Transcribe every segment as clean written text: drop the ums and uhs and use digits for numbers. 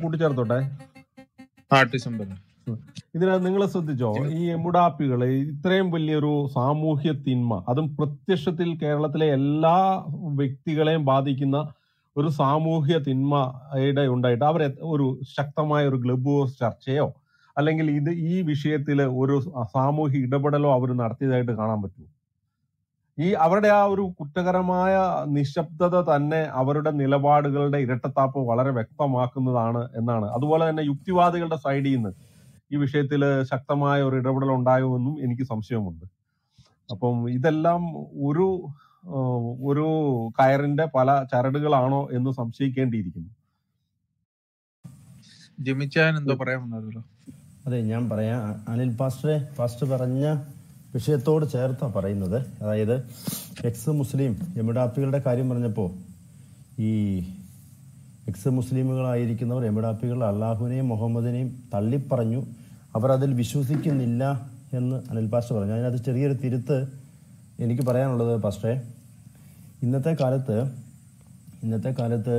കൂട്ടിച്ചേർത്തോട്ടെ. ഇതിനകത്ത് നിങ്ങൾ ശ്രദ്ധിച്ചോ, ഈ എമുടാപ്പികള് ഇത്രയും വലിയൊരു സാമൂഹ്യ തിന്മ, അതും പ്രത്യക്ഷത്തിൽ കേരളത്തിലെ എല്ലാ വ്യക്തികളെയും ബാധിക്കുന്ന ഒരു സാമൂഹ്യ തിന്മയുടെ ഉണ്ടായിട്ട് അവർ ഒരു ശക്തമായ ഒരു ക്ലബ് ഹൗസ് ചർച്ചയോ അല്ലെങ്കിൽ ഇത് ഈ വിഷയത്തിൽ ഒരു സാമൂഹ്യ ഇടപെടലോ അവർ നടത്തിയതായിട്ട് കാണാൻ പറ്റുമോ? ഈ അവരുടെ ആ ഒരു കുറ്റകരമായ നിശബ്ദത തന്നെ അവരുടെ നിലപാടുകളുടെ ഇരട്ടത്താപ്പ് വളരെ വ്യക്തമാക്കുന്നതാണ് എന്നാണ്. അതുപോലെ തന്നെ യുക്തിവാദികളുടെ സൈഡിൽ നിന്ന് ഈ വിഷയത്തിൽ ശക്തമായ ഒരു ഇടപെടൽ ഉണ്ടാകുമെന്നും എനിക്ക് സംശയമുണ്ട്. അപ്പം ഇതെല്ലാം ഒരു ഒരു കയറിന്റെ പല ചരടുകളാണോ എന്ന് സംശയിക്കേണ്ടിയിരിക്കുന്നു. അതെ, ഞാൻ പറയാം. അനിൽ പാസ്റ്റർ പറഞ്ഞ വിഷയത്തോട് ചേർത്താണ് പറയുന്നത്. അതായത് എക്സ് മുസ്ലിം എമിഡാപ്പികളുടെ കാര്യം പറഞ്ഞപ്പോൾ, ഈ എക്സ് മുസ്ലിമുകളായിരിക്കുന്നവർ എമിഡാപ്പികൾ അള്ളാഹുവിനെയും മുഹമ്മദിനെയും തള്ളിപ്പറഞ്ഞു, അവരതിൽ വിശ്വസിക്കുന്നില്ല എന്ന് അനിൽ പാസ്റ്റർ പറഞ്ഞു. അതിനകത്ത് ചെറിയൊരു തിരുത്ത് എനിക്ക് പറയാനുള്ളത്, പാസ്റ്ററെ, ഇന്നത്തെ കാലത്ത്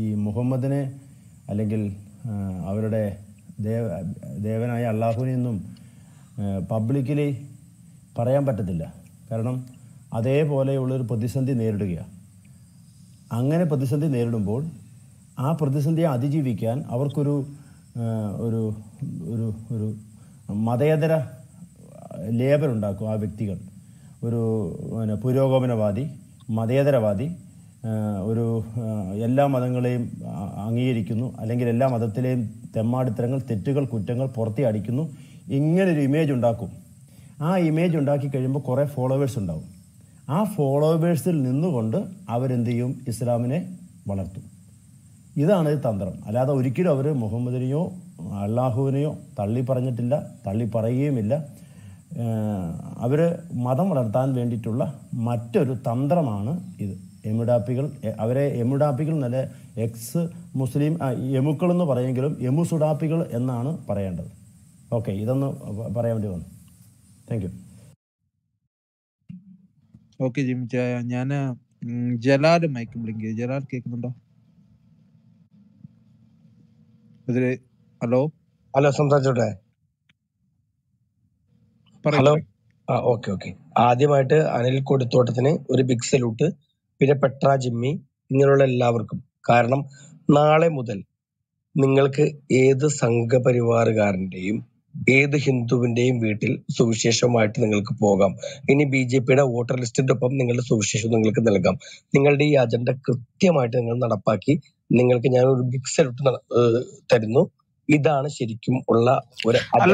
ഈ മുഹമ്മദിനെ അല്ലെങ്കിൽ അവരുടെ ദേവനായ അള്ളാഹുവിനെയൊന്നും പബ്ലിക്കലി പറയാൻ പറ്റത്തില്ല. കാരണം അതേപോലെയുള്ളൊരു പ്രതിസന്ധി നേരിടുകയാണ്. അങ്ങനെ പ്രതിസന്ധി നേരിടുമ്പോൾ ആ പ്രതിസന്ധിയെ അതിജീവിക്കാൻ അവർക്കൊരു ഒരു ഒരു ഒരു മതേതര ലേബൽ ഉണ്ടാക്കും ആ വ്യക്തികൾ. ഒരു പിന്നെ പുരോഗമനവാദി, മതേതരവാദി, ഒരു എല്ലാ മതങ്ങളെയും അംഗീകരിക്കുന്നു, അല്ലെങ്കിൽ എല്ലാ മതത്തിലെയും തെമ്മാടിത്തരങ്ങൾ, തെറ്റുകൾ, കുറ്റങ്ങൾ പുറത്തിയടിക്കുന്നു, ഇങ്ങനൊരു ഇമേജ് ഉണ്ടാക്കും. ആ ഇമേജ് ഉണ്ടാക്കി കഴിയുമ്പോൾ കുറേ ഫോളോവേഴ്സ് ഉണ്ടാവും. ആ ഫോളോവേഴ്സിൽ നിന്നുകൊണ്ട് അവരെന്ത് ചെയ്യും? ഇസ്ലാമിനെ വളർത്തും. ഇതാണ് തന്ത്രം. അല്ലാതെ ഒരിക്കലും അവർ മുഹമ്മദിനെയോ അള്ളാഹുവിനെയോ തള്ളി പറഞ്ഞിട്ടില്ല, തള്ളി പറയുകയുമില്ല. അവർ മതം വളർത്താൻ വേണ്ടിയിട്ടുള്ള മറ്റൊരു തന്ത്രമാണ് ഇത്. എമുഡാപ്പികൾ, അവരെ എമുഡാപ്പികൾ എന്നല്ല, എക്സ് മുസ്ലിം എമുക്കളെന്ന് പറയുമെങ്കിലും എമുസുഡാപ്പികൾ എന്നാണ് പറയേണ്ടത്. ഓക്കെ, ഇതൊന്ന് പറയാൻ വേണ്ടി വന്നു. Thank you. ഓക്കെ ജിമിച്ചായ, ഞാൻ ജലാൽ മൈക്ക് വിളിക്കുക. ജലാൽ കേൾക്കുന്നുണ്ടോ? ഹലോ ഹലോ, സംസാരിച്ചോട്ടെ. Hello, okay okay. ആദ്യമായിട്ട് അനിൽ കൊടുത്തോട്ടത്തിന് ഒരു ബിഗ് സല്യൂട്ട്, പിന്നെ പെട്ര ജിമ്മി, ഇങ്ങനെയുള്ള എല്ലാവർക്കും. കാരണം നാളെ മുതൽ നിങ്ങൾക്ക് ഏത് സംഘപരിവാറുകാരൻ്റെയും ഏത് ഹിന്ദുവിന്റെയും വീട്ടിൽ സുവിശേഷമായിട്ട് നിങ്ങൾക്ക് പോകാം. ഇനി BJPയുടെ വോട്ടർ ലിസ്റ്റിന്റെ ഒപ്പം നിങ്ങളുടെ സുവിശേഷം നിങ്ങൾക്ക് നൽകാം. നിങ്ങളുടെ ഈ അജണ്ട കൃത്യമായിട്ട് നിങ്ങൾ നടപ്പാക്കി, നിങ്ങൾക്ക് ഞാൻ ഒരു ബിഗ് സല്യൂട്ട് തരുന്നു. ഇതാണ് ശരിക്കും ഉള്ള ഒരു തുപ്പലല്ല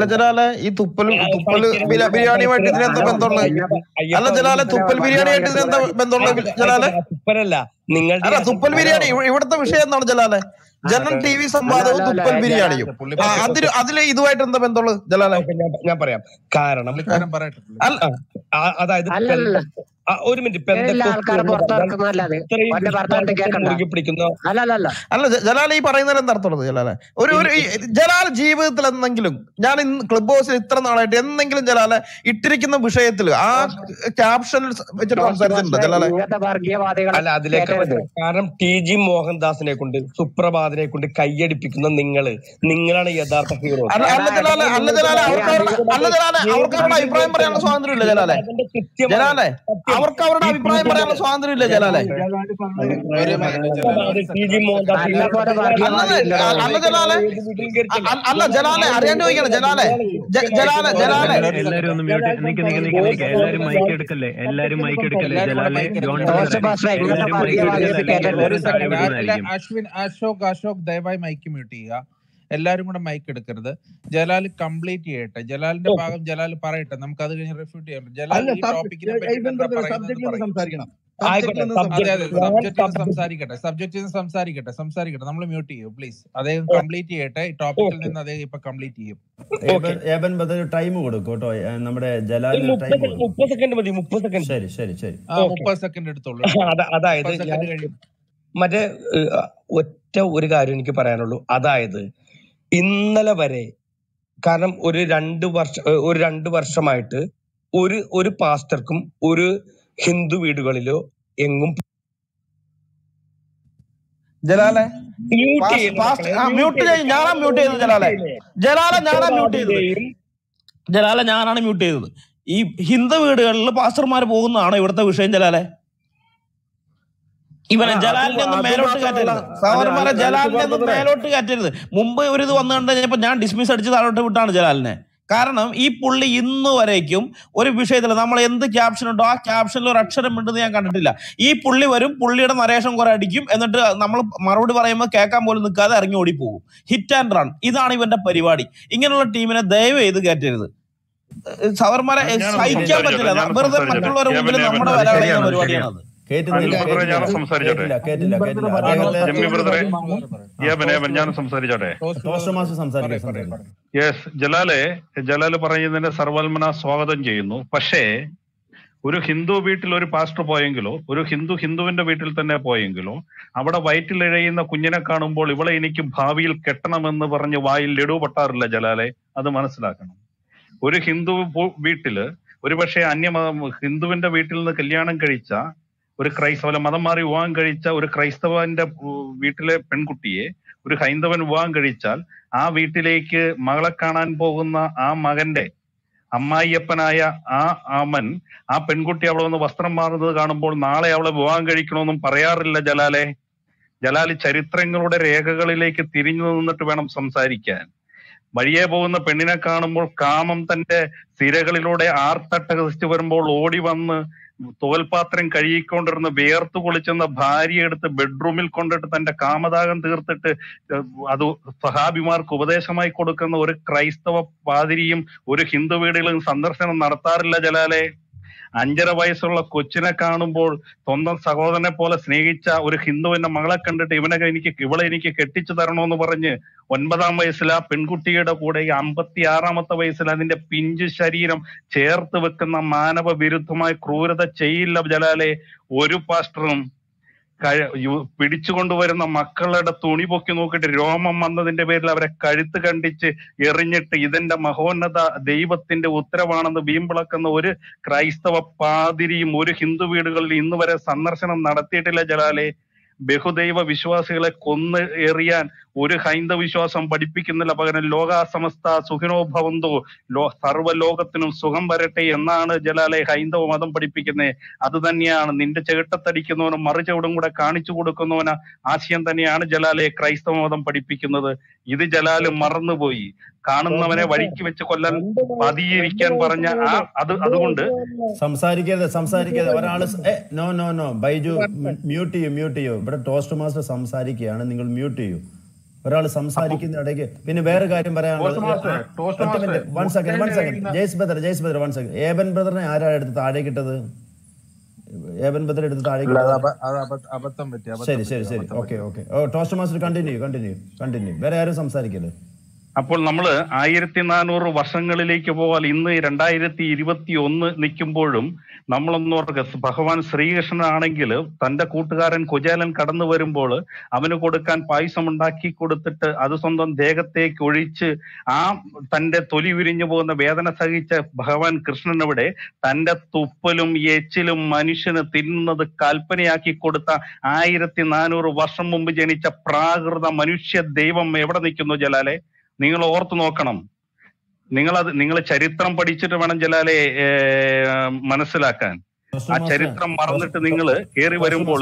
നിങ്ങളുടെ തുപ്പൽ ബിരിയാണി. ഇവിടുത്തെ വിഷയം എന്താണ് ജലാലെ? ജനറൽ TV സംവാദവും തുപ്പൽ ബിരിയാണിയും അതില് ഇതുമായിട്ട് എന്താ ബന്ധമുള്ളത് ജലാലെ? ഞാൻ പറയാം. കാരണം അതായത് ഒരു ജലാൽ ഈ പറയുന്നതിന് എന്താർത്ഥമുള്ളത് ജലാലെ? ഒരു ജലാൽ ജീവിതത്തിൽ എന്തെങ്കിലും, ഞാൻ ഇന്ന് ക്ലബ് ഹൗസിൽ ഇത്ര നാളായിട്ട് എന്തെങ്കിലും ജലാലെ ഇട്ടിരിക്കുന്ന വിഷയത്തിൽ ആ ക്യാപ്ഷനിൽ വെച്ചിട്ട് സംസാരിച്ചിട്ടുണ്ട് ജലാലെ? അല്ല, അതിലേക്ക് കാരണം TG മോഹൻദാസിനെ കൊണ്ട്, സുപ്രഭാതനെ കൊണ്ട് കൈയടിപ്പിക്കുന്ന നിങ്ങളാണ് യഥാർത്ഥ ഹീറോ. അവർക്കവരുടെ അഭിപ്രായം പറയാനുള്ള സ്വാതന്ത്ര്യം ഇല്ല ജലാലെ? ജലാലെ, അവർക്ക് അവരുടെ അഭിപ്രായം പറയാനുള്ള സ്വാതന്ത്ര്യം ഇല്ല ജലാലെ? അല്ല ജലാലെ, അറിയാണ്ട് ചോദിക്കണം ജലാലെ. ജലാലെ ജലാലെ അശോക് അശോക് ദയവായി മൈക്ക് മ്യൂട്ട് ചെയ്യുക. എല്ലാരും കൂടെ മൈക്ക് എടുക്കരുത്. ജലാൽ കംപ്ലീറ്റ് ചെയ്യട്ടെ, ജലാലിന്റെ ഭാഗം ജലാൽ പറയട്ടെ, നമുക്ക് അത് കഴിഞ്ഞ് റിഫ്യൂട്ട് ചെയ്യാം. ജലാൽ ഈ ടോപ്പിക്കിനെ സംസാരിക്കട്ടെ, നമ്മൾ മ്യൂട്ട് ചെയ്യും പ്ലീസ്. അദ്ദേഹം കംപ്ലീറ്റ് ചെയ്യട്ടെ, ഈ ടോപ്പിക്കിൽ നിന്ന് അദ്ദേഹം ഇപ്പൊ കംപ്ലീറ്റ് ചെയ്യും. ടൈം കൊടുക്കും കേട്ടോ നമ്മുടെ ജലാൽ. 30 സെക്കൻഡ് മതി, 30 സെക്കൻഡ് എടുത്തോളൂ. അതായത് മറ്റേ ഒറ്റ ഒരു കാര്യം എനിക്ക് പറയാനുള്ളൂ. അതായത് ഇന്നലെ വരെ, കാരണം ഒരു രണ്ട് വർഷമായിട്ട് ഒരു പാസ്റ്റർക്കും ഒരു ഹിന്ദു വീടുകളിലോ എങ്ങും ജലാലെ പാസ്റ്റ് മ്യൂട്ട് ചെയ്യ് ഞാനാ മ്യൂട്ട് ചെയ്തത് ജലാലെ ജലാലെ ഞാനാ മ്യൂട്ട് ചെയ്തത് ജലാലെ ഞാനാണ് മ്യൂട്ട് ചെയ്തത് ഈ ഹിന്ദു വീടുകളിൽ പാസ്റ്റർമാർ പോകുന്നതാണോ ഇവിടുത്തെ വിഷയം ജലാലെ ഇവരെ ജലാലിനെ ഒന്നും മേലോട്ട് കയറ്റരുത് സഹോദരന്മാരെ ജലാലിനെ ഒന്നും മേലോട്ട് കയറ്റരുത് മുമ്പ് ഒരു ഇത് വന്നു കഴിഞ്ഞപ്പോൾ ഞാൻ ഡിസ്മിസ് അടിച്ച് താഴോട്ട് വിട്ടാണ് ജലാലിനെ കാരണം ഈ പുള്ളി ഇന്ന് വരേക്കും ഒരു വിഷയത്തിൽ നമ്മൾ എന്ത് ക്യാപ്ഷൻ ഉണ്ടോ ആ ക്യാപ്ഷനിൽ ഒരു അക്ഷരം ഉണ്ടെന്ന് ഞാൻ കണ്ടിട്ടില്ല ഈ പുള്ളി വരും പുള്ളിയുടെ നരേഷൻ കുറെ അടിക്കും എന്നിട്ട് നമ്മൾ മറുപടി പറയുമ്പോൾ കേൾക്കാൻ പോലും നിൽക്കാതെ ഇറങ്ങി ഓടിപ്പോകും ഹിറ്റ് ആൻഡ് റൺ ഇതാണ് ഇവന്റെ പരിപാടി ഇങ്ങനെയുള്ള ടീമിനെ ദയവ് ചെയ്ത് കയറ്റരുത് സവർമാരെ സഹിക്കാൻ പറ്റില്ല വെറുതെ മറ്റുള്ളവരുടെ മുമ്പിൽ നമ്മുടെ വില കളയുന്ന പരിപാടിയാണത് ജലാല് പറയുന്നതിനെ സർവൽമന സ്വാഗതം ചെയ്യുന്നു പക്ഷേ ഒരു ഹിന്ദു വീട്ടിൽ ഒരു പാസ്റ്റർ പോയെങ്കിലോ ഒരു ഹിന്ദുവിന്റെ വീട്ടിൽ തന്നെ പോയെങ്കിലോ അവിടെ വയറ്റിൽ ഇഴയുന്ന കുഞ്ഞിനെ കാണുമ്പോൾ ഇവളെ എനിക്ക് ഭാവിയിൽ കെട്ടണമെന്ന് പറഞ്ഞ് വായിൽ ലഡു പൊട്ടാറില്ല ജലാലെ അത് മനസ്സിലാക്കണം ഒരു ഹിന്ദു വീട്ടില് ഒരുപക്ഷെ അന്യമതം ഹിന്ദുവിന്റെ വീട്ടിൽ നിന്ന് കല്യാണം കഴിച്ച ഒരു ക്രൈസ്തവ മതം മാറി വിവാഹം കഴിച്ച ഒരു ക്രൈസ്തവന്റെ വീട്ടിലെ പെൺകുട്ടിയെ ഒരു ഹൈന്ദവൻ വിവാഹം കഴിച്ചാൽ ആ വീട്ടിലേക്ക് മകളെ കാണാൻ പോകുന്ന ആ മകന്റെ അമ്മായിയപ്പനായ ആ അമ്മൻ ആ പെൺകുട്ടി അവളെ ഒന്ന് വസ്ത്രം മാറുന്നത് കാണുമ്പോൾ നാളെ അവളെ വിവാഹം കഴിക്കണമെന്നും പറയാറില്ല ജലാലെ ജലാല് ചരിത്രങ്ങളുടെ രേഖകളിലേക്ക് തിരിഞ്ഞു നിന്നിട്ട് വേണം സംസാരിക്കാൻ വഴിയെ പോകുന്ന പെണ്ണിനെ കാണുമ്പോൾ കാമം തന്റെ സിരകളിലൂടെ ആർത്തട്ടഹസിച്ച് വരുമ്പോൾ ഓടി വന്ന് തോൽപാത്രം കഴുകിക്കൊണ്ടിരുന്ന വേർത്തു കുളിച്ചെന്ന ഭാര്യ എടുത്ത് ബെഡ്റൂമിൽ കൊണ്ടിട്ട് തന്റെ കാമദാഹം തീർത്തിട്ട് അത് സഹാബിമാർക്ക് ഉപദേശമായി കൊടുക്കുന്ന ഒരു ക്രൈസ്തവ പാതിരിയും ഒരു ഹിന്ദു വീടുകളും സന്ദർശനം നടത്താറില്ല ജലാലെ 5.5 വയസ്സുള്ള കൊച്ചിനെ കാണുമ്പോൾ സ്വന്തം സഹോദരനെ പോലെ സ്നേഹിച്ച ഒരു ഹിന്ദുവിന്റെ മകളെ കണ്ടിട്ട് ഇവളെ എനിക്ക് കെട്ടിച്ചു തരണമെന്ന് പറഞ്ഞ് 9-ാം വയസ്സിൽ ആ പെൺകുട്ടിയുടെ കൂടെ 56-ാമത്തെ വയസ്സിൽ അതിന്റെ പിഞ്ച് ശരീരം ചേർത്ത് വെക്കുന്ന മാനവ വിരുദ്ധമായ ക്രൂരത ചെയ്യില്ല ജലാലെ ഒരു പാസ്റ്ററും പിടിച്ചുകൊണ്ടുവരുന്ന മക്കളുടെ തുണി പൊക്കി നോക്കിയിട്ട് രോമം വന്നതിന്റെ പേരിൽ അവരെ കഴുത്ത് കണ്ടിച്ച് എറിഞ്ഞിട്ട് ഇതിന്റെ മഹോന്നത ദൈവത്തിന്റെ ഉത്തരവാണെന്ന് വീമ്പിളക്കുന്ന ഒരു ക്രൈസ്തവ പാതിരിയും ഒരു ഹിന്ദു വീടുകളിൽ ഇന്ന് വരെ സന്ദർശനം നടത്തിയിട്ടില്ല ജലാലെ ബഹുദൈവ വിശ്വാസികളെ കൊന്ന് എറിയാൻ ഒരു ഹൈന്ദവ വിശ്വാസം പഠിപ്പിക്കുന്നില്ല പകരം ലോകാസമസ്ത സുഖിനോ ഭവന്തോ സർവ്വലോകത്തിനും സുഖം വരട്ടെ എന്നാണ് ജലാലെ ഹൈന്ദവ മതം പഠിപ്പിക്കുന്നത് അത് തന്നെയാണ് നിന്റെ ചെകിട്ടത്തടിക്കുന്നവനും മറുചെവിടും കൂടെ കാണിച്ചു കൊടുക്കുന്നവന് ആശയം തന്നെയാണ് ജലാലെ ക്രൈസ്തവ മതം പഠിപ്പിക്കുന്നത് ഇത് ജലാല് മറന്നുപോയി കാണുന്നവനെ വഴിക്ക് വെച്ച് കൊല്ലാൻ പതിയിരിക്കാൻ പറഞ്ഞ അതുകൊണ്ട് സംസാരിക്കരുത് ഒരാള് നോ ബൈജു മ്യൂട്ട് ചെയ്യൂ ഇവിടെ ടോസ്റ്റ് മാസ്റ്റർ സംസാരിക്കുകയാണ് നിങ്ങൾ മ്യൂട്ട് ചെയ്യൂ ഒരാൾ സംസാരിക്കുന്ന ഇടയ്ക്ക് പിന്നെ വേറെ കാര്യം പറയാനുള്ളത് ജയ്സ് ബ്രദർ ഏബൻ ബ്രദറിനെ ആരാണ് എടുത്ത് താഴെ കിട്ടത് ഏബൻ ബ്രദർ എടുത്ത് താഴെ ശരി ഓക്കെ ടോസ്റ്റ് മാസ്റ്റർ കണ്ടിന്യൂ വേറെ ആരും സംസാരിക്കരുത് അപ്പോൾ നമ്മള് 1400 വർഷങ്ങളിലേക്ക് പോയാൽ ഇന്ന് 2021 നിൽക്കുമ്പോഴും നമ്മളൊന്നും ഓർക്കുക ഭഗവാൻ ശ്രീകൃഷ്ണൻ ആണെങ്കിൽ തന്റെ കൂട്ടുകാരൻ കുചേലൻ കടന്നു വരുമ്പോൾ അവന് കൊടുക്കാൻ പായസം ഉണ്ടാക്കി കൊടുത്തിട്ട് അത് സ്വന്തം ദേഹത്തേക്ക് ഒഴിച്ച് ആ തന്റെ തൊലി ഉരിഞ്ഞു പോകുന്ന വേദന സഹിച്ച ഭഗവാൻ കൃഷ്ണൻ ഇവിടെ തന്റെ തുപ്പലും എച്ചിലും മനുഷ്യന് തിന്നുന്നത് കൽപ്പനയാക്കി കൊടുത്ത 1400 വർഷം മുമ്പ് ജനിച്ച പ്രാകൃത മനുഷ്യ ദൈവം എവിടെ നിൽക്കുന്നു ജലാലെ നിങ്ങൾ ഓർത്തു നോക്കണം നിങ്ങൾ ചരിത്രം പഠിച്ചിട്ട് വേണം ജലാലെ മനസ്സിലാക്കാൻ ആ ചരിത്രം മറന്നിട്ട് നിങ്ങൾ കയറി വരുമ്പോൾ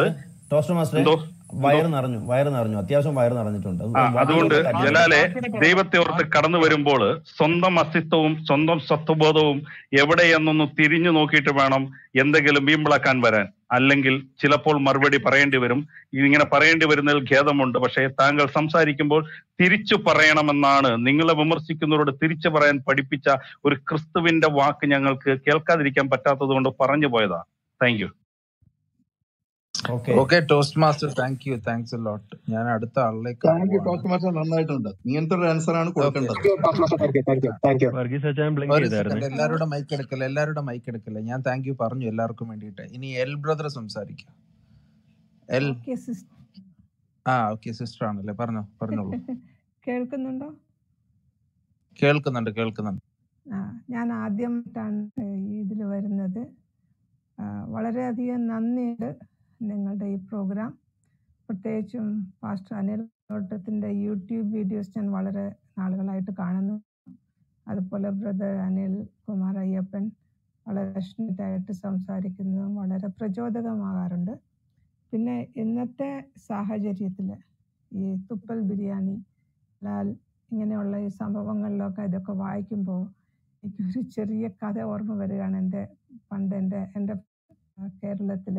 വയറ് നിറഞ്ഞു അത്യാവശ്യം വയറ് നിറഞ്ഞിട്ടുണ്ട് അതുകൊണ്ട് ജലാലെ ദൈവത്തെ ഓർത്ത് കടന്നു വരുമ്പോൾ സ്വന്തം അസ്തിത്വവും സ്വന്തം സ്വത്വബോധവും എവിടെയെന്നൊന്ന് തിരിഞ്ഞു നോക്കിയിട്ട് വേണം എന്തെങ്കിലും വീമ്പിളക്കാൻ വരാൻ അല്ലെങ്കിൽ ചിലപ്പോൾ മറുപടി പറയേണ്ടി വരും ഇതിങ്ങനെ പറയേണ്ടി വരുന്നതിൽ ഖേദമുണ്ട് പക്ഷേ താങ്കൾ സംസാരിക്കുമ്പോൾ തിരിച്ചു പറയണമെന്നാണ് നിങ്ങളെ വിമർശിക്കുന്നവരോട് തിരിച്ചു പറയാൻ പഠിപ്പിച്ച ഒരു ക്രിസ്തുവിന്റെ വാക്ക് ഞങ്ങൾക്ക് കേൾക്കാതിരിക്കാൻ പറ്റാത്തത് കൊണ്ട് പറഞ്ഞു പോയതാ thank you okay toast master thank you thanks a lot ഞാൻ അടുത്ത ആളിലേക്ക് താങ്ക് യു ടോസ്റ്റ് മാസ്റ്റർ നന്നായിട്ടുണ്ട് ഇങ്ങനത്തെ ഒരു ആൻസർ ആണ് കൊടുക്കേണ്ടത് എല്ലാവരുടെ മൈക്ക് എടുക്കല്ലേ ഞാൻ താങ്ക് യു പറഞ്ഞു എല്ലാവർക്കും വേണ്ടിയിട്ട് ഇനി എൽ ബ്രദർ സംസാരിക്കാം എൽ ഓക്കെ സിസ്റ്റർ ആണല്ലേ പറഞ്ഞോളൂ കേൾക്കുന്നുണ്ട് ഞാൻ ആദ്യമായിട്ടാണ് ഇതിൽ വരുന്നത് വളരെയധികം നന്ദിയുണ്ട് നിങ്ങളുടെ ഈ പ്രോഗ്രാം പ്രത്യേകിച്ചും പാസ്റ്റർ അനിൽ ഓട്ടത്തിൻ്റെ യൂട്യൂബ് വീഡിയോസ് ഞാൻ വളരെ നാളുകളായിട്ട് കാണുന്നു. അതുപോലെ ബ്രദർ അനിൽ കുമാർ അയ്യപ്പൻ വളരെ പാഷനേറ്റായിട്ട് സംസാരിക്കുന്നതും വളരെ പ്രചോദകമാകാറുണ്ട്. പിന്നെ ഇന്നത്തെ സാഹചര്യത്തിൽ ഈ തുപ്പൽ ബിരിയാണി ലാൽ ഇങ്ങനെയുള്ള ഈ സംഭവങ്ങളിലൊക്കെ ഇതൊക്കെ വായിക്കുമ്പോൾ എനിക്കൊരു ചെറിയ കഥ ഓർമ്മ വരികയാണ്. പണ്ട് എൻ്റെ കേരളത്തിൽ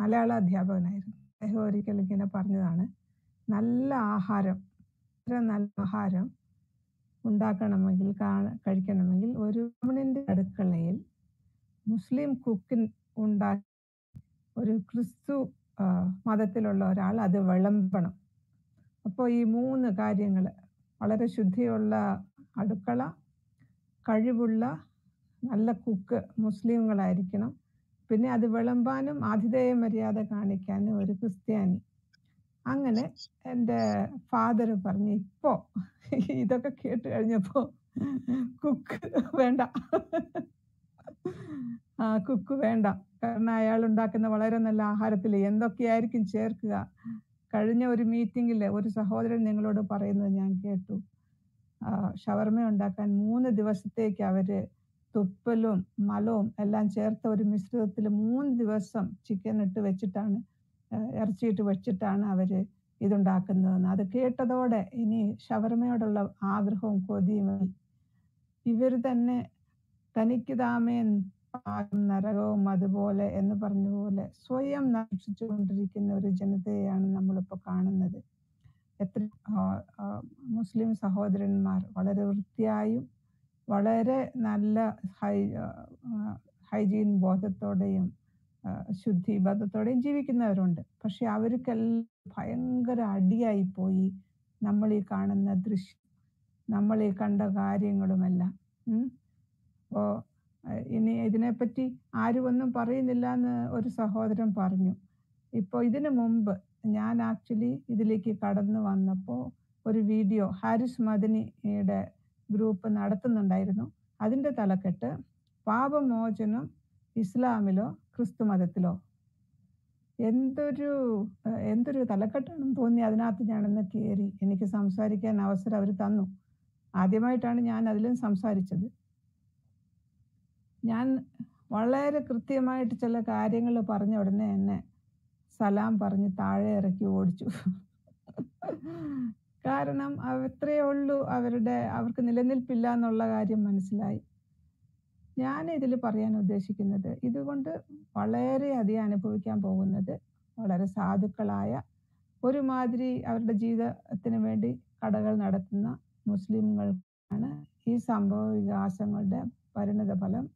മലയാള അധ്യാപകനായിരുന്നു. അദ്ദേഹം ഒരിക്കലും ഇങ്ങനെ പറഞ്ഞതാണ്, നല്ല ആഹാരം ഉണ്ടാക്കണമെങ്കിൽ കഴിക്കണമെങ്കിൽ ഒരു ബ്രാഹ്മണൻ്റെ അടുക്കളയിൽ മുസ്ലിം കുക്കിൻ ഉണ്ടാക്കി ഒരു ക്രിസ്തു മതത്തിലുള്ള ഒരാൾ അത് വിളമ്പണം. അപ്പോൾ ഈ മൂന്ന് കാര്യങ്ങൾ, വളരെ ശുദ്ധിയുള്ള അടുക്കള, കഴിവുള്ള നല്ല കുക്ക് മുസ്ലിങ്ങളായിരിക്കണം, പിന്നെ അത് വിളമ്പാനും ആതിഥേയ മര്യാദ കാണിക്കാനും ഒരു ക്രിസ്ത്യാനി. അങ്ങനെ എൻ്റെ ഫാദർ പറഞ്ഞു, ഇപ്പോൾ ഇതൊക്കെ കേട്ട് കഴിഞ്ഞപ്പോൾ കുക്ക് വേണ്ട, കാരണം അയാൾ ഉണ്ടാക്കുന്ന വളരെ നല്ല ആഹാരത്തിൽ എന്തൊക്കെയായിരിക്കും ചേർക്കുക. കഴിഞ്ഞ ഒരു മീറ്റിങ്ങിൽ ഒരു സഹോദരൻ നിങ്ങളോട് പറയുന്നത് ഞാൻ കേട്ടു, ഷവർമ ഉണ്ടാക്കാൻ 3 ദിവസത്തേക്ക് അവർ തുപ്പലും മലവും എല്ലാം ചേർത്ത ഒരു മിശ്രിതത്തിൽ 3 ദിവസം ചിക്കൻ ഇട്ട് വെച്ചിട്ടാണ്, ഇറച്ചിയിട്ട് വെച്ചിട്ടാണ് അവർ ഇതുണ്ടാക്കുന്നതെന്ന്. അത് കേട്ടതോടെ ഇനി ഷവർമയോടുള്ള ആഗ്രഹവും കൊതിയും. ഇവർ തന്നെ തനിക്ക് താമേൻ നരകവും അതുപോലെ എന്ന് പറഞ്ഞ പോലെ സ്വയം നശിച്ചുകൊണ്ടിരിക്കുന്ന ഒരു ജനതയെയാണ് നമ്മളിപ്പോൾ കാണുന്നത്. എത്ര മുസ്ലിം സഹോദരന്മാർ വളരെ വൃത്തിയായും വളരെ നല്ല ഹൈജീൻ ബോധത്തോടെയും ശുദ്ധിബോധത്തോടെയും ജീവിക്കുന്നവരുണ്ട്. പക്ഷെ അവർക്കെല്ലാം ഭയങ്കര അടിയായിപ്പോയി നമ്മൾ ഈ കാണുന്ന ദൃശ്യം, നമ്മൾ ഈ കണ്ട കാര്യങ്ങളുമെല്ലാം. അപ്പോൾ ഇനി ഇതിനെപ്പറ്റി ആരും ഒന്നും പറയുന്നില്ല എന്ന് ഒരു സഹോദരൻ പറഞ്ഞു. ഇപ്പോൾ ഇതിനു മുമ്പ് ഞാൻ ആക്ച്വലി ഇതിലേക്ക് കടന്നു വന്നപ്പോൾ ഒരു വീഡിയോ ഹാരിസ് മദനിയുടെ ഗ്രൂപ്പ് നടത്തുന്നുണ്ടായിരുന്നു. അതിൻ്റെ തലക്കെട്ട് പാപമോചനം ഇസ്ലാമിലോ ക്രിസ്തു മതത്തിലോ. എന്തൊരു തലക്കെട്ടാണെന്ന് തോന്നി. അതിനകത്ത് ഞാനൊന്ന് കയറി, എനിക്ക് സംസാരിക്കാൻ അവസരം അവർ തന്നു. ആദ്യമായിട്ടാണ് ഞാൻ അതിലും സംസാരിച്ചത്. ഞാൻ വളരെ കൃത്യമായിട്ട് ചില കാര്യങ്ങൾ പറഞ്ഞ ഉടനെ എന്നെ സലാം പറഞ്ഞ് താഴെ ഇറക്കി ഓടിച്ചു. കാരണം അത്രയേ ഉള്ളൂ, അവർക്ക് നിലനിൽപ്പില്ല എന്നുള്ള കാര്യം മനസ്സിലായി. ഞാൻ ഇതിൽ പറയാൻ ഉദ്ദേശിക്കുന്നത്, ഇതുകൊണ്ട് വളരെയധികം അനുഭവിക്കാൻ പോകുന്നത് വളരെ സാധുക്കളായ, ഒരുമാതിരി അവരുടെ ജീവിതത്തിന് വേണ്ടി കടകൾ നടത്തുന്ന മുസ്ലിങ്ങൾക്കാണ് ഈ സംഭവ വികാസങ്ങളുടെ പരിണിത ഫലം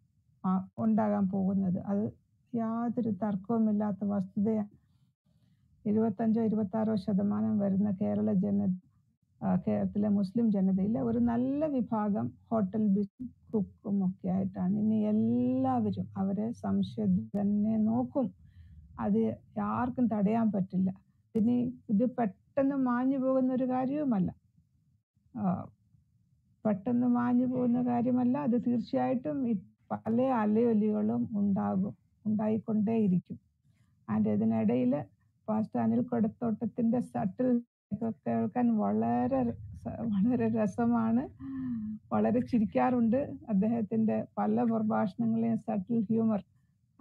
ഉണ്ടാകാൻ പോകുന്നത്. അത് യാതൊരു തർക്കവുമില്ലാത്ത വസ്തുതയാണ്. 25-26% വരുന്ന കേരളത്തിലെ മുസ്ലിം ജനതയിലെ ഒരു നല്ല വിഭാഗം ഹോട്ടൽ ബിസിനസ് കുക്കും ഒക്കെ ആയിട്ടാണ്. ഇനി എല്ലാവരും അവരെ സംശയം തന്നെ നോക്കും. അത് ആർക്കും തടയാൻ പറ്റില്ല. ഇനി ഇത് പെട്ടെന്ന് മാഞ്ഞു പോകുന്നൊരു കാര്യവുമല്ല, അത് തീർച്ചയായിട്ടും പല അലയൊലികളും ഉണ്ടായിക്കൊണ്ടേയിരിക്കും. അതിൻ്റെ ഇതിനിടയിൽ പാസ്റ്റർ അനിൽ കുടത്തോട്ടത്തിൻ്റെ സട്ടിൽ കേൾക്കാൻ വളരെ വളരെ രസമാണ്, വളരെ ചിരിക്കാറുണ്ട്. അദ്ദേഹത്തിൻ്റെ പല പ്രഭാഷണങ്ങളെയും സട്ടിൽ ഹ്യൂമർ,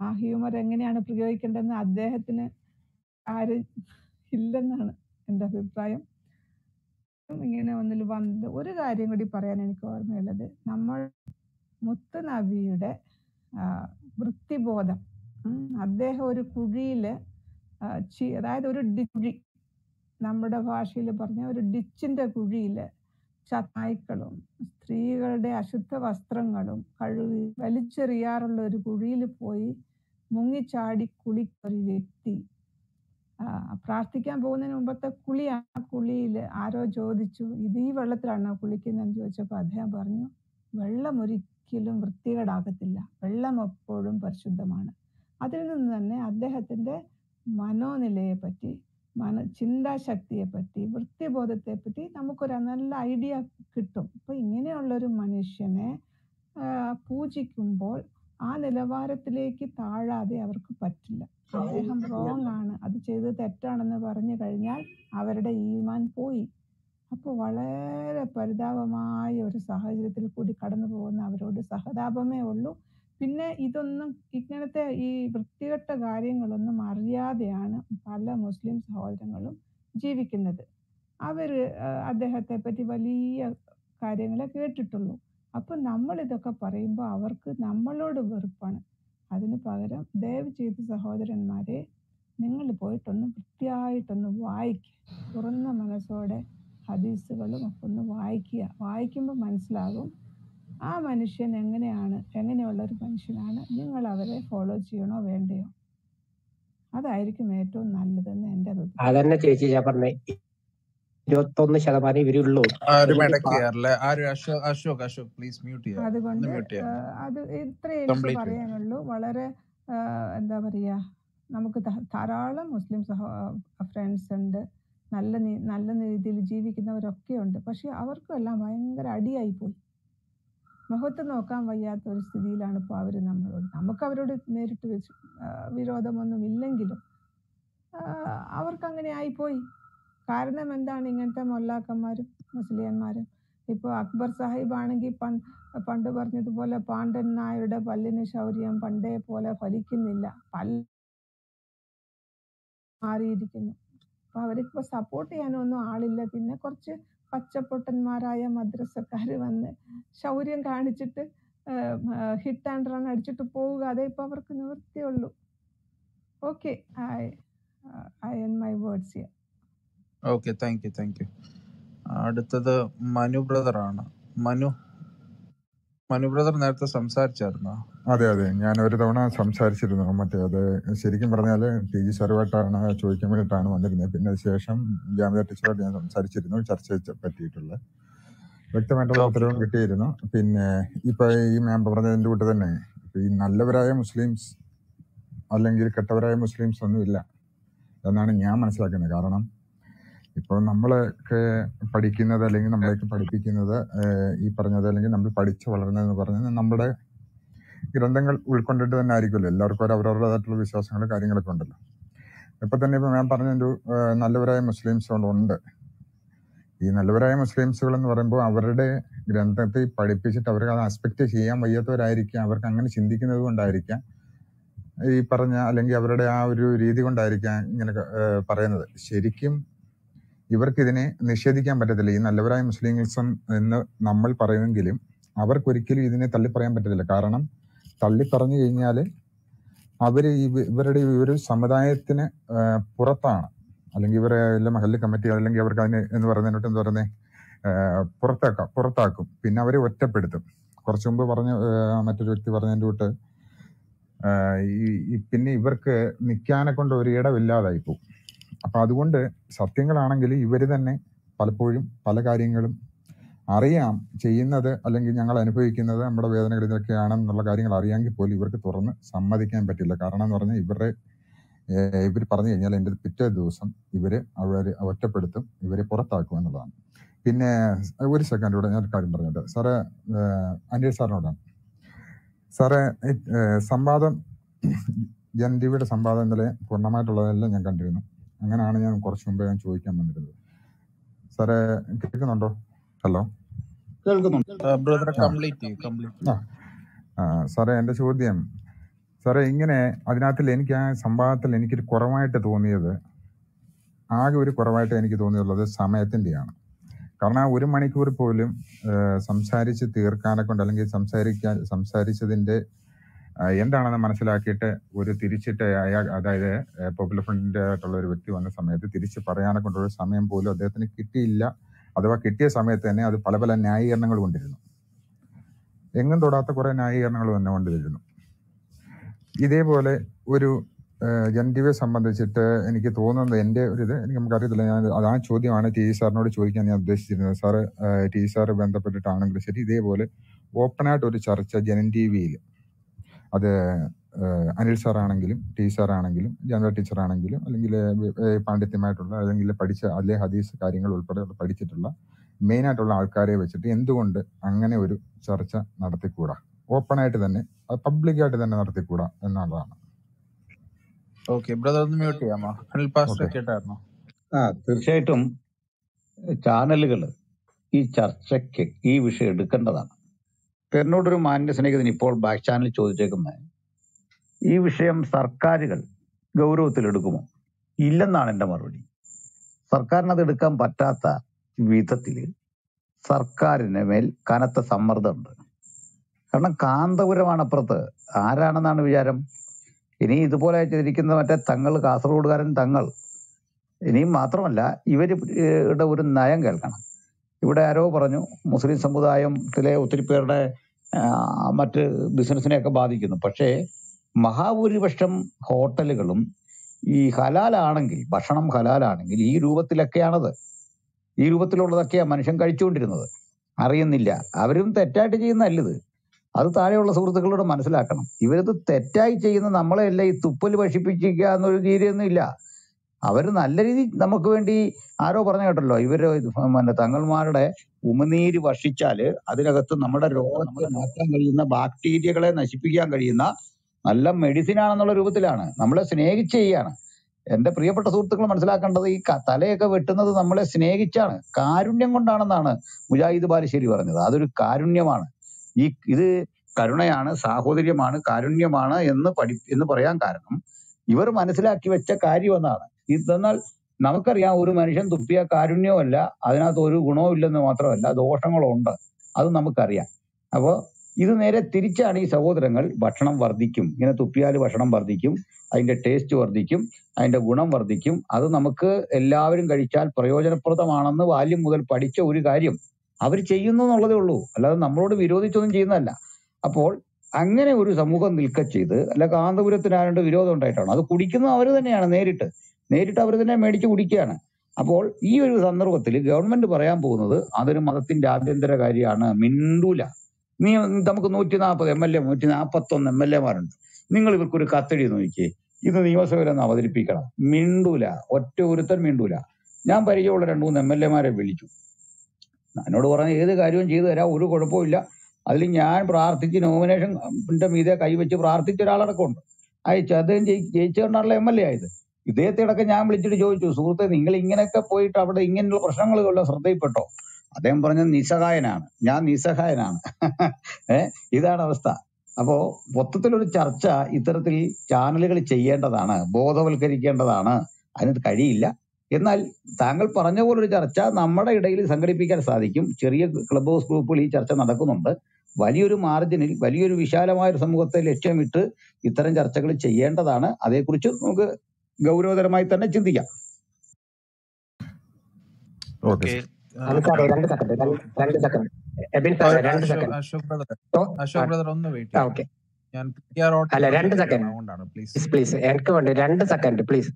ആ ഹ്യൂമർ എങ്ങനെയാണ് പ്രയോഗിക്കേണ്ടതെന്ന് അദ്ദേഹത്തിന് ആരും ഇല്ലെന്നാണ് എൻ്റെ അഭിപ്രായം. ഇങ്ങനെ ഒന്നിൽ വന്നത് ഒരു കാര്യം കൂടി പറയാൻ എനിക്ക് ഓർമ്മയുള്ളത്, നമ്മൾ മുത്ത് നബിയുടെ വൃത്തിബോധം, അദ്ദേഹം ഒരു കുഴിയിൽ, അതായത് ഒരു കുഴി, നമ്മുടെ ഭാഷയിൽ പറഞ്ഞ ഒരു ഡിച്ചിൻ്റെ കുഴിയിൽ ചായക്കളും സ്ത്രീകളുടെ അശുദ്ധ വസ്ത്രങ്ങളും കഴുകി വലിച്ചെറിയാറുള്ള ഒരു കുഴിയിൽ പോയി മുങ്ങിച്ചാടി കുളിക്കൊരു വ്യക്തി പ്രാർത്ഥിക്കാൻ പോകുന്നതിന് മുമ്പത്തെ കുളി. ആ കുളിയിൽ ആരോ ചോദിച്ചു, ഇത് ഈ വെള്ളത്തിലാണോ കുളിക്കുന്നതെന്ന് ചോദിച്ചപ്പോൾ അദ്ദേഹം പറഞ്ഞു, വെള്ളം ഒരിക്കലും വൃത്തികേടാകത്തില്ല, വെള്ളം എപ്പോഴും പരിശുദ്ധമാണ്. അതിൽ നിന്ന് തന്നെ അദ്ദേഹത്തിൻ്റെ മനോനിലയെപ്പറ്റി, ചിന്താശക്തിയെപ്പറ്റി, വൃത്തിബോധത്തെപ്പറ്റി നമുക്കൊരു നല്ല ഐഡിയ കിട്ടും. അപ്പോൾ ഇങ്ങനെയുള്ളൊരു മനുഷ്യനെ പൂജിക്കുമ്പോൾ ആ നിലവാരത്തിലേക്ക് താഴാതെ അവർക്ക് പറ്റില്ല. അദ്ദേഹം റോങ് ആണ്, അത് ചെയ്തത് തെറ്റാണെന്ന് പറഞ്ഞു കഴിഞ്ഞാൽ അവരുടെ ഈമാൻ പോയി. അപ്പോൾ വളരെ പരിതാപമായ ഒരു സാഹചര്യത്തിൽ കൂടി കടന്നു പോകുന്ന അവരോട് സഹതാപമേ ഉള്ളൂ. പിന്നെ ഇതൊന്നും ഇങ്ങനത്തെ ഈ വൃത്തികെട്ട കാര്യങ്ങളൊന്നും അറിയാതെയാണ് പല മുസ്ലിം സഹോദരങ്ങളും ജീവിക്കുന്നത്. അവർ അദ്ദേഹത്തെ പറ്റി വലിയ കാര്യങ്ങളെ കേട്ടിട്ടുള്ളൂ. അപ്പോൾ നമ്മളിതൊക്കെ പറയുമ്പോൾ അവർക്ക് നമ്മളോട് വെറുപ്പാണ്. അതിന് പകരം ദയവ് ചെയ്ത് സഹോദരന്മാരെ, നിങ്ങൾ പോയിട്ടൊന്ന് വൃത്തിയായിട്ടൊന്ന് വായിക്കുക, തുറന്ന മനസ്സോടെ ഹദീസുകളും ഒക്കെ ഒന്ന് വായിക്കുക. വായിക്കുമ്പോൾ മനസ്സിലാകും ആ മനുഷ്യൻ എങ്ങനെയുള്ളൊരു മനുഷ്യനാണ്, നിങ്ങൾ അവരെ ഫോളോ ചെയ്യണോ വേണ്ടയോ. അതായിരിക്കും ഏറ്റവും നല്ലതെന്ന് എൻ്റെ അഭിപ്രായം. 21% ഇവരുള്ളൂ. അതുകൊണ്ട് അത് ഇത്രയേ പറയാനുള്ളൂ. വളരെ എന്താ പറയാ, നമുക്ക് ധാരാളം മുസ്ലിം ഫ്രണ്ട്സ് ഉണ്ട്, നല്ല രീതിയിൽ ജീവിക്കുന്നവരൊക്കെ ഉണ്ട്. പക്ഷെ അവർക്കും എല്ലാം ഭയങ്കര അടിയായി പോയി. മുഖത്ത് നോക്കാൻ വയ്യാത്ത ഒരു സ്ഥിതിയിലാണ് ഇപ്പോൾ അവർ നമ്മളോട്. നമുക്ക് അവരോട് നേരിട്ട് വെച്ച് വിരോധമൊന്നും ഇല്ലെങ്കിലും അവർക്കങ്ങനെ ആയിപ്പോയി. കാരണം എന്താണ്, ഇങ്ങനത്തെ മൊല്ലാക്കന്മാരും മുസ്ലിയന്മാരും. ഇപ്പോൾ അക്ബർ സാഹിബ് ആണെങ്കിൽ പണ്ട് പറഞ്ഞതുപോലെ പാണ്ഡൻ നായരുടെ പല്ലിന് ശൗര്യം പണ്ടേ പോലെ ഫലിക്കുന്നില്ല, പല്ല് മാറിയിരിക്കുന്നു. അപ്പോൾ അവർക്കിപ്പോൾ സപ്പോർട്ട് ചെയ്യാനൊന്നും ആളില്ല. പിന്നെ കുറച്ച് പച്ചപ്പൊട്ടന്മാരായ മദ്രസക്കാർ വന്ന് ശൗര്യം കാണിച്ചിട്ട് ഹിറ്റ് ആൻഡ് റൺ അടിച്ചിട്ട് പോവുക, അതേ ഇപ്പോൾ അവർക്ക് നിവൃത്തിയുള്ളൂ. Okay, I end my words here. Okay, thank you thank you. അടുത്തത് മനു ബ്രദറാണ്. മനു ബ്രദർ നേരത്തെ സംസാരിച്ചായിരുന്നു. അതെ അതെ, ഞാൻ ഒരു തവണ സംസാരിച്ചിരുന്നു. മറ്റേ അത് ശരിക്കും പറഞ്ഞാൽ ടി ജി സാറുമായിട്ടാണ് ചോദിക്കാൻ വേണ്ടിയിട്ടാണ് വന്നിരുന്നത്. പിന്നെ അതിനുശേഷം ജാമ്യ ടീച്ചറുമായിട്ട് ഞാൻ സംസാരിച്ചിരുന്നു, ചർച്ച പറ്റിയിട്ടുള്ള വ്യക്തമായിട്ടുള്ള ഉത്തരവും കിട്ടിയിരുന്നു. പിന്നെ ഇപ്പോൾ ഈ മാം പറഞ്ഞതിൻ്റെ കൂട്ട് തന്നെ ഈ നല്ലവരായ മുസ്ലിംസ് അല്ലെങ്കിൽ കെട്ടവരായ മുസ്ലിംസ് ഒന്നുമില്ല എന്നാണ് ഞാൻ മനസ്സിലാക്കുന്നത്. കാരണം ഇപ്പോൾ നമ്മളൊക്കെ പഠിക്കുന്നത് അല്ലെങ്കിൽ നമ്മളെയൊക്കെ പഠിപ്പിക്കുന്നത് ഈ പറഞ്ഞത് അല്ലെങ്കിൽ നമ്മൾ പഠിച്ചു വളർന്നതെന്ന് പറഞ്ഞാൽ നമ്മുടെ ഗ്രന്ഥങ്ങൾ ഉൾക്കൊണ്ടിട്ട് തന്നെ ആയിരിക്കുമല്ലോ. എല്ലാവർക്കും അവരവരുടേതായിട്ടുള്ള വിശ്വാസങ്ങൾ കാര്യങ്ങളൊക്കെ ഉണ്ടല്ലോ. ഇപ്പം തന്നെ ഇപ്പോൾ ഞാൻ പറഞ്ഞൊരു നല്ലവരായ മുസ്ലിംസുകളുണ്ട്. ഈ നല്ലവരായ മുസ്ലിംസുകൾ എന്ന് പറയുമ്പോൾ അവരുടെ ഗ്രന്ഥത്തിൽ പഠിപ്പിച്ചിട്ട് അവർക്ക് അത് ആസ്പെക്റ്റ് ചെയ്യാൻ വയ്യാത്തവരായിരിക്കാം. അവർക്ക് അങ്ങനെ ചിന്തിക്കുന്നത് കൊണ്ടായിരിക്കാം ഈ പറഞ്ഞ, അല്ലെങ്കിൽ അവരുടെ ആ ഒരു രീതി കൊണ്ടായിരിക്കാം ഇങ്ങനെ പറയുന്നത്. ശരിക്കും ഇവർക്കിതിനെ നിഷേധിക്കാൻ പറ്റത്തില്ല, ഈ നല്ലവരായ മുസ്ലിംസും എന്ന് നമ്മൾ പറയുമെങ്കിലും അവർക്കൊരിക്കലും ഇതിനെ തള്ളിപ്പറയാൻ പറ്റത്തില്ല. കാരണം തള്ളിപ്പറഞ്ഞു കഴിഞ്ഞാൽ അവർ ഇവരുടെ ഒരു സമുദായത്തിന് പുറത്താണ്, അല്ലെങ്കിൽ ഇവരെ എല്ലാ മഹല്ല് കമ്മിറ്റികൾ അല്ലെങ്കിൽ അവർക്ക് അതിന് എന്ന് പറയുന്നതിനോട്ട് എന്ന് പറയുന്നത് പുറത്താക്കും. പിന്നെ അവരെ ഒറ്റപ്പെടുത്തും. കുറച്ചു മുമ്പ് പറഞ്ഞ മറ്റൊരു വ്യക്തി പറഞ്ഞതിൻ്റെ കൂട്ട് പിന്നെ ഇവർക്ക് നിൽക്കാനെ കൊണ്ട് ഒരിടമില്ലാതായി പോകും. അപ്പം അതുകൊണ്ട് സത്യങ്ങളാണെങ്കിൽ ഇവർ തന്നെ പലപ്പോഴും പല കാര്യങ്ങളും അറിയാം ചെയ്യുന്നത്, അല്ലെങ്കിൽ ഞങ്ങൾ അനുഭവിക്കുന്നത് നമ്മുടെ വേദനകൾ ഇതൊക്കെയാണെന്നുള്ള കാര്യങ്ങൾ അറിയാമെങ്കിൽ പോലും ഇവർക്ക് തുറന്ന് സമ്മതിക്കാൻ പറ്റില്ല. കാരണം എന്ന് പറഞ്ഞാൽ ഇവർ പറഞ്ഞു കഴിഞ്ഞാൽ എൻ്റെ പിറ്റേ ദിവസം ഇവർ അവരെ ഒറ്റപ്പെടുത്തും, ഇവരെ പുറത്താക്കും എന്നുള്ളതാണ്. പിന്നെ ഒരു സെക്കൻഡോടെ ഞാൻ ഒരു കാര്യം പറഞ്ഞോട്ടെ സാറേ, അനിൽ സാറിനോടാണ്. സാറേ, സംവാദം, ജനജീവിയുടെ സംവാദം ഇന്നലെ പൂർണ്ണമായിട്ടുള്ളതെല്ലാം ഞാൻ കണ്ടിരുന്നു. അങ്ങനെയാണ് ഞാൻ കുറച്ച് മുമ്പേ ഞാൻ ചോദിക്കാൻ വന്നിരുന്നത്. സാറേ കേൾക്കുന്നുണ്ടോ? ഹലോ, കേൾക്കുന്നുണ്ടോ? ആ സാറേ, എൻ്റെ ചോദ്യം സാറേ, ഇങ്ങനെ അതിനകത്തിൽ എനിക്ക് ആ സംവാദത്തിൽ എനിക്കൊരു കുറവായിട്ട് തോന്നിയത്, ആകെ ഒരു കുറവായിട്ട് എനിക്ക് തോന്നിയുള്ളത് സമയത്തിൻ്റെയാണ്. കാരണം ആ ഒരു മണിക്കൂർ പോലും സംസാരിച്ച് തീർക്കാനെ കൊണ്ട്, അല്ലെങ്കിൽ സംസാരിച്ചതിൻ്റെ എന്താണെന്ന് മനസ്സിലാക്കിയിട്ട് ഒരു തിരിച്ചിട്ട് അയാൾ, അതായത് പോപ്പുലർ ഫ്രണ്ടിൻ്റെ ആയിട്ടുള്ള ഒരു വ്യക്തി വന്ന സമയത്ത് തിരിച്ച് പറയാനെ കൊണ്ടൊരു സമയം പോലും അദ്ദേഹത്തിന് കിട്ടിയില്ല. അഥവാ കിട്ടിയ സമയത്ത് തന്നെ അത് പല പല ന്യായീകരണങ്ങൾ കൊണ്ടിരുന്നു, എങ്ങും തൊടാത്ത കുറേ ന്യായീകരണങ്ങൾ തന്നെ കൊണ്ടുവരുന്നു. ഇതേപോലെ ഒരു ജനജീവിയെ സംബന്ധിച്ചിട്ട് എനിക്ക് തോന്നുന്നത്, എൻ്റെ ഒരു ഇത് എനിക്ക് നമുക്കറിയത്തില്ല, ഞാൻ ആ ചോദ്യമാണ് ടി ജി സാറിനോട് ചോദിക്കാൻ ഞാൻ ഉദ്ദേശിച്ചിരുന്നത്. സാറ് ടി ജി സാറ് ബന്ധപ്പെട്ടിട്ടാണെങ്കിലും ശരി, ഇതേപോലെ ഓപ്പണായിട്ട് ഒരു ചർച്ച ജനജീവിയിൽ, അത് അനിൽ സാറാണെങ്കിലും ടി സാറാണെങ്കിലും ജനറൽ ടീച്ചറാണെങ്കിലും അല്ലെങ്കിൽ പാണ്ഡിത്യമായിട്ടുള്ള അല്ലെങ്കിൽ പഠിച്ച അല്ലെ ഹദീസ് കാര്യങ്ങൾ ഉൾപ്പെടെ പഠിച്ചിട്ടുള്ള മെയിനായിട്ടുള്ള ആൾക്കാരെ വെച്ചിട്ട് എന്തുകൊണ്ട് അങ്ങനെ ഒരു ചർച്ച നടത്തിക്കൂടാ? ഓപ്പൺ ആയിട്ട് തന്നെ പബ്ലിക് ആയിട്ട് തന്നെ നടത്തിക്കൂടാ എന്നുള്ളതാണ്. ഓക്കേ ബ്രദർ ഒന്ന് മ്യൂട്ട് ചെയ്യാമോ? അനിൽ പാസ്റ്റർ കേട്ടായിരുന്നോ? ആ തീർച്ചയായിട്ടും ചാനലുകൾ ഈ ചർച്ചയ്ക്ക് ഈ വിഷയം എടുക്കേണ്ടതാണ്. എന്നോടൊരു മാന്യ സ്നേഹിതന് ഇപ്പോൾ ബാക്ക് ചാനൽ ചോദിച്ചേക്കുന്നത് ഈ വിഷയം സർക്കാരുകൾ ഗൗരവത്തിലെടുക്കുമോ? ഇല്ലെന്നാണ് എൻ്റെ മറുപടി. സർക്കാരിനത് എടുക്കാൻ പറ്റാത്ത വിധത്തിൽ സർക്കാരിന് മേൽ കനത്ത സമ്മർദ്ദമുണ്ട്. കാരണം കാന്തപുരമാണ് അപ്പുറത്ത്, ആരാണെന്നാണ് വിചാരം. ഇനി ഇതുപോലെ ചെയ്തിരിക്കുന്ന മറ്റേ തങ്ങൾ, കാസർഗോഡുകാരൻ തങ്ങൾ, ഇനിയും മാത്രമല്ല ഇവരുടെ ഒരു നയം കേൾക്കണം. ഇവിടെ ആരോ പറഞ്ഞു മുസ്ലിം സമുദായത്തിലെ ഒത്തിരി പേരുടെ മറ്റ് ബിസിനസ്സിനെയൊക്കെ ബാധിക്കുന്നു. പക്ഷേ മഹാഭൂരിപക്ഷം ഹോട്ടലുകളും ഈ ഹലാലാണെങ്കിൽ, ഭക്ഷണം ഹലാലാണെങ്കിൽ ഈ രൂപത്തിലൊക്കെയാണത്, ഈ രൂപത്തിലുള്ളതൊക്കെയാണ് മനുഷ്യൻ കഴിച്ചുകൊണ്ടിരുന്നത്, അറിയുന്നില്ല. അവരും തെറ്റായിട്ട് ചെയ്യുന്നതല്ലത്. അത് താഴെയുള്ള സുഹൃത്തുക്കളോട് മനസ്സിലാക്കണം. ഇവരത് തെറ്റായി ചെയ്യുന്ന നമ്മളെയല്ല ഈ തുപ്പൽ ഭക്ഷിപ്പിക്കുക എന്നൊരു രീതിയൊന്നും ഇല്ല. അവർ നല്ല രീതി നമുക്ക് വേണ്ടി ആരോ പറഞ്ഞു കേട്ടല്ലോ, ഇവർ തങ്ങന്മാരുടെ ഉമിനീര് ഭക്ഷിച്ചാൽ അതിനകത്ത് നമ്മുടെ രോഗത്തെ മാറ്റാൻ കഴിയുന്ന ബാക്ടീരിയകളെ നശിപ്പിക്കാൻ കഴിയുന്ന നല്ല മെഡിസിനാണെന്നുള്ള രൂപത്തിലാണ് നമ്മളെ സ്നേഹിച്ച് ചെയ്യാണ്. എൻ്റെ പ്രിയപ്പെട്ട സുഹൃത്തുക്കൾ മനസ്സിലാക്കേണ്ടത് ഈ തലയൊക്കെ വെട്ടുന്നത് നമ്മളെ സ്നേഹിച്ചാണ്, കാരുണ്യം കൊണ്ടാണെന്നാണ് മുജാഹിദ് ബാലുശ്ശേരി പറഞ്ഞത്. അതൊരു കാരുണ്യമാണ്. ഈ ഇത് കരുണയാണ്, സാഹോദര്യമാണ്, കാരുണ്യമാണ് എന്ന് പറയാൻ കാരണം ഇവർ മനസ്സിലാക്കി വെച്ച കാര്യം എന്നാണ്. ഇതെന്നാൽ നമുക്കറിയാം, ഒരു മനുഷ്യൻ തുപ്പിയ കാരുണ്യമല്ല, അതിനകത്ത് ഒരു ഗുണവും ഇല്ലെന്ന് മാത്രമല്ല ദോഷങ്ങളുണ്ട്, അത് നമുക്കറിയാം. അപ്പോൾ ഇത് നേരെ തിരിച്ചാണ് ഈ സഹോദരങ്ങൾ. ഭക്ഷണം വർദ്ധിക്കും, ഇങ്ങനെ തുപ്പിയാൽ ഭക്ഷണം വർദ്ധിക്കും, അതിൻ്റെ ടേസ്റ്റ് വർദ്ധിക്കും, അതിൻ്റെ ഗുണം വർദ്ധിക്കും. അത് നമുക്ക് എല്ലാവരും കഴിച്ചാൽ പ്രയോജനപ്രദമാണെന്ന് ബാല്യം മുതൽ പഠിച്ച ഒരു കാര്യം അവർ ചെയ്യുന്നു എന്നുള്ളതേ ഉള്ളൂ, അല്ലാതെ നമ്മളോട് വിരോധിച്ചൊന്നും ചെയ്യുന്നതല്ല. അപ്പോൾ അങ്ങനെ ഒരു സമൂഹം നിൽക്ക ചെയ്ത്, അല്ല കാന്തപുരത്തിന് ആരുടെ വിരോധം ഉണ്ടായിട്ടാണ് അത് കുടിക്കുന്നത്? അവർ തന്നെയാണ് നേരിട്ട് അവർ തന്നെ മേടിച്ച് കുടിക്കുകയാണ്. അപ്പോൾ ഈ ഒരു സന്ദർഭത്തിൽ ഗവൺമെന്റ് പറയാൻ പോകുന്നത് അതൊരു മതത്തിന്റെ ആഭ്യന്തര കാര്യമാണ്, മിണ്ടൂല. നമുക്ക് 141 എം എൽ എമാരുണ്ട്. നിങ്ങൾ ഇവർക്കൊരു കത്തെഴുതി നോക്കിയേ, ഇത് നിയമസഭയിൽ ഒന്ന് അവതരിപ്പിക്കണം. മിണ്ടൂല, ഒറ്റ ഒരുത്തൻ മിണ്ടൂല. ഞാൻ പരിചയമുള്ള 2-3 എം എൽ എമാരെ വിളിച്ചു. എന്നോട് പറഞ്ഞ ഏത് കാര്യവും ചെയ്തു തരാം, ഒരു കുഴപ്പമില്ല. അതിൽ ഞാൻ പ്രാർത്ഥിച്ച് നോമിനേഷൻ്റെ മീതെ കൈവച്ച് പ്രാർത്ഥിച്ച ഒരാളടക്കമുണ്ട്. അയച്ചു, അദ്ദേഹം ജയിച്ചുകൊണ്ടാണല്ലോ MLA ആയത്. ഇദ്ദേഹത്തെ അടക്കം ഞാൻ വിളിച്ചിട്ട് ചോദിച്ചു, സുഹൃത്തെ നിങ്ങൾ ഇങ്ങനെയൊക്കെ പോയിട്ട് അവിടെ ഇങ്ങനെയുള്ള പ്രശ്നങ്ങൾ കൊല്ലം ശ്രദ്ധയിൽപ്പെട്ടോ? അദ്ദേഹം പറഞ്ഞ നിസ്സഹായനാണ്, ഞാൻ നിസ്സഹായനാണ്. ഇതാണ് അവസ്ഥ. അപ്പോൾ മൊത്തത്തിലൊരു ചർച്ച ഇത്തരത്തിൽ ചാനലുകൾ ചെയ്യേണ്ടതാണ്, ബോധവൽക്കരിക്കേണ്ടതാണ്. അതിന് കഴിയില്ല. എന്നാൽ താങ്കൾ പറഞ്ഞ പോലൊരു ചർച്ച നമ്മുടെ ഇടയിൽ സംഘടിപ്പിക്കാൻ സാധിക്കും. ചെറിയ ക്ലബ് ഹൗസ് ഗ്രൂപ്പുകൾ ഈ ചർച്ച നടക്കുന്നുണ്ട്. വലിയൊരു മാർജിനിൽ, വലിയൊരു വിശാലമായൊരു സമൂഹത്തെ ലക്ഷ്യമിട്ട് ഇത്തരം ചർച്ചകൾ ചെയ്യേണ്ടതാണ്. അതേക്കുറിച്ച് നമുക്ക് ഗൗരവതരമായി തന്നെ ചിന്തിക്കാം. എനിക്ക് 2 സെക്കൻഡ് പ്ലീസ്.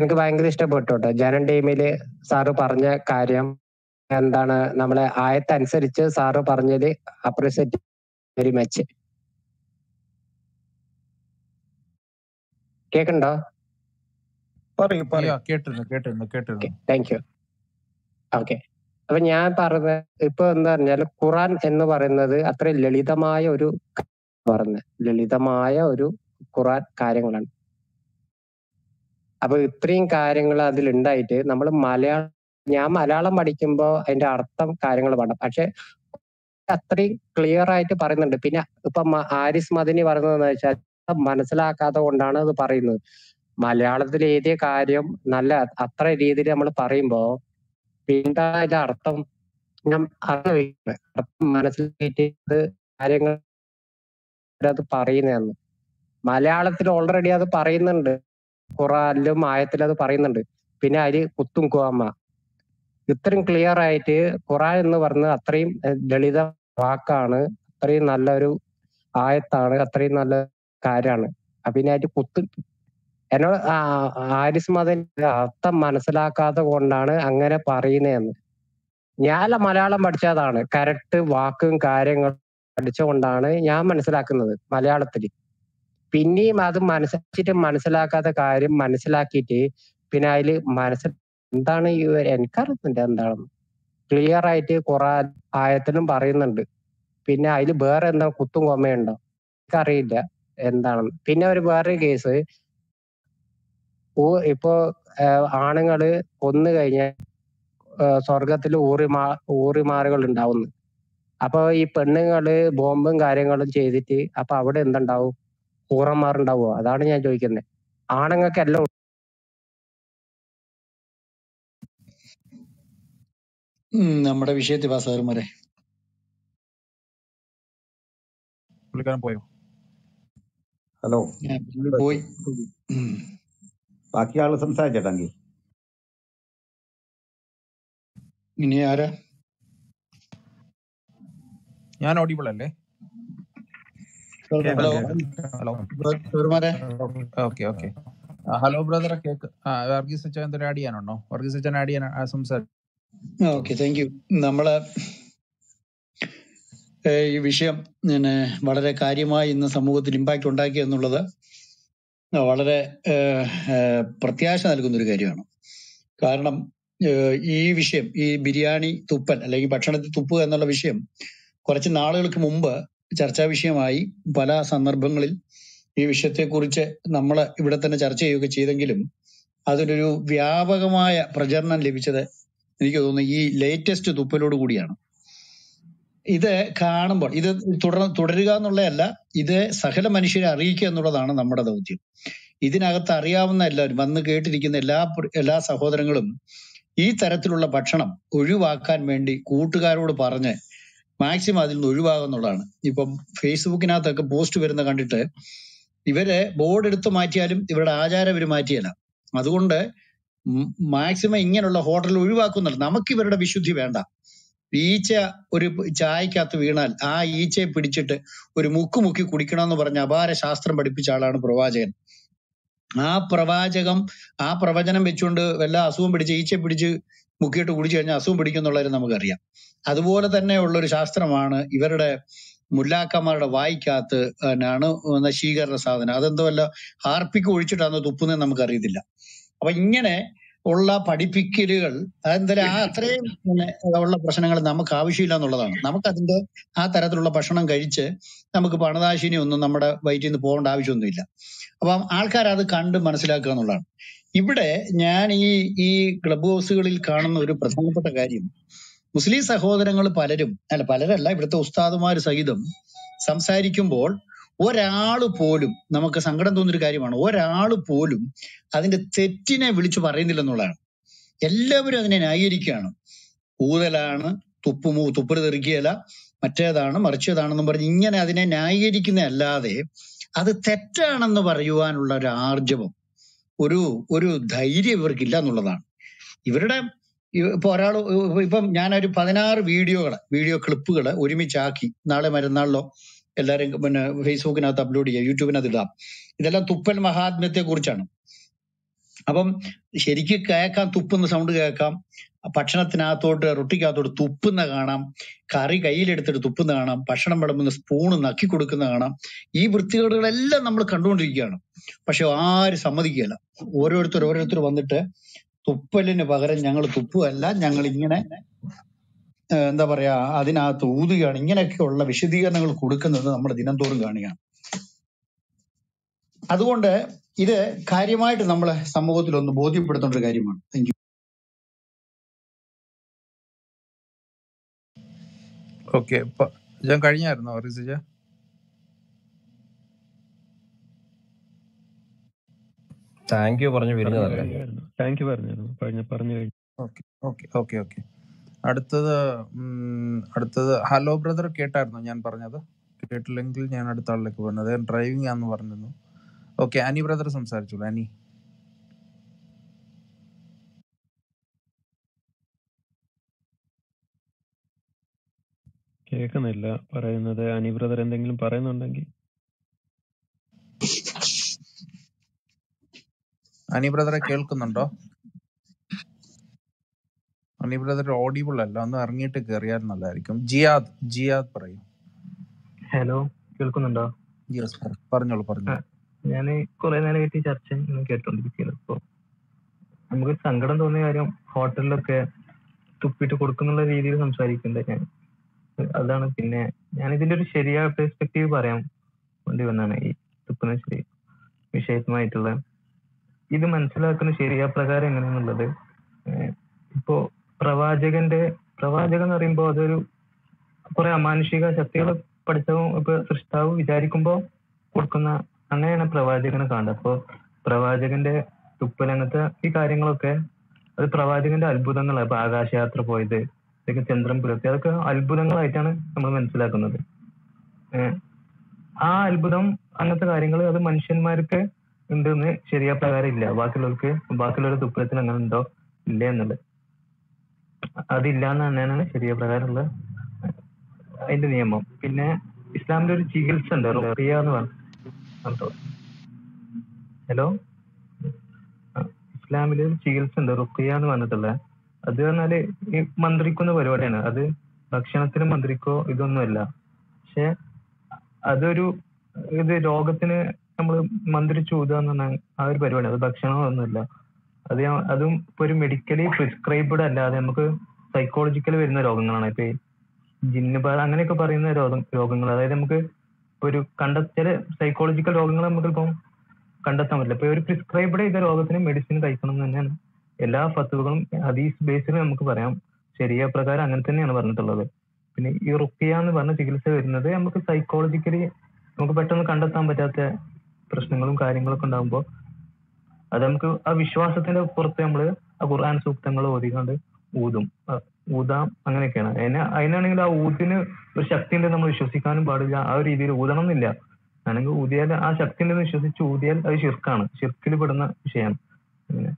എനിക്ക് ഭയങ്കര ഇഷ്ടപ്പെട്ടു കേട്ടോ ജനം ടീമില് സാറ് പറഞ്ഞ കാര്യം. എന്താണ് നമ്മളെ ആയത്തനുസരിച്ച് സാറ് പറഞ്ഞത് അപ്രീസിയേറ്റ് വെരി മച്ച്. കേക്കണ്ടോ? Thank you. ഓക്കെ, അപ്പൊ ഞാൻ പറഞ്ഞ ഇപ്പൊ എന്താ പറഞ്ഞാൽ ഖുറാൻ എന്ന് പറയുന്നത് അത്ര ലളിതമായ ഒരു ലളിതമായ ഒരു ഖുർആൻ കാര്യങ്ങളാണ്. അപ്പൊ ഇത്രയും കാര്യങ്ങൾ അതിലുണ്ടായിട്ട് നമ്മൾ ഞാൻ മലയാളം പഠിക്കുമ്പോൾ അതിന്റെ അർത്ഥം കാര്യങ്ങൾ വേണം. പക്ഷെ അത്രയും ക്ലിയർ ആയിട്ട് പറയുന്നുണ്ട്. പിന്നെ ഇപ്പൊ ഹാരിസ് മദനി പറയുന്നതെന്ന് വെച്ചാൽ മനസ്സിലാക്കാത്ത കൊണ്ടാണ് അത് പറയുന്നത്. മലയാളത്തിൽ എഴുതിയ കാര്യം നല്ല അത്ര രീതിയിൽ നമ്മൾ പറയുമ്പോൾ പിന്നെ അതിന്റെ അർത്ഥം മനസ്സിലാക്കിയിട്ട് കാര്യങ്ങൾ അത് പറയുന്നതെന്ന് മലയാളത്തിൽ ഓൾറെഡി അത് പറയുന്നുണ്ട്, ഖുറാനിലും ആയത്തിൽ അത് പറയുന്നുണ്ട്. പിന്നെ അതിൽ കുത്തും കുവാമ ഇത്രയും ക്ലിയർ ആയിട്ട് ഖുറാൻ എന്ന് പറഞ്ഞത് അത്രയും ലളിത വാക്കാണ്, അത്രയും നല്ലൊരു ആയത്താണ്, അത്രയും നല്ല കാര്യമാണ്. പിന്നെ അതിൽ എന്നോട് ഹാരിസ് മദനി അർത്ഥം മനസ്സിലാക്കാത്ത കൊണ്ടാണ് അങ്ങനെ പറയുന്നതെന്ന്. ഞാൻ മലയാളം പഠിച്ചതാണ്, കറക്റ്റ് വാക്കും കാര്യങ്ങളും പഠിച്ചുകൊണ്ടാണ് ഞാൻ മനസ്സിലാക്കുന്നത് മലയാളത്തിൽ. പിന്നെയും അത് മനസ്സിലാക്കാത്ത കാര്യം മനസ്സിലാക്കിയിട്ട് പിന്നെ അതിൽ എന്താണ് എനിക്കറിയുന്നില്ല എന്താണെന്ന് ക്ലിയർ ആയിട്ട് ഖുർആൻ ആയത്തിലും പറയുന്നുണ്ട്. പിന്നെ അതിൽ വേറെ എന്താ കുത്തും കൊമയുണ്ടോ എനിക്കറിയില്ല എന്താണെന്ന്. പിന്നെ ഒരു വേറൊരു കേസ്, ഇപ്പോ ആണുങ്ങള് കൊന്നു കഴിഞ്ഞാൽ സ്വർഗത്തിൽ ഊറിമാറുകൾ ഉണ്ടാവുന്നു. അപ്പൊ ഈ പെണ്ണുങ്ങള് ബോംബും കാര്യങ്ങളും ചെയ്തിട്ട് അപ്പൊ അവിടെ എന്തുണ്ടാവും? ഊറന്മാരുണ്ടാവുക. അതാണ് ഞാൻ ചോദിക്കുന്നത്. ആണുങ്ങൾക്ക് എല്ലാം നമ്മുടെ വിഷയത്തിൽ പാസ്സാകുമാരെ പോയോ? ഹലോ, പോയി ബാക്കി ആള് സംസാരിച്ചേട്ടാങ്കിൽ ഇനി ആരാ? ഞാൻ ഓഡിബിൾ അല്ലേ? Hello hello okay okay. Hello brother, കേക്ക് വർഗീസ് അച്ഛൻ എന്തൊരു ആഡ് ചെയ്യാനുണ്ടോ? വർഗീസ് അച്ഛൻ ആഡ് ചെയ്യാൻ സംസാരിച്ചു. Okay, thank you. നമ്മള് ഈ വിഷയം പിന്നെ വളരെ കാര്യമായി ഇന്ന് സമൂഹത്തിൽ ഇമ്പാക്റ്റ് ഉണ്ടാക്കി എന്നുള്ളത് വളരെ പ്രത്യാശ നൽകുന്നൊരു കാര്യമാണ്. കാരണം ഈ വിഷയം, ഈ ബിരിയാണി തുപ്പൽ അല്ലെങ്കിൽ ഭക്ഷണത്തിൽ തുപ്പുക എന്നുള്ള വിഷയം കുറച്ച് നാളുകൾക്ക് മുമ്പ് ചർച്ചാ വിഷയമായി പല സന്ദർഭങ്ങളിൽ ഈ വിഷയത്തെക്കുറിച്ച് നമ്മൾ ഇവിടെ തന്നെ ചർച്ച ചെയ്യുകയൊക്കെ ചെയ്തെങ്കിലും അതിനൊരു വ്യാപകമായ പ്രചരണം ലഭിച്ചത് എനിക്ക് തോന്നുന്നു ഈ ലേറ്റസ്റ്റ് തുപ്പലോട് കൂടിയാണ്. ഇത് കാണുമ്പോൾ ഇത് തുടരുക എന്നുള്ളതല്ല, ഇത് സകല മനുഷ്യരെ അറിയിക്കുക എന്നുള്ളതാണ് നമ്മുടെ ദൗത്യം. ഇതിനകത്ത് അറിയാവുന്ന എല്ലാവരും, വന്ന് കേട്ടിരിക്കുന്ന എല്ലാ സഹോദരങ്ങളും ഈ തരത്തിലുള്ള ഭക്ഷണം ഒഴിവാക്കാൻ വേണ്ടി കൂട്ടുകാരോട് പറഞ്ഞ് മാക്സിമം അതിൽ നിന്ന് ഒഴിവാകുന്നുള്ളതാണ്. ഇപ്പം ഫേസ്ബുക്കിനകത്തൊക്കെ പോസ്റ്റ് വരുന്ന കണ്ടിട്ട് ഇവരെ ബോർഡ് എടുത്ത് മാറ്റിയാലും ഇവരുടെ ആചാരം ഇവർ മാറ്റിയല്ല. അതുകൊണ്ട് മാക്സിമം ഇങ്ങനെയുള്ള ഹോട്ടലിൽ ഒഴിവാക്കുന്നുള്ളു. നമുക്ക് ഇവരുടെ വിശുദ്ധി വേണ്ട. ഈച്ച ഒരു ചായക്കകത്ത് വീണാൽ ആ ഈച്ചയെ പിടിച്ചിട്ട് ഒരു മുക്കി കുടിക്കണമെന്ന് പറഞ്ഞ അപാര ശാസ്ത്രം പഠിപ്പിച്ച ആളാണ് പ്രവാചകൻ. ആ പ്രവചനം വെച്ചുകൊണ്ട് വല്ല അസുഖം പിടിച്ച് ഈച്ചയെ പിടിച്ച് മുക്കിയിട്ട് കുടിച്ചു കഴിഞ്ഞാൽ അസുഖം പിടിക്കുന്നുള്ളവരെ നമുക്കറിയാം. അതുപോലെ തന്നെയുള്ള ഒരു ശാസ്ത്രമാണ് ഇവരുടെ മുല്ലാക്കന്മാരുടെ വായിക്കകത്ത് തന്നെയാണ് ശീകരണ സാധനം. അതെന്തോ വല്ല ഹാർപ്പിക്ക് ഒഴിച്ചിട്ടാണെന്ന് തുപ്പുന്നതെന്ന് നമുക്കറിയത്തില്ല. അപ്പൊ ഇങ്ങനെ ഉള്ള പഠിപ്പിക്കലുകൾ, അതെന്തായാലും അത്രയും ഉള്ള പ്രശ്നങ്ങൾ നമുക്ക് ആവശ്യമില്ല എന്നുള്ളതാണ്. നമുക്കതിന്റെ ആ തരത്തിലുള്ള ഭക്ഷണം കഴിച്ച് നമുക്ക് പണനാശിനി ഒന്നും നമ്മുടെ വയറ്റിൽ നിന്ന് പോകേണ്ട ആവശ്യമൊന്നുമില്ല. അപ്പം ആൾക്കാരത് കണ്ട് മനസ്സിലാക്കുക എന്നുള്ളതാണ്. ഇവിടെ ഞാൻ ഈ ക്ലബ് ഹൗസുകളിൽ കാണുന്ന ഒരു പ്രധാനപ്പെട്ട കാര്യം, മുസ്ലിം സഹോദരങ്ങൾ പലരല്ല ഇവിടുത്തെ ഉസ്താദുമാർ സഹിതം സംസാരിക്കുമ്പോൾ ഒരാൾ പോലും, നമുക്ക് സങ്കടം തോന്നിയൊരു കാര്യമാണ്, ഒരാൾ പോലും അതിന്റെ തെറ്റിനെ വിളിച്ചു പറയുന്നില്ല എന്നുള്ളതാണ്. എല്ലാവരും അതിനെ ന്യായീകരിക്കുകയാണ്. ഊതലാണ്, തുപ്പല് തെറിക്കുകയല്ല, മറ്റേതാണ് മറിച്ചതാണെന്നും പറഞ്ഞ് ഇങ്ങനെ അതിനെ ന്യായീകരിക്കുന്ന അല്ലാതെ അത് തെറ്റാണെന്ന് പറയുവാനുള്ള ഒരു ആർജവം, ഒരു ധൈര്യം ഇവർക്കില്ല എന്നുള്ളതാണ്. ഇവരുടെ ഇപ്പൊ ഞാനൊരു 16 വീഡിയോ ക്ലിപ്പുകൾ ഒരുമിച്ചാക്കി നാളെ മറ്റന്നാളിലോ എല്ലാവരും പിന്നെ ഫേസ്ബുക്കിനകത്ത് അപ്ലോഡ് ചെയ്യുക, യൂട്യൂബിനകത്ത് ഇടാം. ഇതെല്ലാം തുപ്പൽ മഹാത്മ്യത്തെ കുറിച്ചാണ്. അപ്പം ശരിക്കും കേൾക്കാം, തുപ്പുന്ന സൗണ്ട് കേൾക്കാം, ഭക്ഷണത്തിനകത്തോട്ട് റൊട്ടിക്കകത്തോട്ട് തുപ്പുന്ന കാണാം, കറി കയ്യിലെടുത്തിട്ട് തുപ്പുന്ന കാണാം, ഭക്ഷണം വിളമ്പുന്ന സ്പൂണ് നക്കി കൊടുക്കുന്ന കാണാം. ഈ വൃത്തികേടുകളെല്ലാം നമ്മൾ കണ്ടുകൊണ്ടിരിക്കുകയാണ്. പക്ഷെ ആരും സമ്മതിക്കുകയല്ല. ഓരോരുത്തർ വന്നിട്ട് തുപ്പലിന് പകരം ഞങ്ങൾ തുപ്പുകയല്ല, ഞങ്ങൾ ഇങ്ങനെ എന്താ പറയാ അതിനകത്ത് ഊതുകയാണ്, ഇങ്ങനെയൊക്കെയുള്ള വിശദീകരണങ്ങൾ കൊടുക്കുന്നത് നമ്മൾ ദിനംതോറും കാണുകയാണ്. അതുകൊണ്ട് ഇത് കാര്യമായിട്ട് നമ്മളെ സമൂഹത്തിൽ ഒന്ന് ബോധ്യപ്പെടുത്തേണ്ട ഒരു കാര്യമാണ്. Thank you. ഓക്കെ, ഞാൻ കഴിഞ്ഞായിരുന്നു. താങ്ക് യു പറഞ്ഞു. ഓക്കെ. അടുത്തത് ഹലോ ബ്രദർ, കേട്ടായിരുന്നു ഞാൻ പറഞ്ഞത്? കേട്ടില്ലെങ്കിൽ ഞാൻ അടുത്ത ആളിലേക്ക് പറഞ്ഞത്. ഡ്രൈവിംഗ് ആണെന്ന് പറഞ്ഞിരുന്നു. ഓക്കെ, അനി ബ്രദർ സംസാരിച്ചോളൂ. അനി, കേൾക്കുന്നില്ല പറയുന്നത്. അനി ബ്രദർ എന്തെങ്കിലും പറയുന്നുണ്ടെങ്കിൽ. അനി ബ്രദറെ കേൾക്കുന്നുണ്ടോ? അനി ബ്രദർ ഓഡിബിൾ അല്ല, ഒന്ന് ഇറങ്ങിയിട്ട് കയറിയാൽ നല്ലതായിരിക്കും. ജിയാദ് പറയും. ഹലോ, കേൾക്കുന്നുണ്ടോ? പറഞ്ഞോളൂ. ഞാൻ കുറെ നേരമായിട്ട് ചർച്ച കേട്ടോണ്ടിരിക്കുന്നത്. ഇപ്പോൾ നമുക്കൊരു സങ്കടം തോന്നിയ കാര്യം, ഹോട്ടലിലൊക്കെ തുപ്പിട്ട് കൊടുക്കുന്നുള്ള രീതിയിൽ സംസാരിക്കുന്നത് ഞാൻ അതാണ്. പിന്നെ ഞാൻ ഇതിന്റെ ഒരു ശരിയായ പെർസ്പെക്റ്റീവ് പറയാൻ വേണ്ടി വന്നാണ്. ഈ തുപ്പുന്ന ശരി വിഷയമായിട്ടുള്ള ഇത് മനസ്സിലാക്കുന്ന ശരിയാ പ്രകാരം എങ്ങനെയാണുള്ളത്. ഇപ്പോ പ്രവാചകൻ എന്ന് പറയുമ്പോൾ അതൊരു കുറെ അമാനുഷിക ശക്തികൾ പഠിച്ചവും ഇപ്പൊ സൃഷ്ടാവ് വിചാരിക്കുമ്പോ കൊടുക്കുന്ന അങ്ങനെയാണ് പ്രവാചകനെ കാണുന്നത്. അപ്പോ പ്രവാചകന്റെ തുപ്പൽ അങ്ങനത്തെ ഈ കാര്യങ്ങളൊക്കെ അത് പ്രവാചകന്റെ അത്ഭുതങ്ങളാണ്. ഇപ്പൊ ആകാശയാത്ര പോയത്, ഇതൊക്കെ ചന്ദ്രൻ പുലർത്തി, അതൊക്കെ അത്ഭുതങ്ങളായിട്ടാണ് നമ്മൾ മനസ്സിലാക്കുന്നത്. ആ അത്ഭുതം അങ്ങനത്തെ കാര്യങ്ങൾ അത് മനുഷ്യന്മാർക്ക് ഉണ്ടെന്ന് ശരിയാ പ്രകാരം ഇല്ല. ബാക്കിയുള്ളവരുടെ തുപ്പലത്തിന് അങ്ങനെ ഉണ്ടോ ഇല്ല എന്നുള്ളത് അതില്ല എന്ന് തന്നെയാണ് ശരിയാ പ്രകാരമുള്ള അതിന്റെ നിയമം. പിന്നെ ഇസ്ലാമിൽ ഒരു ചികിത്സ ഉണ്ട്, റുഖിയ എന്ന് പറഞ്ഞു. ഹലോ, ഇസ്ലാമിൽ ഒരു ചികിത്സ ഉണ്ട് റുഖിയ എന്ന് പറഞ്ഞിട്ടുള്ള. അത് പറഞ്ഞാല് ഈ മന്ത്രിക്കുന്ന പരിപാടിയാണ്. അത് ഭക്ഷണത്തിന് മന്ത്രിക്കോ ഇതൊന്നുമല്ല, പക്ഷെ അതൊരു ഇത് രോഗത്തിന് നമ്മൾ മന്ത്രിച്ചു ഊതാന്ന് പറഞ്ഞാൽ ആ ഒരു പരിപാടി. അത് ഭക്ഷണമൊന്നുമില്ല, അതും ഇപ്പൊ ഒരു മെഡിക്കലി പ്രിസ്ക്രൈബ്ഡ് അല്ലാതെ നമുക്ക് സൈക്കോളജിക്കലി വരുന്ന രോഗങ്ങളാണ്. ഇപ്പൊ ജിന്ന് അങ്ങനെയൊക്കെ പറയുന്ന രോഗങ്ങൾ, അതായത് നമുക്ക് ഒരു കണ്ടെത്തിയ സൈക്കോളജിക്കൽ രോഗങ്ങൾ നമുക്കിപ്പം കണ്ടെത്താൻ പറ്റില്ല. ഇപ്പൊ ഒരു പ്രിസ്ക്രൈബ്ഡ് ചെയ്ത രോഗത്തിന് മെഡിസിൻ കഴിക്കണം എന്ന് തന്നെയാണ് എല്ലാ ഫത്വകളും ഹദീസ് ബേസിൽ നമുക്ക് പറയാം. ശരിയ പ്രകാരം അങ്ങനെ തന്നെയാണ് പറഞ്ഞിട്ടുള്ളത്. പിന്നെ ഈ റുഖിയ എന്ന് പറഞ്ഞ ചികിത്സ വരുന്നത് നമുക്ക് സൈക്കോളജിക്കലി നമുക്ക് പെട്ടെന്ന് കണ്ടെത്താൻ പറ്റാത്ത പ്രശ്നങ്ങളും കാര്യങ്ങളൊക്കെ ഉണ്ടാകുമ്പോൾ അത് നമുക്ക് ആ വിശ്വാസത്തിന്റെ പുറത്ത് നമ്മള് ആ ഖുർആൻ സൂക്തങ്ങൾ ഓതിക്കൊണ്ട് ഊതാം അങ്ങനെയൊക്കെയാണ്. അതിനാണെങ്കിൽ ആ ഊതിന് ഒരു ശക്തി ഉണ്ടെന്ന് നമ്മൾ വിശ്വസിക്കാനും പാടില്ല. ആ ഒരു രീതിയിൽ ഊതണം എന്നില്ല, ആണെങ്കിൽ ഊതിയാൽ ആ ശക്തി ഉണ്ടെന്ന് വിശ്വസിച്ച് ഊതിയാൽ അത് ശിർക്കാണ്, ശിർക്കിൽ പെടുന്ന വിഷയമാണ്. അങ്ങനെ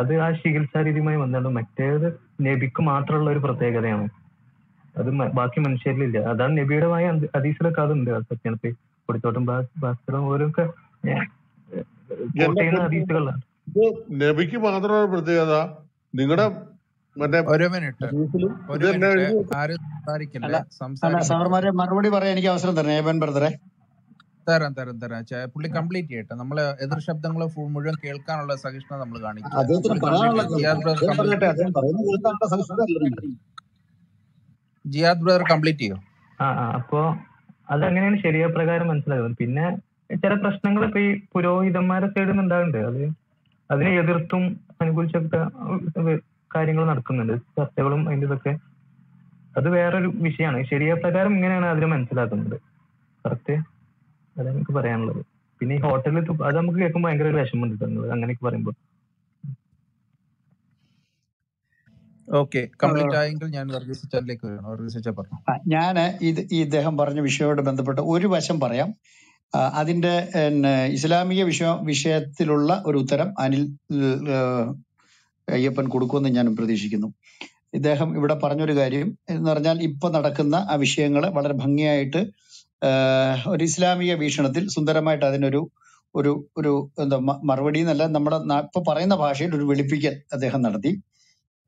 അത് ആ ചികിത്സാ രീതിയുമായി വന്നാലും മറ്റേത് നബിക്ക് മാത്രമുള്ള ഒരു പ്രത്യേകതയാണ്, അത് ബാക്കി മനുഷ്യരിലില്ല. അതാണ് നബിയുടെമായ ഹദീസിലൊക്കെ അതുണ്ട്. സത്യത്തിൽ കൊടുത്തോട്ടും ഓരോക്കെ നബിക്ക് മാത്രമുള്ള പ്രത്യേകത നിങ്ങളുടെ മറുപടി പറയാൻ എനിക്ക് അവസരം തരാം. പുള്ളി കംപ്ലീറ്റ് ചെയ്യട്ടെ. നമ്മള് എതിർ ശബ്ദങ്ങൾ മുഴുവൻ കേൾക്കാനുള്ള സഹിഷ്ണുത നമ്മൾ കാണിക്കും. ജിയാദ് ബ്രദർ കംപ്ലീറ്റ് ചെയ്യോ? അപ്പോ അതങ്ങനെയാണ് ശരിയാ പ്രകാരം മനസ്സിലാക്കുന്നത്. പിന്നെ ചില പ്രശ്നങ്ങൾ ഇപ്പൊ ഈ പുരോഹിതന്മാരെ സൈഡിൽ നിന്ന് ഉണ്ടാകുന്നുണ്ട്. അതിനെ എതിർത്തും അനുകൂലിച്ചൊക്കെ കാര്യങ്ങൾ നടക്കുന്നുണ്ട്, ചർച്ചകളും അതിൻ്റെ ഇതൊക്കെ. അത് വേറൊരു വിഷയമാണ്. ശരിയാ പ്രകാരം ഇങ്ങനെയാണ് അതിനെ മനസ്സിലാക്കുന്നത്. കറക്റ്റ്, അതാണ് എനിക്ക് പറയാനുള്ളത്. പിന്നെ ഈ ഹോട്ടലിൽ അത് നമുക്ക് കേൾക്കുമ്പോൾ ഭയങ്കര ഒരു വിഷമം കിട്ടുന്നത് അങ്ങനെയൊക്കെ പറയുമ്പോൾ. ഞാന് ഈ ഇദ്ദേഹം പറഞ്ഞ വിഷയവുമായിട്ട് ബന്ധപ്പെട്ട് ഒരു വശം പറയാം. അതിന്റെ ഇസ്ലാമിക വിഷയത്തിലുള്ള ഒരു ഉത്തരം അനിൽ അയ്യപ്പൻ കൊടുക്കുമെന്ന് ഞാൻ പ്രതീക്ഷിക്കുന്നു. ഇദ്ദേഹം ഇവിടെ പറഞ്ഞൊരു കാര്യം എന്ന് പറഞ്ഞാൽ ഇപ്പൊ നടക്കുന്ന ആ വിഷയങ്ങളെ വളരെ ഭംഗിയായിട്ട് ഒരു ഇസ്ലാമിക വീക്ഷണത്തിൽ സുന്ദരമായിട്ട് അതിനൊരു ഒരു ഒരു എന്താ മറുപടി എന്നല്ല, നമ്മുടെ ഇപ്പൊ പറയുന്ന ഭാഷയിൽ ഒരു വെളുപ്പിക്കൽ അദ്ദേഹം നടത്തി.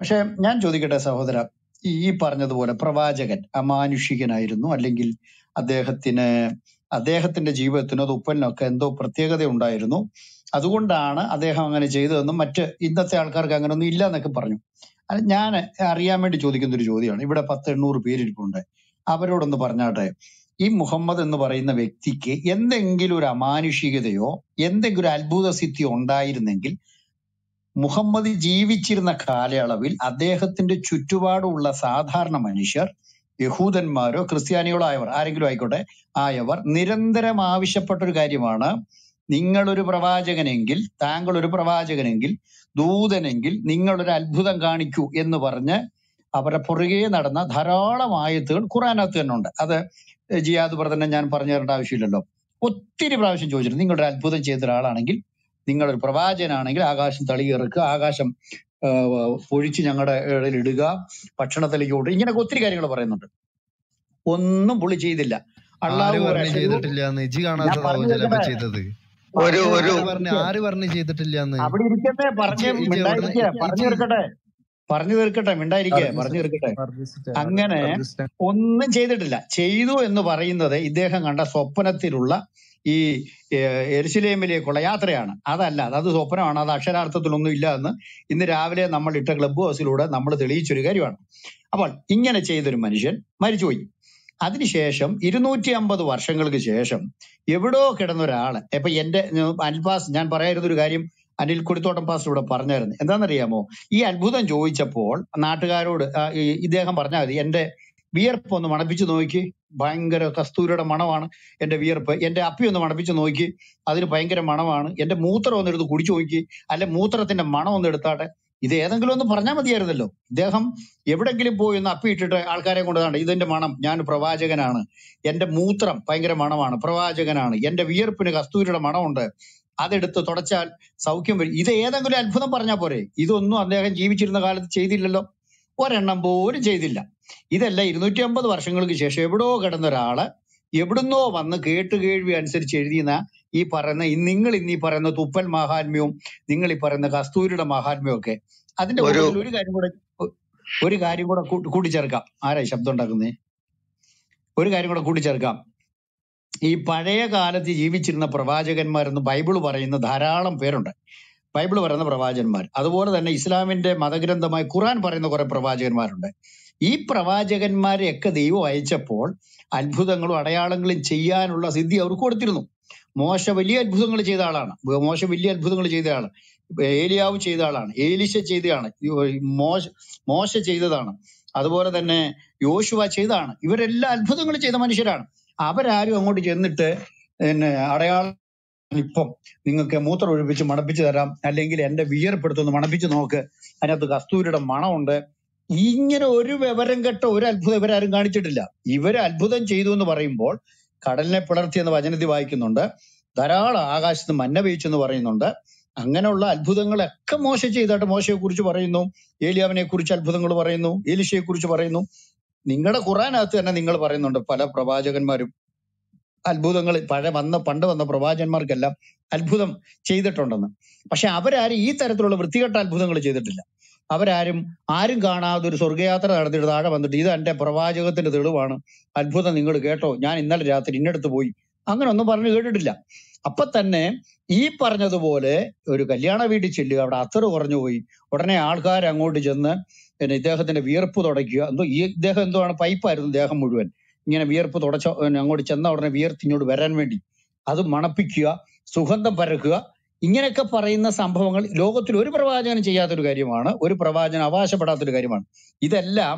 പക്ഷെ ഞാൻ ചോദിക്കട്ടെ സഹോദര, ഈ പറഞ്ഞതുപോലെ പ്രവാചകൻ അമാനുഷികനായിരുന്നു, അല്ലെങ്കിൽ അദ്ദേഹത്തിന്റെ ജീവിതത്തിനോ തുപ്പലിനൊക്കെ എന്തോ പ്രത്യേകത ഉണ്ടായിരുന്നു, അതുകൊണ്ടാണ് അദ്ദേഹം അങ്ങനെ ചെയ്തതെന്നും മറ്റ് ഇന്നത്തെ ആൾക്കാർക്ക് അങ്ങനെ ഒന്നും ഇല്ല എന്നൊക്കെ പറഞ്ഞു. ഞാൻ അറിയാൻ വേണ്ടി ചോദിക്കുന്ന ഒരു ചോദ്യമാണ്. ഇവിടെ 100-800 പേരിരിപ്പുണ്ട്, അവരോടൊന്ന് പറഞ്ഞാട്ടെ, ഈ മുഹമ്മദ് എന്ന് പറയുന്ന വ്യക്തിക്ക് എന്തെങ്കിലും ഒരു അമാനുഷികതയോ എന്തെങ്കിലും ഒരു അത്ഭുത സിദ്ധിയോ ഉണ്ടായിരുന്നെങ്കിൽ മുഹമ്മദ് ജീവിച്ചിരുന്ന കാലയളവിൽ അദ്ദേഹത്തിന്റെ ചുറ്റുപാടുള്ള സാധാരണ മനുഷ്യർ, യഹൂദന്മാരോ ക്രിസ്ത്യാനികളോ ആയവർ ആരെങ്കിലും ആയിക്കോട്ടെ, ആയവർ നിരന്തരം ആവശ്യപ്പെട്ടൊരു കാര്യമാണ്, നിങ്ങളൊരു പ്രവാചകനെങ്കിൽ, താങ്കളൊരു പ്രവാചകനെങ്കിൽ, ദൂതനെങ്കിൽ നിങ്ങളൊരു അത്ഭുതം കാണിക്കൂ എന്ന് പറഞ്ഞ് അവരുടെ പുറകെ നടന്ന ധാരാളം ആയത്തുകൾ ഖുറാനകത്ത് തന്നെ ഉണ്ട്. അത് ജിയാദ് ബ്രദറിനെ ഞാൻ പറഞ്ഞു തരേണ്ട ആവശ്യമില്ലല്ലോ, ഒത്തിരി പ്രാവശ്യം ചോദിച്ചിട്ടുണ്ട്. നിങ്ങളൊരു അത്ഭുതം ചെയ്ത ഒരാളാണെങ്കിൽ, നിങ്ങളൊരു പ്രവാചകനാണെങ്കിൽ ആകാശം തളിയിറക്കുക, ആകാശം പൊഴിച്ച് ഞങ്ങളുടെ ഇടയിൽ ഇടുക, ഭക്ഷണത്തിലേക്ക് ഓടുക, ഇങ്ങനെയൊക്കെ ഒത്തിരി കാര്യങ്ങൾ പറയുന്നുണ്ട്. ഒന്നും പുള്ളി ചെയ്തില്ല. പറഞ്ഞു തീർക്കട്ടെ. അങ്ങനെ ഒന്നും ചെയ്തിട്ടില്ല. ചെയ്തു എന്ന് പറയുന്നത് ഇദ്ദേഹം കണ്ട സ്വപ്നത്തിലുള്ള ഈ എരിശിലേമിലെ കൊളയാത്രയാണ്. അതല്ല, അത് സ്വപ്നമാണ്, അത് അക്ഷരാർത്ഥത്തിലൊന്നും ഇല്ല എന്ന് ഇന്ന് രാവിലെ നമ്മൾ ഇട്ട ക്ലബ് ഹൗസിലൂടെ നമ്മൾ തെളിയിച്ചൊരു കാര്യമാണ്. അപ്പോൾ ഇങ്ങനെ ചെയ്തൊരു മനുഷ്യൻ മരിച്ചുപോയി. അതിനുശേഷം 250 വർഷങ്ങൾക്ക് ശേഷം എവിടോ കിടന്നൊരാള്, ഇപ്പൊ എന്റെ അൽപാസ്, ഞാൻ പറയായിരുന്നൊരു കാര്യം അനിൽ കുടിത്തോട്ടം പാസ് ഇവിടെ പറഞ്ഞായിരുന്നു. എന്താണെന്നറിയാമോ, ഈ അത്ഭുതം ചോദിച്ചപ്പോൾ നാട്ടുകാരോട് ഇദ്ദേഹം പറഞ്ഞാൽ മതി, എന്റെ വിയർപ്പ് ഒന്ന് മണപ്പിച്ചു നോക്കി, ഭയങ്കര കസ്തൂരിയുടെ മണമാണ് എൻ്റെ വിയർപ്പ്, എൻ്റെ അപ്പി ഒന്ന് മണപ്പിച്ചു നോക്കി, അതിന് ഭയങ്കര മണമാണ്, എൻ്റെ മൂത്രം ഒന്നെടുത്ത് കുടിച്ചു നോക്കി, അല്ലെ മൂത്രത്തിന്റെ മണം ഒന്ന് എടുത്താട്ടെ, ഇത് ഏതെങ്കിലും ഒന്ന് പറഞ്ഞാൽ മതിയായിരുന്നല്ലോ. ഇദ്ദേഹം എവിടെങ്കിലും പോയി ഒന്ന് അപ്പി ഇട്ടിട്ട് ആൾക്കാരെ കൊണ്ടുതാണ് ഇതിന്റെ മണം, ഞാൻ പ്രവാചകനാണ്, എൻ്റെ മൂത്രം ഭയങ്കര മണമാണ്, പ്രവാചകനാണ്, എൻ്റെ വിയർപ്പിന് കസ്തൂരിയുടെ മണമുണ്ട്, അതെടുത്ത് തുടച്ചാൽ സൗഖ്യം വരും, ഇത് ഏതെങ്കിലും അത്ഭുതം പറഞ്ഞാൽ പോരെ. ഇതൊന്നും അദ്ദേഹം ജീവിച്ചിരുന്ന കാലത്ത് ചെയ്തില്ലല്ലോ, ഒരെണ്ണം പോലും ചെയ്തില്ല. ഇതല്ല, 250 വർഷങ്ങൾക്ക് ശേഷം എവിടോ കിടന്നൊരാള് എവിടുന്നോ വന്ന് കേട്ടുകേഴ്വി അനുസരിച്ച് എഴുതിയെന്ന ഈ പറയുന്ന, നിങ്ങൾ ഇന്നീ പറയുന്ന തുപ്പൽ മഹാത്മ്യവും നിങ്ങൾ ഈ പറയുന്ന കസ്തൂരിയുടെ മഹാത്മ്യവും ഒക്കെ, അതിന്റെ ഒരു കാര്യം കൂടെ കൂട്ടിച്ചേർക്കാം. ആരാ ശബ്ദം ഉണ്ടാക്കുന്നേ? ഒരു കാര്യം കൂടെ കൂട്ടിച്ചേർക്കാം. ഈ പഴയ കാലത്ത് ജീവിച്ചിരുന്ന പ്രവാചകന്മാരെന്ന് ബൈബിള് പറയുന്ന ധാരാളം പേരുണ്ട്, ബൈബിള് പറയുന്ന പ്രവാചകന്മാർ. അതുപോലെ തന്നെ ഇസ്ലാമിന്റെ മതഗ്രന്ഥമായി ഖുർആൻ പറയുന്ന കുറെ പ്രവാചകന്മാരുണ്ട്. ഈ പ്രവാചകന്മാരെയൊക്കെ ദൈവം അയച്ചപ്പോൾ അത്ഭുതങ്ങളും അടയാളങ്ങളും ചെയ്യാനുള്ള സിദ്ധി അവർക്ക് കൊടുത്തിരുന്നു. മോശ വലിയ അത്ഭുതങ്ങൾ ചെയ്ത ആളാണ്, മോശ വലിയ അത്ഭുതങ്ങൾ ചെയ്ത ആള്, ഏലിയാവ് ചെയ്ത ആളാണ്, ഏലിശ ചെയ്തതാണ്, മോശ ചെയ്തതാണ്, അതുപോലെ തന്നെ യോശുവ ചെയ്തതാണ്. ഇവരെല്ലാം അത്ഭുതങ്ങൾ ചെയ്ത മനുഷ്യരാണ്. അവരാരും അങ്ങോട്ട് ചെന്നിട്ട് പിന്നെ അടയാളം, ഇപ്പം നിങ്ങൾക്ക് മൂത്രം ഒഴിപ്പിച്ച് മണപ്പിച്ചു തരാം, അല്ലെങ്കിൽ എൻ്റെ വിയർപ്പെടുത്തൊന്ന് മണപ്പിച്ച് നോക്ക്, അതിനകത്ത് കസ്തൂരിയുടെ മണമുണ്ട്, ഇങ്ങനെ ഒരു വിവരം കെട്ട ഒരു അത്ഭുതം ഇവരാരും കാണിച്ചിട്ടില്ല. ഇവർ അത്ഭുതം ചെയ്തു എന്ന് പറയുമ്പോൾ കടലിനെ പിളർത്തി എന്ന് വചനത്തിൽ വായിക്കുന്നുണ്ട്, ധാരാളം ആകാശത്ത് മന്ന പെയ്ച്ചെന്ന് പറയുന്നുണ്ട്. അങ്ങനെയുള്ള അത്ഭുതങ്ങളൊക്കെ മോശ ചെയ്തിട്ട്, മോശയെ കുറിച്ച് പറയുന്നു, ഏലിയാവിനെ കുറിച്ച് അത്ഭുതങ്ങൾ പറയുന്നു, ഏലിശയെ കുറിച്ച് പറയുന്നു. നിങ്ങളുടെ ഖുറാനകത്ത് തന്നെ നിങ്ങൾ പറയുന്നുണ്ട് പല പ്രവാചകന്മാരും അത്ഭുതങ്ങൾ പണ്ട് വന്ന പ്രവാചകന്മാർക്കെല്ലാം അത്ഭുതം ചെയ്തിട്ടുണ്ടെന്ന്. പക്ഷെ അവരാരും ഈ തരത്തിലുള്ള വൃത്തികെട്ട അത്ഭുതങ്ങൾ ചെയ്തിട്ടില്ല. ആരും കാണാതെ ഒരു സ്വർഗയാത്ര നടത്തിയിട്ട് താഴെ വന്നിട്ട് ഇത് എൻ്റെ പ്രവാചകത്തിന്റെ തെളിവാണ്, അത്ഭുതം നിങ്ങൾ കേട്ടോ, ഞാൻ ഇന്നലെ രാത്രി ഇന്നടുത്ത് പോയി, അങ്ങനെ ഒന്നും പറഞ്ഞു കേട്ടിട്ടില്ല. അപ്പൊ തന്നെ ഈ പറഞ്ഞതുപോലെ ഒരു കല്യാണ വീട്ടിൽ ചെല്ലുക, അവിടെ അത്തറ് കുറഞ്ഞു പോയി, ഉടനെ ആൾക്കാർ അങ്ങോട്ട് ചെന്ന് പിന്നെ ഇദ്ദേഹത്തിന്റെ വിയർപ്പ് തുടയ്ക്കുക. ഇദ്ദേഹം എന്താണ് പൈപ്പായിരുന്നു ദേഹം മുഴുവൻ, ഇങ്ങനെ വിയർപ്പ് തുടച്ച അങ്ങോട്ട് ചെന്ന ഉടനെ വിയർത്തിങ്ങോട്ട് വരാൻ വേണ്ടി അത് മണപ്പിക്കുക, സുഗന്ധം പരക്കുക, ഇങ്ങനെയൊക്കെ പറയുന്ന സംഭവങ്ങൾ ലോകത്തിൽ ഒരു പ്രവാചകനും ചെയ്യാത്തൊരു കാര്യമാണ്, ഒരു പ്രവാചകൻ അവകാശപ്പെടാത്തൊരു കാര്യമാണ്. ഇതെല്ലാം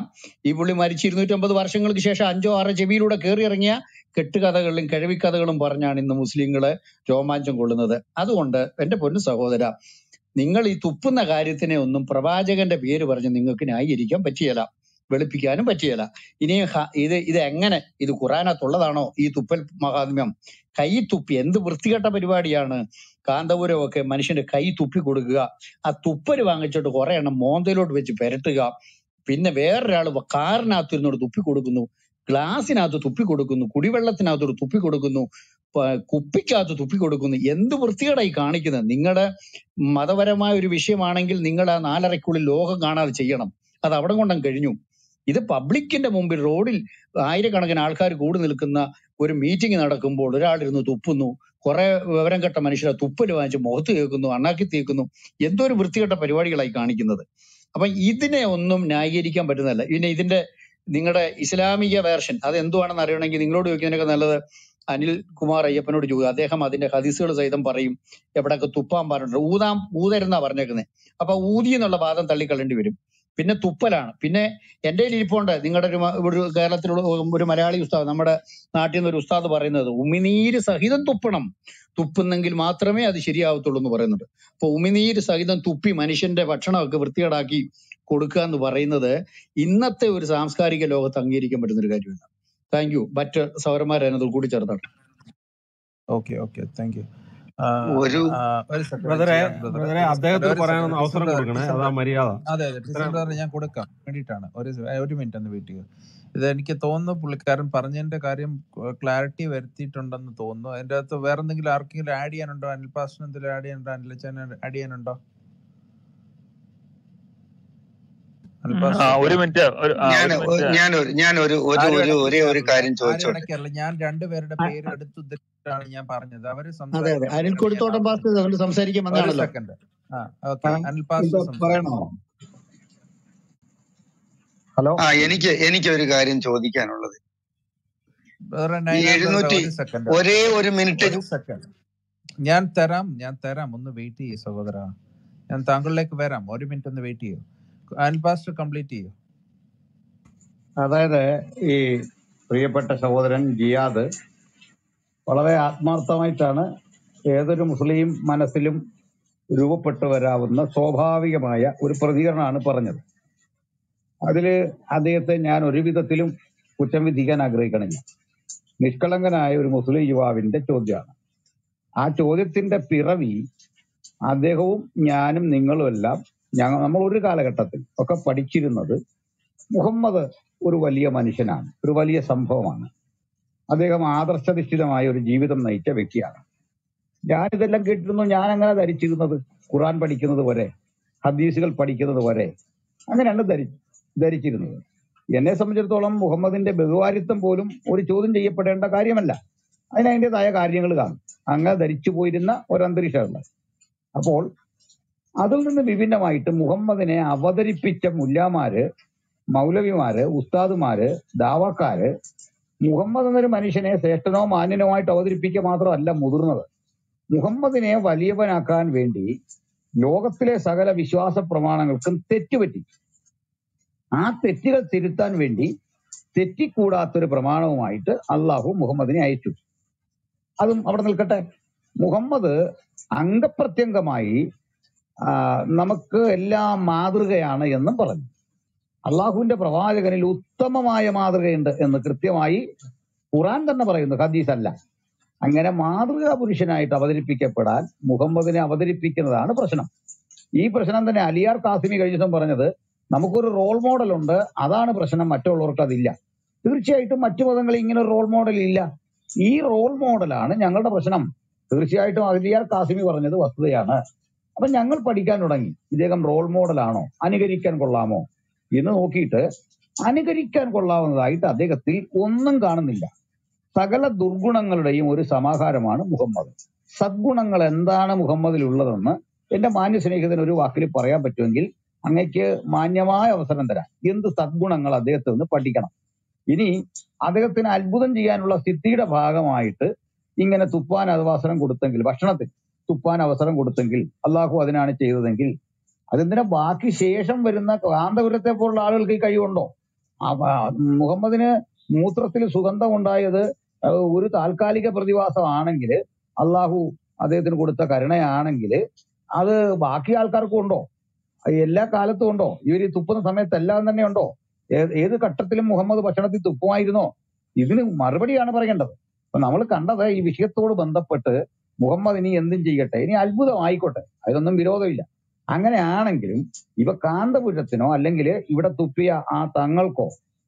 ഈ പുള്ളി മരിച്ച് 250 വർഷങ്ങൾക്ക് ശേഷം 5 or 6 ചെവിയിലൂടെ കയറിയിറങ്ങിയ കെട്ടുകഥകളിലും കിഴവിക്കഥകളും പറഞ്ഞാണ് ഇന്ന് മുസ്ലിങ്ങള് രോമാഞ്ചം കൊള്ളുന്നത്. അതുകൊണ്ട് എൻ്റെ പൊന്നു സഹോദര, നിങ്ങൾ ഈ തുപ്പുന്ന കാര്യത്തിനെ ഒന്നും പ്രവാചകന്റെ പേര് പറഞ്ഞ് നിങ്ങൾക്ക് ന്യായീകരിക്കാൻ പറ്റിയല്ല, വെളുപ്പിക്കാനും പറ്റിയല്ല. ഇനി ഇത് എങ്ങനെ ഇത് ഖുറാനത്തുള്ളതാണോ ഈ തുപ്പൽ മഹാത്മ്യം? കൈ തുപ്പി എന്ത് വൃത്തികെട്ട പരിപാടിയാണ്, കാന്തപുരമൊക്കെ മനുഷ്യന്റെ കൈ തുപ്പി കൊടുക്കുക, ആ തുപ്പര് വാങ്ങിച്ചിട്ട് കുറെ എണ്ണം മോന്തയിലോട്ട് വെച്ച് പെരട്ടുക, പിന്നെ വേറൊരാൾ കാറിനകത്ത് ഇരുന്നോട് തുപ്പി കൊടുക്കുന്നു, ഗ്ലാസിനകത്ത് തുപ്പി കൊടുക്കുന്നു, കുടിവെള്ളത്തിനകത്തോട് തുപ്പി കൊടുക്കുന്നു, കുപ്പിക്കകത്ത് തുപ്പി കൊടുക്കുന്നു. എന്ത് വൃത്തികേടായി കാണിക്കുന്നത്! നിങ്ങളുടെ മതപരമായ ഒരു വിഷയമാണെങ്കിൽ നിങ്ങൾ ആ 4:30-ക്കുള്ളിൽ ലോകം കാണാതെ ചെയ്യണം, അത് അവിടെ കൊണ്ടും കഴിഞ്ഞു. ഇത് പബ്ലിക്കിന്റെ മുമ്പിൽ റോഡിൽ ആയിരക്കണക്കിന് ആൾക്കാർ കൂടി നിൽക്കുന്ന ഒരു മീറ്റിംഗ് നടക്കുമ്പോൾ ഒരാളിരുന്ന് തുപ്പുന്നു, കുറെ വിവരം കെട്ട മനുഷ്യരെ തുപ്പല് വാങ്ങിച്ച് മുഖത്ത് കേൾക്കുന്നു, അണ്ണാക്കി തേക്കുന്നു. എന്തോ ഒരു വൃത്തികെട്ട പരിപാടികളായി കാണിക്കുന്നത്. അപ്പൊ ഇതിനെ ഒന്നും ന്യായീകരിക്കാൻ പറ്റുന്നതല്ല. പിന്നെ ഇതിന്റെ നിങ്ങളുടെ ഇസ്ലാമിക വേർഷൻ അത് എന്തുവാണെന്ന് അറിയണമെങ്കിൽ നിങ്ങളോട് ചോദിക്കുന്നതിനൊക്കെ നല്ലത് അനിൽ കുമാർ അയ്യപ്പനോട് ചോദിക്കുക. അദ്ദേഹം അതിന്റെ ഹദീസുകൾ സഹിതം പറയും, എവിടെയൊക്കെ തുപ്പാൻ പറഞ്ഞിട്ടുണ്ട്. ഊതരുന്നാ പറഞ്ഞേക്കുന്നത്. അപ്പൊ ഊതി എന്നുള്ള വാദം തള്ളിക്കളേണ്ടി വരും. പിന്നെ തുപ്പലാണ്. പിന്നെ എൻ്റെ ഇരിപ്പുണ്ട് നിങ്ങളുടെ ഒരു കേരളത്തിലുള്ള ഒരു മലയാളി ഉസ്താദ്, നമ്മുടെ നാട്ടിൽ നിന്ന് ഒരു ഉസ്താദ് പറയുന്നത് ഉമിനീര് സഹിതം തുപ്പണം, തുപ്പുന്നെങ്കിൽ മാത്രമേ അത് ശരിയാവത്തുള്ളൂ എന്ന് പറയുന്നുണ്ട്. അപ്പൊ ഉമിനീര് സഹിതം തുപ്പി മനുഷ്യന്റെ ഭക്ഷണമൊക്കെ വൃത്തികേടാക്കി കൊടുക്കുക എന്ന് പറയുന്നത് ഇന്നത്തെ ഒരു സാംസ്കാരിക ലോകത്ത് അംഗീകരിക്കാൻ പറ്റുന്നൊരു കാര്യമല്ല. Thank you. മറ്റ് സൗരന്മാരതിൽ കൂടി ചേർത്താണ്. Okay okay, thank you. അദ്ദേഹത്തിന് പറയാനൊന്നും അവസരം കൊടുക്കണേ, അതാ മര്യാദ. അതെ അതെ, ഞാൻ കൊടുക്കാം വേണ്ടിയിട്ടാണ്. ഒരു മിനിറ്റ് ഒന്ന് വെയിറ്റ് ചെയ്യും. ഇത് എനിക്ക് തോന്നുന്നു പുള്ളിക്കാരൻ പറഞ്ഞതിന്റെ കാര്യം ക്ലാരിറ്റി വരുത്തിയിട്ടുണ്ടെന്ന് തോന്നുന്നു. അതിന്റെ അകത്ത് വേറെ എന്തെങ്കിലും ആർക്കെങ്കിലും ആഡ് ചെയ്യാനുണ്ടോ? അനിൽ പാസ്റ്റർ എന്തെങ്കിലും ആഡ് ചെയ്യാനുണ്ടോ? അനിൽ ചാൻ ആഡ് ചെയ്യാനുണ്ടോ? ഹലോ എനിക്കൊരു കാര്യം ചോദിക്കാനുള്ളത്. ഒരേ ഒരു മിനിറ്റ് ഞാൻ തരാം ഒന്ന് വെയിറ്റ് ചെയ്യൂ സഹോദര, ഞാൻ താങ്കളിലേക്ക് വരാം, ഒരു മിനിറ്റ് ഒന്ന് വെയിറ്റ് ചെയ്യൂ. അനിൽ പാസ്റ്റർ കംപ്ലീറ്റ് ചെയ്യൂ. അതായത് ഈ പ്രിയപ്പെട്ട സഹോദരൻ ജിയാദ് വളരെ ആത്മാർത്ഥമായിട്ടാണ് ഏതൊരു മുസ്ലിം മനസ്സിലും രൂപപ്പെട്ടു വരാവുന്ന സ്വാഭാവികമായ ഒരു പ്രതികരണമാണ് പറഞ്ഞത്. അതിൽ അദ്ദേഹത്തെ ഞാൻ ഒരു വിധത്തിലും കുറ്റം വിധിക്കാൻ ആഗ്രഹിക്കണില്ല. നിഷ്കളങ്കനായ ഒരു മുസ്ലിം യുവാവിൻ്റെ ചോദ്യമാണ്. ആ ചോദ്യത്തിൻ്റെ പിറവി അദ്ദേഹവും ഞാനും നിങ്ങളും എല്ലാം നമ്മൾ ഒരു കാലഘട്ടത്തിൽ ഒക്കെ പഠിച്ചിരുന്നത് മുഹമ്മദ് ഒരു വലിയ മനുഷ്യനാണ്, ഒരു വലിയ സംഭവമാണ്, അദ്ദേഹം ആദർശധിഷ്ഠിതമായ ഒരു ജീവിതം നയിച്ച വ്യക്തിയാണ്. ഞാനിതെല്ലാം കേട്ടിരുന്നു, ഞാൻ അങ്ങനെ ധരിച്ചിരുന്നത് ഖുർആൻ പഠിക്കുന്നത് വരെ, ഹദീസുകൾ പഠിക്കുന്നത് വരെ അങ്ങനെയാണ് ധരിച്ചിരുന്നത്. എന്നെ സംബന്ധിച്ചിടത്തോളം മുഹമ്മദിന്റെ ബഹുവാരിത്വം പോലും ഒരു ചോദ്യം ചെയ്യപ്പെടേണ്ട കാര്യമല്ല, അതിനതിൻ്റെതായ കാര്യങ്ങൾ കാണും. അങ്ങനെ ധരിച്ചു പോയിരുന്ന ഒരന്തരീക്ഷമുള്ളത്. അപ്പോൾ അതിൽ നിന്ന് വിഭിന്നമായിട്ട് മുഹമ്മദിനെ അവതരിപ്പിച്ച മുല്ലാമാര്, മൗലവിമാര്, ഉസ്താദുമാര്, ദാവാക്കാര് മുഹമ്മദ് എന്നൊരു മനുഷ്യനെ ശ്രേഷ്ഠനോ മാന്യനോ ആയിട്ട് അവതരിപ്പിക്കുക മാത്രമല്ല മുതിർന്നത്, മുഹമ്മദിനെ വലിയവനാക്കാൻ വേണ്ടി ലോകത്തിലെ സകല വിശ്വാസ പ്രമാണങ്ങൾക്കും തെറ്റുപറ്റി. ആ തെറ്റുകൾ തിരുത്താൻ വേണ്ടി തെറ്റിക്കൂടാത്തൊരു പ്രമാണവുമായിട്ട് അള്ളാഹു മുഹമ്മദിനെ അയച്ചു. അതും അവിടെ നിൽക്കട്ടെ. മുഹമ്മദ് അംഗപ്രത്യംഗമായി നമുക്ക് എല്ലാം മാതൃകയാണ് എന്നും പറഞ്ഞു. അള്ളാഹുവിന്റെ പ്രവാചകനിൽ ഉത്തമമായ മാതൃകയുണ്ട് എന്ന് കൃത്യമായി ഖുർആൻ തന്നെ പറയുന്നു, ഹദീസ് അല്ല. അങ്ങനെ മാതൃകാ പുരുഷനായിട്ട് അവതരിപ്പിക്കപ്പെടാൻ മുഹമ്മദിനെ അവതരിപ്പിക്കുന്നതാണ് പ്രശ്നം. ഈ പ്രശ്നം തന്നെ അലിയാർ കാസിമി കഴിഞ്ഞ ദിവസം പറഞ്ഞത്, നമുക്കൊരു റോൾ മോഡലുണ്ട്, അതാണ് പ്രശ്നം, മറ്റുള്ളവർക്ക് അതില്ല. തീർച്ചയായിട്ടും മറ്റു മതങ്ങളിൽ ഇങ്ങനെ റോൾ മോഡൽ ഇല്ല, ഈ റോൾ മോഡലാണ് ഞങ്ങളുടെ പ്രശ്നം. തീർച്ചയായിട്ടും അലിയാർ കാസിമി പറഞ്ഞത് വസ്തുതയാണ്. അപ്പൊ ഞങ്ങൾ പഠിക്കാൻ തുടങ്ങി, ഇദ്ദേഹം റോൾ മോഡലാണോ, അനുകരിക്കാൻ കൊള്ളാമോ എന്ന് നോക്കിയിട്ട് അനുകരിക്കാൻ കൊള്ളാവുന്നതായിട്ട് അദ്ദേഹത്തിൽ ഒന്നും കാണുന്നില്ല. സകല ദുർഗുണങ്ങളുടെയും ഒരു സമാഹാരമാണ് മുഹമ്മദ്. സദ്ഗുണങ്ങൾ എന്താണ് മുഹമ്മദിലുള്ളതെന്ന് എൻ്റെ മാന്യ സ്നേഹിതന് ഒരു വാക്കിൽ പറയാൻ പറ്റുമെങ്കിൽ അങ്ങക്ക് മാന്യമായ അവസരം തരാം. എന്ത് സദ്ഗുണങ്ങൾ അദ്ദേഹത്തിൽ നിന്ന് പഠിക്കണം. ഇനി അദ്ദേഹത്തിന് അത്ഭുതം ചെയ്യാനുള്ള സിദ്ധിയുടെ ഭാഗമായിട്ട് ഇങ്ങനെ തുപ്പാൻ അവസരം കൊടുത്തെങ്കിൽ, ഭക്ഷണത്തിൽ തുപ്പാൻ അവസരം കൊടുത്തെങ്കിൽ, അള്ളാഹു അതിനാണ് ചെയ്തതെങ്കിൽ അതെന്തിനാ ബാക്കി ശേഷം വരുന്ന കാന്തപുരത്തെ പോലുള്ള ആളുകൾക്ക് ഈ കഴിവുണ്ടോ? മുഹമ്മദിന് മൂത്രത്തിൽ സുഗന്ധം ഉണ്ടായത് ഒരു താൽക്കാലിക പ്രതിഭാസമാണെങ്കിൽ, അള്ളാഹു അദ്ദേഹത്തിന് കൊടുത്ത കരുണയാണെങ്കിൽ അത് ബാക്കി ആൾക്കാർക്കും ഉണ്ടോ? എല്ലാ കാലത്തും ഉണ്ടോ? ഇവർ തുപ്പുന്ന സമയത്തെല്ലാം തന്നെ ഉണ്ടോ? ഏത് ഘട്ടത്തിലും മുഹമ്മദ് ഭക്ഷണത്തിൽ തുപ്പുമായിരുന്നോ? ഇതിന് മറുപടിയാണ് പറയേണ്ടത്. അപ്പൊ നമ്മൾ കണ്ടത് ഈ വിഷയത്തോട് ബന്ധപ്പെട്ട് മുഹമ്മദ് ഇനി എന്തും ചെയ്യട്ടെ, ഇനി അത്ഭുതം ആയിക്കോട്ടെ, അതിനൊന്നും വിരോധമില്ല. അങ്ങനെയാണെങ്കിലും ഇവ കാന്തപുരത്തിനോ അല്ലെങ്കിൽ ഇവിടെ തുപ്പിയ ആ തങ്ങൾക്കോ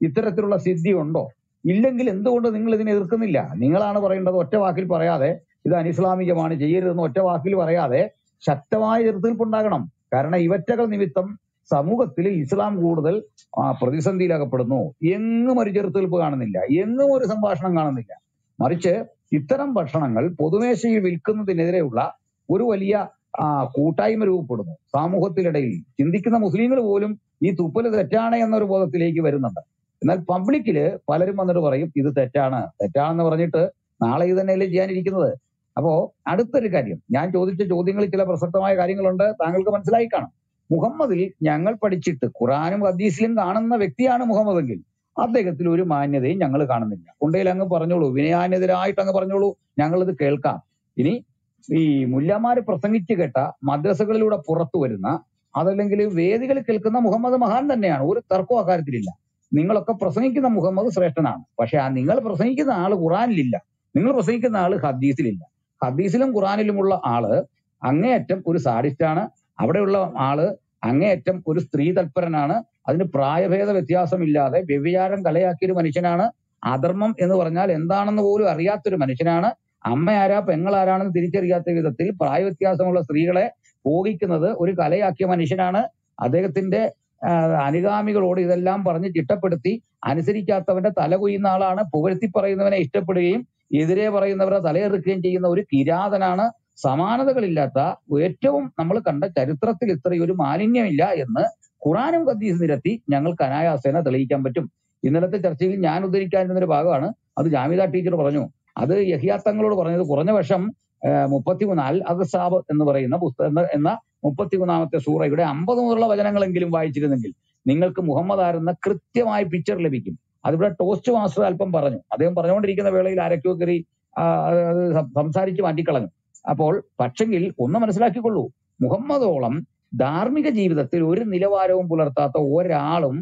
ഇത്തരത്തിലുള്ള സിദ്ധി ഉണ്ടോ? ഇല്ലെങ്കിൽ എന്തുകൊണ്ട് നിങ്ങൾ ഇതിനെ എതിർക്കുന്നില്ല? നിങ്ങളാണ് പറയേണ്ടത്. ഒറ്റ വാക്കിൽ പറയാതെ ഇത് അനിസ്ലാമികമാണ്, ചെയ്യരുതെന്ന് ഒറ്റ വാക്കിൽ പറയാതെ ശക്തമായ എതിർത്തിരിപ്പുണ്ടാകണം. കാരണം ഇവറ്റകൾ നിമിത്തം സമൂഹത്തിൽ ഇസ്ലാം കൂടുതൽ പ്രതിസന്ധിയിലകപ്പെടുന്നു. എങ്ങും ഒരു ചെറുത്തീർപ്പ് കാണുന്നില്ല, എങ്ങും ഒരു സംഭാഷണം കാണുന്നില്ല. മറിച്ച് ഇത്തരം ഭക്ഷണങ്ങൾ പൊതുമേശയിൽ വിൽക്കുന്നതിനെതിരെയുള്ള ഒരു വലിയ കൂട്ടായ്മ രൂപപ്പെടുന്നു സമൂഹത്തിനിടയിൽ. ചിന്തിക്കുന്ന മുസ്ലിങ്ങൾ പോലും ഈ തുപ്പല് തെറ്റാണ് എന്നൊരു ബോധത്തിലേക്ക് വരുന്നുണ്ട്. എന്നാൽ പബ്ലിക്കില് പലരും വന്നിട്ട് പറയും ഇത് തെറ്റാണെന്ന് പറഞ്ഞിട്ട് നാളെ ഇത് തന്നെയല്ലേ ചെയ്യാനിരിക്കുന്നത്. അപ്പോ അടുത്തൊരു കാര്യം, ഞാൻ ചോദിച്ച ചോദ്യങ്ങളിൽ ചില പ്രസക്തമായ കാര്യങ്ങളുണ്ട്, താങ്കൾക്ക് മനസ്സിലായി കാണും. മുഹമ്മദിൽ ഞങ്ങൾ പഠിച്ചിട്ട് ഖുറാനും ഹദീസിലും കാണുന്ന വ്യക്തിയാണ് മുഹമ്മദെങ്കിൽ അദ്ദേഹത്തിൽ ഒരു മാന്യതയും ഞങ്ങൾ കാണുന്നില്ല. ഉണ്ടെങ്കിൽ അങ്ങ് പറഞ്ഞോളൂ, വിനയാന്യതരായിട്ട് അങ്ങ് പറഞ്ഞോളൂ, ഞങ്ങളിത് കേൾക്കാം. ഇനി ഈ മുല്ലമാര് പ്രസംഗിച്ചു കേട്ട മദ്രസകളിലൂടെ പുറത്തു വരുന്ന, അതല്ലെങ്കിൽ വേദികളിൽ കേൾക്കുന്ന മുഹമ്മദ് മഹാൻ തന്നെയാണ്, ഒരു തർക്കവും അക്കാര്യത്തിലില്ല. നിങ്ങളൊക്കെ പ്രസംഗിക്കുന്ന മുഹമ്മദ് ശ്രേഷ്ഠനാണ്. പക്ഷെ ആ നിങ്ങൾ പ്രസംഗിക്കുന്ന ആള് ഖുറാനിലില്ല, നിങ്ങൾ പ്രസംഗിക്കുന്ന ആള് ഹദീസിലില്ല. ഹദീസിലും ഖുറാനിലുമുള്ള ആള് അങ്ങേയറ്റം ഒരു സാഡിസ്റ്റാണ്, അവിടെയുള്ള ആള് അങ്ങേയറ്റം ഒരു സ്ത്രീ തൽപരനാണ്, അതിന് പ്രായഭേദ വ്യത്യാസമില്ലാതെ വ്യഭിചാരം തലയാക്കിയൊരു മനുഷ്യനാണ്, അധർമ്മം എന്ന് പറഞ്ഞാൽ എന്താണെന്ന് പോലും അറിയാത്തൊരു മനുഷ്യനാണ്, അമ്മയാരാ പെങ്ങളാരാണെന്ന് തിരിച്ചറിയാത്ത വിധത്തിൽ പ്രായവ്യത്യാസമുള്ള സ്ത്രീകളെ ഭോഗിക്കുന്നത് ഒരു കലയാക്കിയ മനുഷ്യനാണ്, അദ്ദേഹത്തിന്റെ അനുഗാമികളോട് ഇതെല്ലാം പറഞ്ഞ് ചിട്ടപ്പെടുത്തി അനുസരിക്കാത്തവന്റെ തല കൊയ്യുന്ന ആളാണ്. പുകഴ്ത്തി പറയുന്നവനെ ഇഷ്ടപ്പെടുകയും എതിരെ പറയുന്നവരെ തലയെറുക്കുകയും ചെയ്യുന്ന ഒരു കിരാതനാണ്. സമാനതകളില്ലാത്ത ഏറ്റവും നമ്മൾ കണ്ട ചരിത്രത്തിൽ ഇത്രയൊരു മാലിന്യമില്ല എന്ന് ഖുറാനും ഹദീസ് നിരത്തി ഞങ്ങൾക്ക് അനായാസേന തെളിയിക്കാൻ പറ്റും. ഇന്നലത്തെ ചർച്ചയിൽ ഞാൻ ഉദ്ധരിക്കാനിരുന്നൊരു ഭാഗമാണ്, അത് ജാമിദ ടീച്ചർ പറഞ്ഞു, അത് യഹിയാ തങ്ങളോട് പറഞ്ഞത്. കുറഞ്ഞ വർഷം 33 അൽ അഹ്സാബ് എന്ന് പറയുന്ന പുസ്തകം എന്ന 33ാമത്തെ സൂറയുടെ 50 മുതലുള്ള വചനങ്ങളെങ്കിലും വായിച്ചിരുന്നെങ്കിൽ നിങ്ങൾക്ക് മുഹമ്മദ് ആരെന്ന കൃത്യമായ പിക്ചർ ലഭിക്കും. അതിവിടെ ടോസ്റ്റ് മാസ്റ്റർ അല്പം പറഞ്ഞു, അദ്ദേഹം പറഞ്ഞുകൊണ്ടിരിക്കുന്ന വേളയിൽ ആരൊക്കെയോ കയറി അത് സംസാരിച്ച് മാറ്റിക്കളഞ്ഞു. അപ്പോൾ പക്ഷെങ്കിൽ ഒന്ന് മനസ്സിലാക്കിക്കൊള്ളൂ, മുഹമ്മദോളം ധാർമ്മിക ജീവിതത്തിൽ ഒരു നിലവാരവും പുലർത്താത്ത ഒരാളും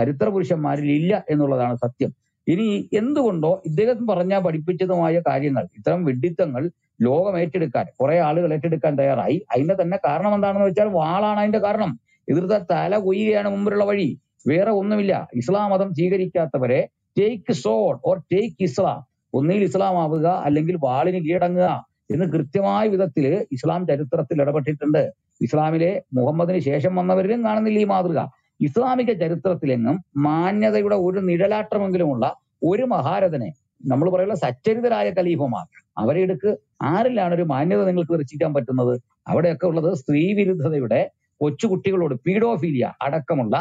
ചരിത്ര പുരുഷന്മാരിൽ ഇല്ല എന്നുള്ളതാണ് സത്യം. ഇനി എന്തുകൊണ്ടോ ഇദ്ദേഹം പറഞ്ഞ പഠിപ്പിച്ചതുമായ കാര്യങ്ങൾ, ഇത്തരം വിഡിത്തങ്ങൾ ലോകം ഏറ്റെടുക്കാൻ കുറെ ആളുകൾ ഏറ്റെടുക്കാൻ തയ്യാറായി. അതിന്റെ തന്നെ കാരണം എന്താണെന്ന് വെച്ചാൽ വാളാണ് അതിന്റെ കാരണം. എതിർത്ത തല കൊയ്യുകയാണ് മുമ്പിലുള്ള വഴി, വേറെ ഒന്നുമില്ല. ഇസ്ലാം മതം സ്വീകരിക്കാത്തവരെ take sword or take Islam, ഒന്നിൽ ഇസ്ലാം ആവുക അല്ലെങ്കിൽ വാളിന് കീഴടങ്ങുക എന്ന് കൃത്യമായ വിധത്തില് ഇസ്ലാം ചരിത്രത്തിൽ ഇടപെട്ടിട്ടുണ്ട്. ഇസ്ലാമിലെ മുഹമ്മദിന് ശേഷം വന്നവരിലും കാണുന്നില്ല ഈ മാതൃക. ഇസ്ലാമിക ചരിത്രത്തിലെങ്ങും മാന്യതയുടെ ഒരു നിഴലാട്ടമെങ്കിലുമുള്ള ഒരു മഹാരഥനെ, നമ്മൾ പറയുന്ന സച്ചരിതരായ ഖലീഫമാർ, അവരെ എടുക്ക്. ആരിലാണ് ഒരു മാന്യത നിങ്ങൾക്ക് ദർശിക്കാൻ പറ്റുന്നത്? അവിടെയൊക്കെ ഉള്ളത് സ്ത്രീ വിരുദ്ധതയുടെ, കൊച്ചുകുട്ടികളോട് പീഡോഫീലിയ അടക്കമുള്ള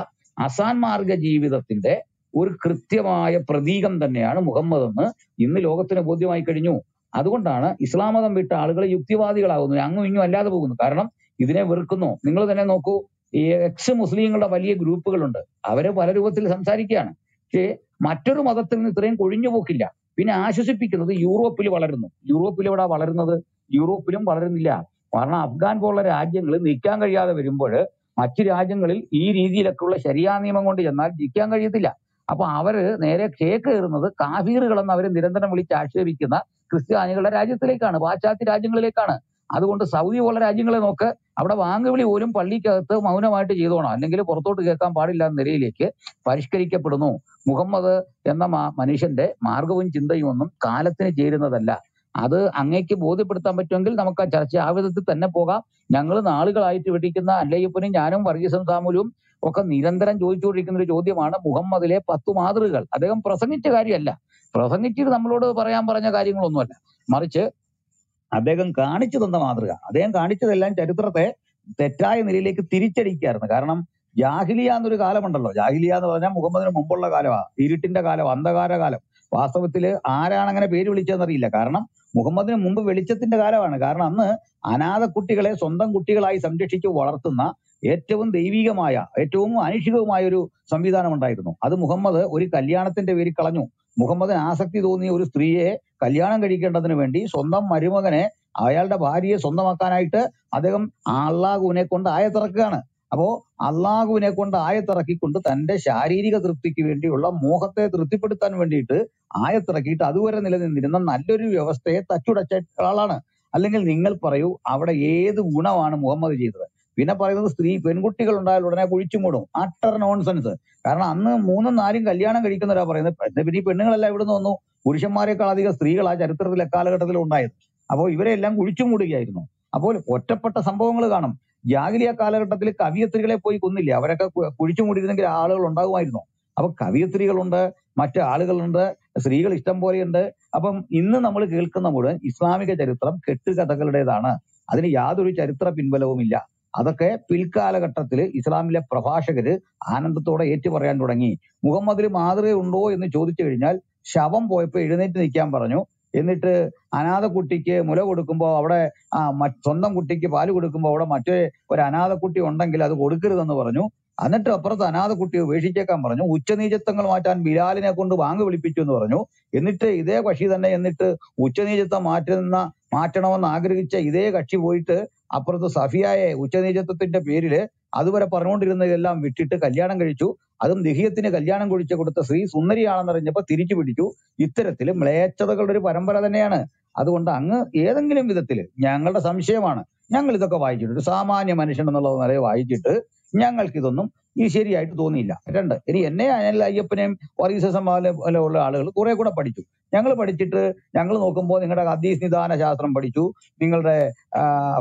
അസാൻമാർഗ ജീവിതത്തിന്റെ ഒരു കൃത്യമായ പ്രതീകം തന്നെയാണ് മുഹമ്മദ് എന്ന് ഇന്ന് ലോകത്തിന് ബോധ്യമായി കഴിഞ്ഞു. അതുകൊണ്ടാണ് ഇസ്ലാം മതം വിട്ട ആളുകൾ യുക്തിവാദികളാകുന്നത്, അങ്ങും ഇങ്ങും അല്ലാതെ പോകുന്നു. കാരണം ഇതിനെ വെറുക്കുന്നു. നിങ്ങൾ തന്നെ നോക്കൂ, ഈ എക്സ് മുസ്ലിങ്ങളുടെ വലിയ ഗ്രൂപ്പുകളുണ്ട്, അവരെ പല രൂപത്തിൽ സംസാരിക്കുകയാണ്. പക്ഷേ മറ്റൊരു മതത്തിൽ നിന്ന് ഇത്രയും കൊഴിഞ്ഞുപോക്കില്ല. പിന്നെ ആശ്വസിപ്പിക്കുന്നത് യൂറോപ്പിൽ വളരുന്നു. യൂറോപ്പിൽ എവിടെ വളരുന്നത്? യൂറോപ്പിലും വളരുന്നില്ല. കാരണം അഫ്ഗാൻ പോലുള്ള രാജ്യങ്ങളിൽ നിൽക്കാൻ കഴിയാതെ വരുമ്പോൾ മറ്റു രാജ്യങ്ങളിൽ ഈ രീതിയിലൊക്കെയുള്ള ശരിയാ നിയമം കൊണ്ട് ചെന്നാൽ നിൽക്കാൻ കഴിയത്തില്ല. അപ്പൊ അവര് നേരെ കേക്ക് കയറുന്നത് കാഫീറുകളെന്ന് അവരെ നിരന്തരം വിളിച്ച് ആക്ഷേപിക്കുന്ന ക്രിസ്ത്യാനികളുടെ രാജ്യത്തിലേക്കാണ്, പാശ്ചാത്യ രാജ്യങ്ങളിലേക്കാണ്. അതുകൊണ്ട് സൗദി പോലുള്ള രാജ്യങ്ങളെ നോക്ക്, അവിടെ വാങ്ങുവിളി പോലും പള്ളിക്കകത്ത് മൗനമായിട്ട് ചെയ്തോണം, അല്ലെങ്കിൽ പുറത്തോട്ട് കേൾക്കാൻ പാടില്ല എന്ന നിലയിലേക്ക് പരിഷ്കരിക്കപ്പെടുന്നു. മുഹമ്മദ് എന്ന മനുഷ്യന്റെ മാർഗവും ചിന്തയും ഒന്നും കാലത്തിന് ചേരുന്നതല്ല. അത് അങ്ങേക്ക് ബോധ്യപ്പെടുത്താൻ പറ്റുമെങ്കിൽ നമുക്ക് ആ ചർച്ച ആ വിധത്തിൽ തന്നെ പോകാം. ഞങ്ങൾ നാളുകളായിട്ട് വെട്ടിക്കുന്ന അല്ലയ്യപ്പനും ഞാനും വർഗീസും സാമൂലും ഒക്കെ നിരന്തരം ചോദിച്ചുകൊണ്ടിരിക്കുന്ന ഒരു ചോദ്യമാണ് മുഹമ്മദിലെ 10 മാതൃകകൾ. അദ്ദേഹം പ്രസംഗിച്ച കാര്യമല്ല, പ്രസംഗിച്ചിട്ട് നമ്മളോട് പറയാൻ പറഞ്ഞ കാര്യങ്ങളൊന്നുമല്ല, മറിച്ച് അദ്ദേഹം കാണിച്ചു തന്ന മാതൃക. അദ്ദേഹം കാണിച്ചതെല്ലാം ചരിത്രത്തെ തെറ്റായ നിലയിലേക്ക് തിരിച്ചടിക്കുകയായിരുന്നു. കാരണം ജാഹിലിയ എന്നൊരു കാലമുണ്ടല്ലോ, ജാഹിലിയ എന്ന് പറഞ്ഞാൽ മുഹമ്മദിന് മുമ്പുള്ള കാലമാണ്, ഇരുട്ടിന്റെ കാലം, അന്ധകാര കാലം. വാസ്തവത്തിൽ ആരാണ് അങ്ങനെ പേര് വിളിച്ചതെന്നറിയില്ല, കാരണം മുഹമ്മദിന് മുമ്പ് വെളിച്ചത്തിന്റെ കാലമാണ്. കാരണം അന്ന് അനാഥ കുട്ടികളെ സ്വന്തം കുട്ടികളായി സംരക്ഷിച്ച് വളർത്തുന്ന ഏറ്റവും ദൈവികമായ ഏറ്റവും അനുഷികവുമായ ഒരു സംവിധാനം ഉണ്ടായിരുന്നു. അത് മുഹമ്മദ് ഒരു കല്യാണത്തിന്റെ പേരിൽ കളഞ്ഞു. മുഹമ്മദിന് ആസക്തി തോന്നിയ ഒരു സ്ത്രീയെ കല്യാണം കഴിക്കേണ്ടതിന് വേണ്ടി സ്വന്തം മരുമകനെ, അയാളുടെ ഭാര്യയെ സ്വന്തമാക്കാനായിട്ട് അദ്ദേഹം അള്ളാഹുവിനെ കൊണ്ട് ആയത്തിറക്കുകയാണ്. അപ്പോ അള്ളാഹുവിനെ കൊണ്ട് ആയത്തിറക്കിക്കൊണ്ട് തന്റെ ശാരീരിക തൃപ്തിക്ക് വേണ്ടിയുള്ള മോഹത്തെ തൃപ്തിപ്പെടുത്താൻ വേണ്ടിയിട്ട് ആയത്തിറക്കിയിട്ട് അതുവരെ നിലനിന്നിരുന്ന നല്ലൊരു വ്യവസ്ഥയെ തച്ചുടച്ച ആളാണ്. അല്ലെങ്കിൽ നിങ്ങൾ പറയൂ, അവിടെ ഏത് ഗുണമാണ് മുഹമ്മദ് ചെയ്തത്? പിന്നെ പറയുന്നത് സ്ത്രീ പെൺകുട്ടികൾ ഉണ്ടായാൽ ഉടനെ കുഴിച്ചു മൂടും, അട്ടർ നോൺസെൻസ്. കാരണം അന്ന് 3ഉം 4ഉം കല്യാണം കഴിക്കുന്നവരാ പറയുന്നത്. പിന്നെ ഈ പെണ്ണുങ്ങളെല്ലാം ഇവിടെ നിന്ന് വന്നു, പുരുഷന്മാരെക്കാൾ അധികം സ്ത്രീകൾ ആ ചരിത്രത്തിലെ കാലഘട്ടത്തിൽ ഉണ്ടായത്. അപ്പോൾ ഇവരെല്ലാം കുഴിച്ചു മൂടുകയായിരുന്നു. അപ്പോൾ ഒറ്റപ്പെട്ട സംഭവങ്ങൾ കാണും. ജാഹിലിയ കാലഘട്ടത്തിൽ കവിയത്രികളെ പോയി കൊന്നില്ലേ? അവരൊക്കെ കുഴിച്ചു മൂടിയിരുന്നെങ്കിൽ ആളുകൾ ഉണ്ടാകുമായിരുന്നു. അപ്പൊ കവിയത്രികളുണ്ട്, മറ്റു ആളുകളുണ്ട്, സ്ത്രീകൾ ഇഷ്ടം പോലെയുണ്ട്. അപ്പം ഇന്ന് നമ്മൾ കേൾക്കുന്ന മുഴുവൻ ഇസ്ലാമിക ചരിത്രം കെട്ടുകഥകളുടേതാണ്. അതിന് യാതൊരു ചരിത്ര പിൻബലവുമില്ല. അതൊക്കെ പിൽക്കാലഘട്ടത്തിൽ ഇസ്ലാമിലെ പ്രഭാഷകര് ആനന്ദത്തോടെ ഏറ്റുപറയാൻ തുടങ്ങി. മുഹമ്മദിൽ മാതൃകയുണ്ടോ എന്ന് ചോദിച്ചു കഴിഞ്ഞാൽ ശവം പോയപ്പോൾ എഴുന്നേറ്റ് നിൽക്കാൻ പറഞ്ഞു. എന്നിട്ട് അനാഥ കുട്ടിക്ക് മുല കൊടുക്കുമ്പോൾ അവിടെ സ്വന്തം കുട്ടിക്ക് പാല് കൊടുക്കുമ്പോൾ അവിടെ മറ്റേ ഒരു അനാഥ കുട്ടി ഉണ്ടെങ്കിൽ അത് കൊടുക്കരുതെന്ന് പറഞ്ഞു. എന്നിട്ട് അപ്പുറത്ത് അനാഥ കുട്ടിയെ ഉപേക്ഷിച്ചേക്കാൻ പറഞ്ഞു. ഉച്ചനീചത്വങ്ങൾ മാറ്റാൻ ബിലാലിനെ കൊണ്ട് വാങ്ങി വിളിപ്പിച്ചു എന്ന് പറഞ്ഞു. എന്നിട്ട് ഇതേ കക്ഷി തന്നെ എന്നിട്ട് ഉച്ചനീചത്വം മാറ്റണമെന്ന് ആഗ്രഹിച്ച ഇതേ കക്ഷി പോയിട്ട് അപ്പുറത്ത് സഫിയായെ ഉച്ചനീചത്വത്തിന്റെ പേരില് അതുവരെ പറഞ്ഞുകൊണ്ടിരുന്നതെല്ലാം വിട്ടിട്ട് കല്യാണം കഴിച്ചു. അതും ദിഹിയത്തിന് കല്യാണം കഴിച്ചു കൊടുത്ത സ്ത്രീ സുന്ദരിയാണെന്നറിഞ്ഞപ്പോൾ തിരിച്ചു പിടിച്ചു. ഇത്തരത്തില് മ്ലേച്ഛതകളുടെ ഒരു പരമ്പര തന്നെയാണ്. അതുകൊണ്ട് അങ്ങ് ഏതെങ്കിലും വിധത്തിൽ ഞങ്ങളുടെ സംശയമാണ്, ഞങ്ങൾ ഇതൊക്കെ വായിച്ചിട്ട് ഒരു സാമാന്യ മനുഷ്യൻ എന്നുള്ള നിലയിൽ വായിച്ചിട്ട് ഞങ്ങൾക്കിതൊന്നും ഈ ശരിയായിട്ട് തോന്നിയില്ല. 2, ഇനി എന്നെ അനിൽ അയ്യപ്പനെയും വർഗീസ സംഭാവന ഉള്ള ആളുകൾ കുറെ കൂടെ പഠിച്ചു. ഞങ്ങൾ പഠിച്ചിട്ട് ഞങ്ങൾ നോക്കുമ്പോൾ നിങ്ങളുടെ ഹദീസ് നിദാന ശാസ്ത്രം പഠിച്ചു, നിങ്ങളുടെ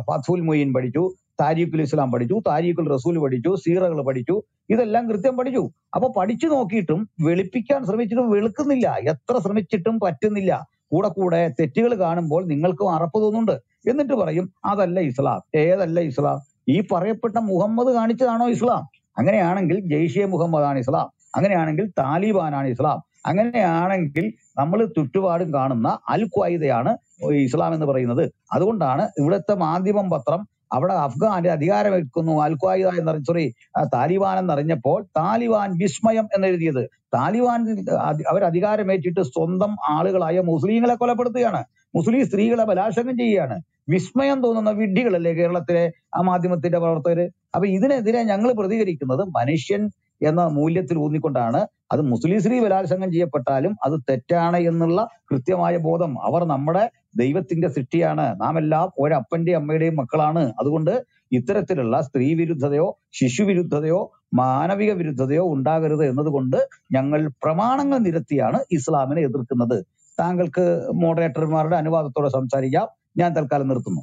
ഫത്ഹുൽ മുഈൻ പഠിച്ചു, താരീഖുൽ ഇസ്ലാം പഠിച്ചു, താരീഖുൽ റസൂൽ പഠിച്ചു, സീറകൾ പഠിച്ചു, ഇതെല്ലാം കൃത്യം പഠിച്ചു. അപ്പൊ പഠിച്ചു നോക്കിയിട്ടും വെളുപ്പിക്കാൻ ശ്രമിച്ചിട്ടും വെളുക്കുന്നില്ല, എത്ര ശ്രമിച്ചിട്ടും പറ്റുന്നില്ല. കൂടെ കൂടെ തെറ്റുകൾ കാണുമ്പോൾ നിങ്ങൾക്കും അറപ്പ് തോന്നുന്നുണ്ട്. എന്നിട്ട് പറയും അതല്ല ഇസ്ലാം, ഏതല്ല ഇസ്ലാം, ഈ പറയപ്പെട്ട മുഹമ്മദ് കാണിച്ചതാണോ ഇസ്ലാം? അങ്ങനെയാണെങ്കിൽ ജെയ്ഷെ മുഹമ്മദാണ് ഇസ്ലാം, അങ്ങനെയാണെങ്കിൽ താലിബാനാണ് ഇസ്ലാം, അങ്ങനെയാണെങ്കിൽ നമ്മൾ ചുറ്റുപാടും കാണുന്ന അൽ ഖ്വായിദയാണ് ഇസ്ലാം എന്ന് പറയുന്നത്. അതുകൊണ്ടാണ് ഇവിടുത്തെ മാധ്യമം പത്രം അവിടെ അഫ്ഗാന്റെ അധികാരമേൽക്കുന്നു അൽ ഖ്വായിദ എന്നറിഞ്ഞ സോറി താലിബാൻ എന്നറിഞ്ഞപ്പോൾ താലിബാൻ വിസ്മയം എന്നെഴുതിയത്. താലിബാൻ അവരധികാരമേറ്റിട്ട് സ്വന്തം ആളുകളായ മുസ്ലിങ്ങളെ കൊലപ്പെടുത്തുകയാണ്, മുസ്ലിം സ്ത്രീകളെ ബലാത്സംഗം ചെയ്യുകയാണ്. വിസ്മയം തോന്നുന്ന വിഡ്ഢികളല്ലേ കേരളത്തിലെ ആ മാധ്യമത്തിന്റെ പ്രവർത്തകര്. അപ്പൊ ഇതിനെതിരെ ഞങ്ങൾ പ്രതികരിക്കുന്നത് മനുഷ്യൻ എന്ന മൂല്യത്തിൽ ഊന്നിക്കൊണ്ടാണ്. അത് മുസ്ലിം സ്ത്രീ ബലാത്സംഗം ചെയ്യപ്പെട്ടാലും അത് തെറ്റാണ് എന്നുള്ള കൃത്യമായ ബോധം. അവർ നമ്മുടെ ദൈവത്തിന്റെ സൃഷ്ടിയാണ്, നാം എല്ലാം ഒരപ്പന്റെയും അമ്മയുടെയും മക്കളാണ്. അതുകൊണ്ട് ഇത്തരത്തിലുള്ള സ്ത്രീ വിരുദ്ധതയോ ശിശു വിരുദ്ധതയോ മാനവിക വിരുദ്ധതയോ ഉണ്ടാകരുത് എന്നതുകൊണ്ട് ഞങ്ങൾ പ്രമാണങ്ങൾ നിരത്തിയാണ് ഇസ്ലാമിനെ എതിർക്കുന്നത്. താങ്കൾക്ക് മോഡറേറ്റർമാരുടെ അനുവാദത്തോടെ സംസാരിക്കാം, ഞാൻ തൽക്കാലം നിർത്തുന്നു.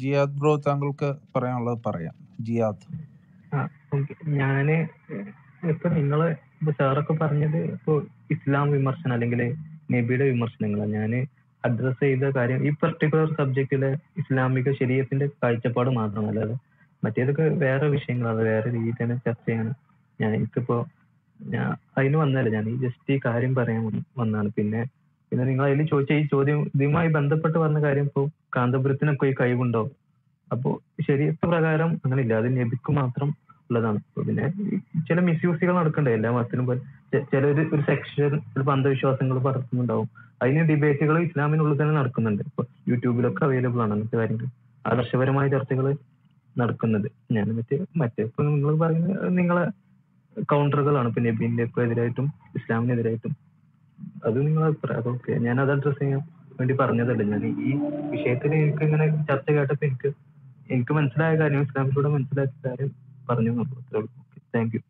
ജിയാദ് ബ്രോ, താങ്കൾക്ക് പറയാനുള്ളത് പറയാം. ജിയാദ്, ഞാന് ഇപ്പൊ നിങ്ങള് ഇപ്പൊ സാറൊക്കെ പറഞ്ഞത് ഇപ്പൊ ഇസ്ലാം വിമർശനം അല്ലെങ്കിൽ നബിയുടെ വിമർശനങ്ങളാണ് ഞാന് അഡ്രസ് ചെയ്ത കാര്യം. ഈ പർട്ടിക്കുലർ സബ്ജക്റ്റിലെ ഇസ്ലാമിക ശരീരത്തിന്റെ കാഴ്ചപ്പാട് മാത്രമല്ലാതെ മറ്റേതൊക്കെ വേറെ വിഷയങ്ങളാണ്, വേറെ രീതിയിൽ തന്നെ ചർച്ച ചെയ്യാണ്. ഞാൻ എനിക്കിപ്പോ ഞാൻ അതിന് വന്നതല്ല, ഞാൻ ഈ ജസ്റ്റ് ഈ കാര്യം പറയാൻ വന്നാണ്. പിന്നെ പിന്നെ നിങ്ങൾ അതിൽ ചോദിച്ച ഈ ചോദ്യം ഇതുമായി ബന്ധപ്പെട്ട് പറഞ്ഞ കാര്യം, ഇപ്പോൾ കാന്തപുരത്തിനൊക്കെ ഈ കഴിവുണ്ടോ? അപ്പോൾ ശരീരത്ത് പ്രകാരം അങ്ങനെ ഇല്ല, അത് നബിക്ക് മാത്രം ഉള്ളതാണ്. പിന്നെ ചില മിസ്യൂസുകൾ നടക്കണ്ടേ എല്ലാ മതത്തിനും. ചില ഒരു സെക്ഷൻ ചിലപ്പോൾ അന്ധവിശ്വാസങ്ങൾ പടർത്തുന്നുണ്ടാവും, അതിന് ഡിബേറ്റുകൾ ഇസ്ലാമിനുള്ളിൽ തന്നെ നടക്കുന്നുണ്ട്. ഇപ്പൊ യൂട്യൂബിലൊക്കെ അവൈലബിൾ ആണ് അങ്ങനത്തെ കാര്യങ്ങൾ, ആദർശപരമായ ചർച്ചകൾ നടക്കുന്നത്. ഞാൻ മറ്റേ ഇപ്പൊ നിങ്ങൾ പറയുന്നത് നിങ്ങളെ കൗണ്ടറുകളാണ്, ഇപ്പൊ നബീന്റെ ഒക്കെ എതിരായിട്ടും ഇസ്ലാമിനെതിരായിട്ടും. അത് നിങ്ങളെ അഭിപ്രായം, അതൊക്കെ ഞാൻ അത് അഡ്രസ് ചെയ്യാൻ വേണ്ടി പറഞ്ഞതല്ല. ഞാൻ ഈ വിഷയത്തിൽ എനിക്ക് ഇങ്ങനെ ചർച്ച കേട്ടപ്പോൾ എനിക്ക് മനസ്സിലായ കാര്യം ഇസ്ലാമിലൂടെ മനസ്സിലായ കാര്യം പറഞ്ഞു. Thank you.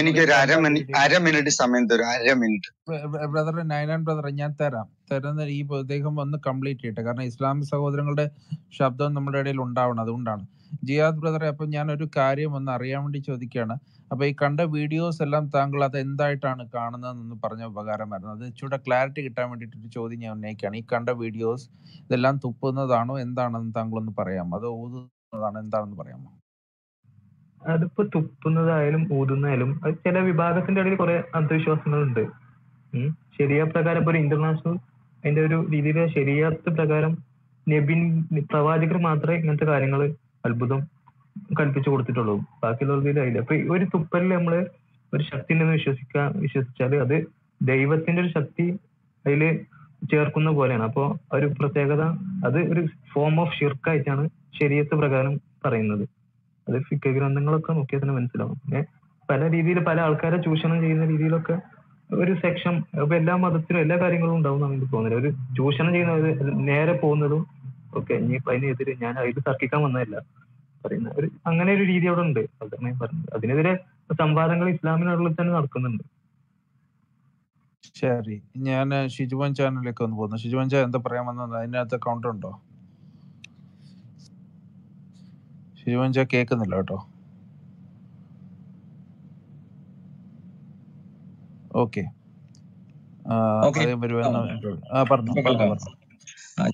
എനിക്കൊരു അരമിനിറ്റ് സമയം തരും. ബ്രദറെ, നൈനാൻ ബ്രദറെ ഞാൻ തരാം. ഈ ഇദ്ദേഹം ഒന്ന് കംപ്ലീറ്റ് ചെയ്യട്ടെ, കാരണം ഇസ്ലാമിക് സഹോദരങ്ങളുടെ ശബ്ദം നമ്മുടെ ഇടയിൽ ഉണ്ടാവണം, അതുകൊണ്ടാണ്. ജിയാദ് ബ്രദറെ, അപ്പം ഞാനൊരു കാര്യം ഒന്ന് അറിയാൻ വേണ്ടി ചോദിക്കുകയാണ്. അപ്പം ഈ കണ്ട വീഡിയോസ് എല്ലാം താങ്കൾ അത് എന്തായിട്ടാണ് കാണുന്നതെന്ന് പറഞ്ഞ ഉപകാരമായിരുന്നു. അത് ഇച്ചിരി ക്ലാരിറ്റി കിട്ടാൻ വേണ്ടിയിട്ടൊരു ചോദ്യം ഞാൻ ഉന്നയിക്കുകയാണ്. ഈ കണ്ട വീഡിയോസ് ഇതെല്ലാം തുപ്പുന്നതാണോ എന്താണെന്ന് താങ്കളൊന്ന് പറയാമോ? അത് ഊതുന്നതാണോ എന്താണെന്ന് പറയാമോ? അതിപ്പോ തുപ്പുന്നതായാലും ഊതുന്നതായാലും അത് ചില വിഭാഗത്തിന്റെ ഇടയിൽ കുറെ അന്ധവിശ്വാസങ്ങളുണ്ട്. ശരിയ പ്രകാരം ഇപ്പൊ ഒരു ഇന്റർനാഷണൽ അതിന്റെ ഒരു രീതിയിലെ ശരിയാത്ത പ്രകാരം നബിൻ പ്രവാചകർ മാത്രമേ ഇങ്ങനത്തെ കാര്യങ്ങൾ അത്ഭുതം കൽപ്പിച്ചു കൊടുത്തിട്ടുള്ളൂ, ബാക്കിയുള്ളവരുടെ അതില്ല. അപ്പൊ ഒരു തുപ്പലിൽ നമ്മള് ഒരു ശക്തി ഉണ്ടെന്ന് വിശ്വസിച്ചാല് അത് ദൈവത്തിന്റെ ഒരു ശക്തി അതില് ചേർക്കുന്ന പോലെയാണ്. അപ്പോ ഒരു പ്രത്യേകത, അത് ഒരു ഫോം ഓഫ് ഷിർക്കായിട്ടാണ് ശരീഅത്ത് പ്രകാരം പറയുന്നത്. അത് ഫിഖ് ഗ്രന്ഥങ്ങളൊക്കെ നോക്കിയാൽ തന്നെ മനസ്സിലാവും. പിന്നെ പല രീതിയിൽ പല ആൾക്കാരെ ചൂഷണം ചെയ്യുന്ന രീതിയിലൊക്കെ ഒരു സെക്ഷൻ ഇപ്പൊ എല്ലാ മതത്തിലും എല്ലാ കാര്യങ്ങളും ഉണ്ടാവും എന്നാണ് എനിക്ക് തോന്നുന്നത്. ഒരു ചൂഷണം ചെയ്യുന്ന നേരെ പോകുന്നതും ഒക്കെ ഇനിയിപ്പോ അതിനെതിരെ ഞാൻ അതിൽ തർക്കിക്കാൻ വന്നതല്ല പറയുന്ന ഒരു അങ്ങനെ ഒരു രീതി അവിടെ ഉണ്ട്. അതാണ് ഞാൻ പറഞ്ഞത്. അതിനെതിരെ സംവാദങ്ങൾ ഇസ്ലാമിനുള്ളിൽ തന്നെ നടക്കുന്നുണ്ട്. ശരി, ഞാൻ ഷിജുവൻ ചാനലിലേക്ക് ഒന്ന് പോകുന്നു. ഷിജുവൻ ചാൻ എന്താ പറയാൻ വന്നത്? അതിനകത്ത് കൗണ്ടർ ഉണ്ടോ? ഷിജുവൻ ചാൻ കേൾക്കുന്നില്ല കേട്ടോ. ഓക്കെ, പറഞ്ഞു.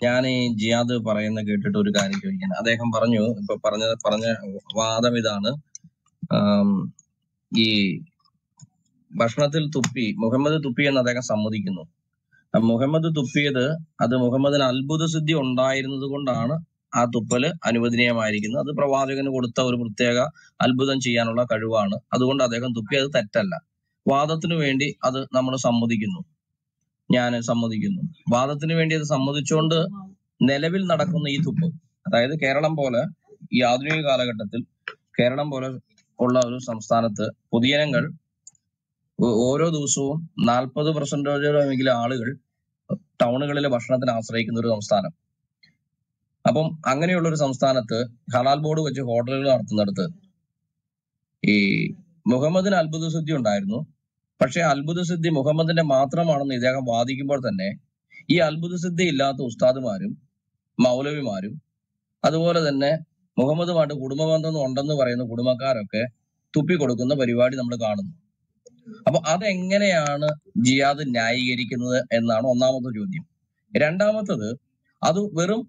ഞാൻ ഈ ജിയാദ് പറയുന്ന കേട്ടിട്ട് ഒരു കാര്യം ചോദിക്കാൻ. അദ്ദേഹം പറഞ്ഞു, ഇപ്പൊ പറഞ്ഞ വാദം ഇതാണ്, ഈ ഭക്ഷണത്തിൽ തുപ്പി മുഹമ്മദ് തുപ്പിയെന്ന് അദ്ദേഹം സമ്മതിക്കുന്നു. മുഹമ്മദ് തുപ്പിയത് അത് മുഹമ്മദിന് അത്ഭുത സിദ്ധി ഉണ്ടായിരുന്നത് കൊണ്ടാണ് ആ തുപ്പല് അനുവദനീയമായിരിക്കുന്നത്. അത് പ്രവാചകന് കൊടുത്ത ഒരു പ്രത്യേക അത്ഭുതം ചെയ്യാനുള്ള കഴിവാണ്, അതുകൊണ്ട് അദ്ദേഹം തുപ്പി, അത് തെറ്റല്ല. വാദത്തിനു വേണ്ടി അത് നമ്മൾ സമ്മതിക്കുന്നു, ഞാൻ സമ്മതിക്കുന്നു. വാദത്തിന് വേണ്ടി അത് സമ്മതിച്ചുകൊണ്ട് നിലവിൽ നടക്കുന്ന ഈ തുപ്പ്, അതായത് കേരളം പോലെ ഈ ആധുനിക കാലഘട്ടത്തിൽ കേരളം പോലെ ഉള്ള ഒരു സംസ്ഥാനത്ത് പൊതുജനങ്ങൾ ഓരോ ദിവസവും 40%ഓളമെങ്കിലും ആളുകൾ ടൗണുകളിലെ ഭക്ഷണത്തിന് ആശ്രയിക്കുന്ന ഒരു സംസ്ഥാനം. അപ്പം അങ്ങനെയുള്ള ഒരു സംസ്ഥാനത്ത് ഹലാൽ ബോർഡ് വെച്ച് ഹോട്ടലുകൾ നടത്തുന്നിടത്ത് ഈ മുഹമ്മദിന് അത്ഭുത സിദ്ധി ഉണ്ടായിരുന്നു. പക്ഷെ അത്ഭുത സിദ്ധി മുഹമ്മദിന്റെ മാത്രമാണെന്ന് ഇദ്ദേഹം വാദിക്കുമ്പോൾ തന്നെ ഈ അത്ഭുത സിദ്ധി ഇല്ലാത്ത ഉസ്താദുമാരും മൗലവിമാരും അതുപോലെ തന്നെ മുഹമ്മദുമായിട്ട് കുടുംബബന്ധം ഉണ്ടെന്ന് പറയുന്ന കുടുംബക്കാരൊക്കെ തുപ്പിക്കൊടുക്കുന്ന പരിപാടി നമ്മൾ കാണുന്നു. അപ്പൊ അതെങ്ങനെയാണ് ജിയാദ് ന്യായീകരിക്കുന്നത് എന്നാണ് ഒന്നാമത്തെ ചോദ്യം. രണ്ടാമത്തത്, അത് വെറും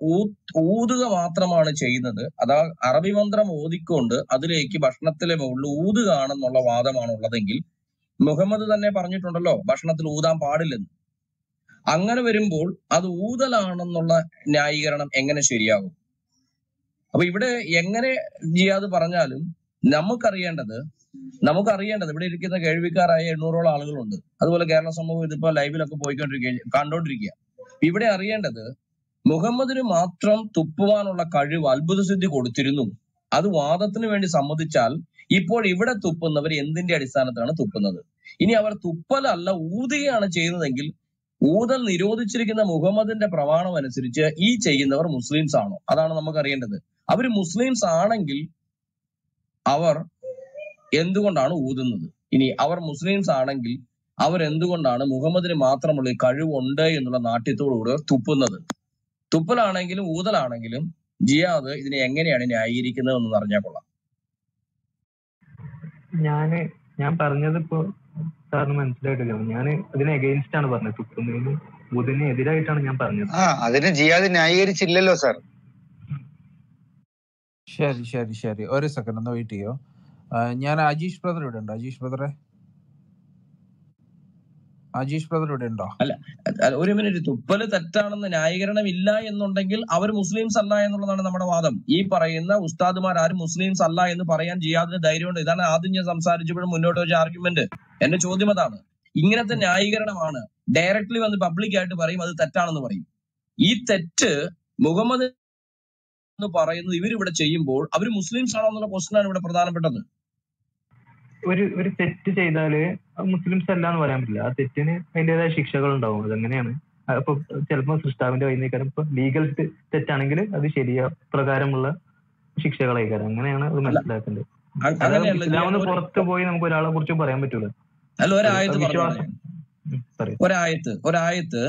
ഊതുക മാത്രമാണ് ചെയ്യുന്നത്. അതാ അറബി മന്ത്രം ഓതിക്കൊണ്ട് അതിലേക്ക് ഭക്ഷണത്തിലെ മുകളിൽ ഊതുകയാണെന്നുള്ള വാദമാണുള്ളതെങ്കിൽ മുഹമ്മദ് തന്നെ പറഞ്ഞിട്ടുണ്ടല്ലോ ഭക്ഷണത്തിൽ ഊതാൻ പാടില്ലെന്ന്. അങ്ങനെ വരുമ്പോൾ അത് ഊതലാണെന്നുള്ള ന്യായീകരണം എങ്ങനെ ശരിയാകും? അപ്പൊ ഇവിടെ എങ്ങനെ ജിയാദ് പറഞ്ഞാലും നമുക്കറിയേണ്ടത് ഇവിടെ ഇരിക്കുന്ന കേൾവിക്കാരായ 800-ഓളം ആളുകളുണ്ട്. അതുപോലെ കേരള സമൂഹം ഇതിപ്പോ ലൈവിലൊക്കെ പോയിക്കൊണ്ടിരിക്കുക, കണ്ടോണ്ടിരിക്കുക. ഇവിടെ അറിയേണ്ടത് മുഹമ്മദിന് മാത്രം തുപ്പുവാനുള്ള കഴിവ് അത്ഭുതസിദ്ധി കൊടുത്തിരുന്നു. അത് വാദത്തിന് വേണ്ടി സമ്മതിച്ചാൽ ഇപ്പോൾ ഇവിടെ തുപ്പുന്നവർ എന്തിന്റെ അടിസ്ഥാനത്തിലാണ് തുപ്പുന്നത്? ഇനി അവർ തുപ്പലല്ല ഊതുകയാണ് ചെയ്യുന്നതെങ്കിൽ ഊതൽ നിരോധിച്ചിരിക്കുന്ന മുഹമ്മദിന്റെ പ്രമാണം അനുസരിച്ച് ഈ ചെയ്യുന്നവർ മുസ്ലിംസ് ആണോ? അതാണ് നമുക്ക് അറിയേണ്ടത്. അവർ മുസ്ലിംസ് ആണെങ്കിൽ അവർ എന്തുകൊണ്ടാണ് ഊതുന്നത്? ഇനി അവർ മുസ്ലിംസ് ആണെങ്കിൽ അവരെന്തുകൊണ്ടാണ് മുഹമ്മദിന് മാത്രമുള്ള കഴിവുണ്ട് എന്നുള്ള നാട്യത്തോടുകൂടി തുപ്പുന്നത്? തുപ്പലാണെങ്കിലും ഊതലാണെങ്കിലും ജിയാദ് ഇതിനെ എങ്ങനെയാണ് ന്യായീകരിക്കുന്നത് എന്ന് അറിഞ്ഞാൽ കൊള്ളാം. ഞാൻ പറഞ്ഞതിപ്പോ സാറിന് മനസ്സിലായിട്ടില്ല. ഞാൻ ഇതിന് എഗെയിൻസ്റ്റ് ആണ് പറഞ്ഞത്. തുപ്പുന്നതിന് ഊതിന് എതിരായിട്ടാണ് ഞാൻ പറഞ്ഞത്. അതിന് ജിയാദ് ന്യായീകരിച്ചില്ലല്ലോ സാർ. ശരി ശരി ശരി, ഒരു സെക്കൻഡ് ഒന്ന് വെയിറ്റ് ചെയ്യോ. ഞാൻ അജീഷ് ബ്രദർ ഇവിടെ ഉണ്ടോ? അജീഷ് ബ്രദർ ഇവിടെ ഉണ്ടോ? അല്ല, ഒരു മിനിറ്റ്. തുപ്പല് തെറ്റാണെന്ന് ന്യായീകരണം ഇല്ല എന്നുണ്ടെങ്കിൽ അവർ മുസ്ലിംസ് അല്ല എന്നുള്ളതാണ് നമ്മുടെ വാദം. ഈ പറയുന്ന ഉസ്താദുമാർ ആരും മുസ്ലിംസ് അല്ല എന്ന് പറയാൻ ജിയാദിന് ധൈര്യമുണ്ട്. ഇതാണ് ആദ്യം ഞാൻ സംസാരിച്ചപ്പോഴും മുന്നോട്ട് വെച്ച ആർഗ്യുമെന്റ്. എന്റെ ചോദ്യം അതാണ്. ഇങ്ങനത്തെ ന്യായീകരണമാണ് ഡയറക്ട്ലി വന്ന് പബ്ലിക്കായിട്ട് പറയും, അത് തെറ്റാണെന്ന് പറയും. ഈ തെറ്റ് മുഹമ്മദ് എന്ന് പറയുന്നത് ഇവരിവിടെ ചെയ്യുമ്പോൾ അവർ മുസ്ലിംസ് ആണോ എന്നുള്ള ക്വസ്റ്റനാണ് ഇവിടെ പ്രധാനപ്പെട്ടത്. ഒരു തെറ്റ് ചെയ്താല് മുസ്ലിംസ് അല്ല എന്ന് പറയാൻ പറ്റില്ല. ആ തെറ്റിന് അതിൻ്റെതായ ശിക്ഷകൾ ഉണ്ടാവും. അതങ്ങനെയാണ്. അപ്പൊ ചിലപ്പോൾ സൃഷ്ടാവിന്റെ വൈകുന്നേരം ഇപ്പൊ ലീഗൽ തെറ്റാണെങ്കിൽ അത് ശരിയ പ്രകാരമുള്ള ശിക്ഷകളായിക്കാരം. അങ്ങനെയാണ് അത് മനസ്സിലാക്കേണ്ടത്. ഇസ്ലാമിന് പുറത്ത് പോയി നമുക്ക് ഒരാളെ കുറിച്ച് പറയാൻ പറ്റൂല. അല്ല, ഒരായത്ത്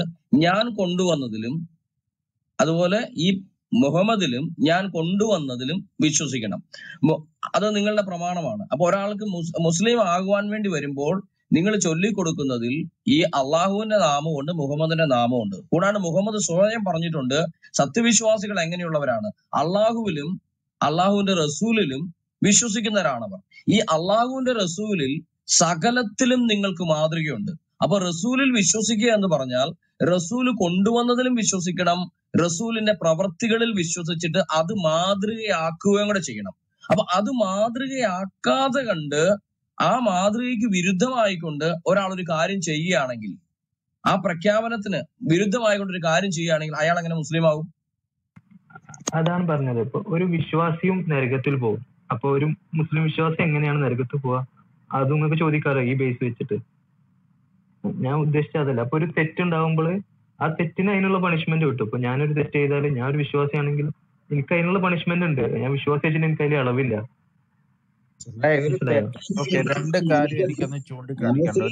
ഞാൻ കൊണ്ടുവന്നതിലും അതുപോലെ ഈ മുഹമ്മദിലും ഞാൻ കൊണ്ടുവന്നതിലും വിശ്വസിക്കണം, അത് നിങ്ങളുടെ പ്രമാണമാണ്. അപ്പൊ ഒരാൾക്ക് മുസ്ലിം ആകുവാൻ വേണ്ടി വരുമ്പോൾ നിങ്ങൾ ചൊല്ലിക്കൊടുക്കുന്നതിൽ ഈ അള്ളാഹുവിന്റെ നാമമുണ്ട്, മുഹമ്മദിന്റെ നാമമുണ്ട്. കൂടാണ്ട് മുഹമ്മദ് സ്വയം പറഞ്ഞിട്ടുണ്ട് സത്യവിശ്വാസികൾ എങ്ങനെയുള്ളവരാണ്, അള്ളാഹുവിലും അള്ളാഹുവിന്റെ റസൂലിലും വിശ്വസിക്കുന്നവരാണവർ. ഈ അള്ളാഹുവിന്റെ റസൂലിൽ സകലത്തിലും നിങ്ങൾക്ക് മാതൃകയുണ്ട്. അപ്പൊ റസൂലിൽ വിശ്വസിക്കുക എന്ന് പറഞ്ഞാൽ റസൂല് കൊണ്ടുവന്നതിലും വിശ്വസിക്കണം, റസൂലിന്റെ പ്രവർത്തികളിൽ വിശ്വസിച്ചിട്ട് അത് മാതൃകയാക്കുകയും കൂടെ ചെയ്യണം. അപ്പൊ അത് മാതൃകയാക്കാതെ കണ്ട് ആ മാതൃകയ്ക്ക് വിരുദ്ധമായിക്കൊണ്ട് ഒരാളൊരു കാര്യം ചെയ്യുകയാണെങ്കിൽ, ആ പ്രഖ്യാപനത്തിന് വിരുദ്ധമായിക്കൊണ്ടൊരു കാര്യം ചെയ്യുകയാണെങ്കിൽ അയാൾ എങ്ങനെ മുസ്ലിം ആകും? അതാണ് പറഞ്ഞത്. ഇപ്പൊ ഒരു വിശ്വാസിയും നരകത്തിൽ പോകും. അപ്പൊ ഒരു മുസ്ലിം വിശ്വാസി എങ്ങനെയാണ് നരകത്തിൽ പോവുക? അത് നിങ്ങൾക്ക് ചോദിക്കാറോ ഈ ബേസ് വെച്ചിട്ട്? ഞാൻ ഉദ്ദേശിച്ച അതല്ല. അപ്പൊ ഒരു തെറ്റുണ്ടാവുമ്പോൾ ആ തെറ്റിന് അതിനുള്ള പണിഷ്മെന്റ് കിട്ടും. ഇപ്പൊ ഞാനൊരു തെറ്റ് ചെയ്താൽ, ഞാൻ ഒരു വിശ്വാസിയാണെങ്കിൽ എനിക്ക് അതിനുള്ള പണിഷ്മെന്റ് ഉണ്ട്. ഞാൻ വിശ്വാസിച്ചിട്ട് എനിക്ക് അതിൽ അളവില്ല. രണ്ട് കാര്യം എനിക്കൊന്ന് ചൂണ്ടിക്കാണിക്കണ്ട.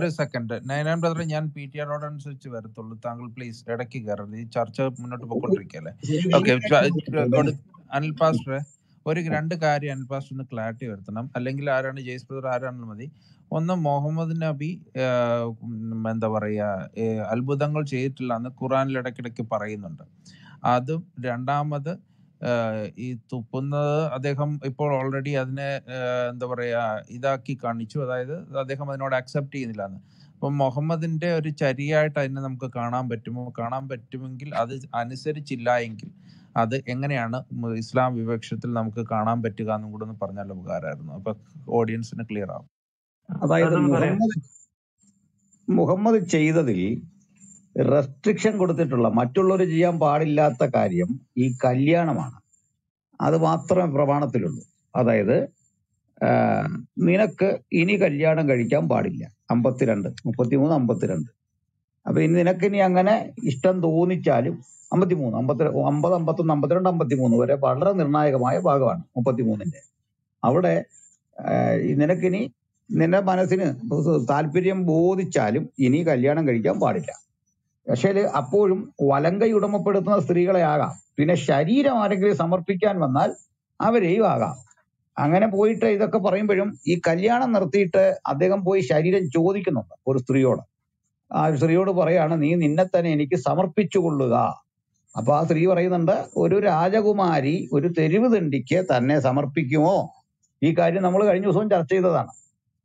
ഒരു സെക്കൻഡ് നൈനാൻ ബ്രദറെ, ഞാൻ പി ടി ആർ അനുസരിച്ച് വരത്തുള്ളൂ. താങ്കൾ പ്ലീസ് ഇടയ്ക്ക് കയറരുത്. ഈ ചർച്ച മുന്നോട്ട് പോയിക്കൊണ്ടിരിക്കല്ലേ. ഓക്കെ അനിൽ പാസ്റ്ററെ, ഒരു രണ്ട് കാര്യം അനിൽ പാസ്റ്റർ ഒന്ന് ക്ലാരിറ്റി വരുത്തണം. അല്ലെങ്കിൽ ആരാണ് ജയ്സ് ബ്രദർ ആരാണെങ്കിലും മതി. ഒന്ന്, മുഹമ്മദ് നബി എന്താ പറയുക അത്ഭുതങ്ങൾ ചെയ്തിട്ടില്ല എന്ന് ഖുറാനിൽ ഇടയ്ക്കിടയ്ക്ക് പറയുന്നുണ്ട്. അതും രണ്ടാമത് ഈ തുപ്പുന്നത് അദ്ദേഹം ഇപ്പോൾ ഓൾറെഡി അതിനെ എന്താ പറയുക ഇതാക്കി കാണിച്ചു. അതായത് അദ്ദേഹം അതിനോട് അക്സെപ്റ്റ് ചെയ്യുന്നില്ല എന്ന്. അപ്പം മുഹമ്മദിൻ്റെ ഒരു ചരിയായിട്ട് അതിനെ നമുക്ക് കാണാൻ പറ്റുമോ? കാണാൻ പറ്റുമെങ്കിൽ അത് അനുസരിച്ചില്ല എങ്കിൽ അത് എങ്ങനെയാണ് ഇസ്ലാം വിവക്ഷത്തിൽ നമുക്ക് കാണാൻ പറ്റുക എന്നും കൂടെ ഒന്ന് പറഞ്ഞാൽ ഉപകാരമായിരുന്നു. അപ്പൊ ഓഡിയൻസിന് ക്ലിയർ ആവും. അതായത് മുഹമ്മദ് ചെയ്തതിൽ റെസ്ട്രിക്ഷൻ കൊടുത്തിട്ടുള്ള, മറ്റുള്ളവർ ചെയ്യാൻ പാടില്ലാത്ത കാര്യം ഈ കല്യാണമാണ്. അത് മാത്രമേ പ്രമാണത്തിലുള്ളൂ. അതായത് നിനക്ക് ഇനി കല്യാണം കഴിക്കാൻ പാടില്ല, 53, 53, 52. അപ്പൊ ഇനി നിനക്കിനി അങ്ങനെ ഇഷ്ടം തോന്നിച്ചാലും 53, 50, 51, 52, 53 വരെ വളരെ നിർണായകമായ ഭാഗമാണ് 33-ന്റെ. അവിടെ നിനക്കിനി നിന്റെ മനസ്സിന് താല്പര്യം ബോധിച്ചാലും ഇനി കല്യാണം കഴിക്കാൻ പാടില്ല. പക്ഷേ അപ്പോഴും വലങ്കയുടമപ്പെടുത്തുന്ന സ്ത്രീകളെയാകാം, പിന്നെ ശരീരം ആരെങ്കിലും സമർപ്പിക്കാൻ വന്നാൽ അവരെയും ആകാം. അങ്ങനെ പോയിട്ട് ഇതൊക്കെ പറയുമ്പോഴും ഈ കല്യാണം നിർത്തിയിട്ട് അദ്ദേഹം പോയി ശരീരം ചോദിക്കുന്നുണ്ട് ഒരു സ്ത്രീയോട്. ആ സ്ത്രീയോട് പറയാണ്, നീ നിന്നെ തന്നെ എനിക്ക് സമർപ്പിച്ചു കൊള്ളുക. അപ്പൊ ആ സ്ത്രീ പറയുന്നുണ്ട്, ഒരു രാജകുമാരി ഒരു തെരുവ് തണ്ടിക്ക് തന്നെ സമർപ്പിക്കുമോ? ഈ കാര്യം നമ്മൾ കഴിഞ്ഞ ദിവസവും ചർച്ച ചെയ്തതാണ്.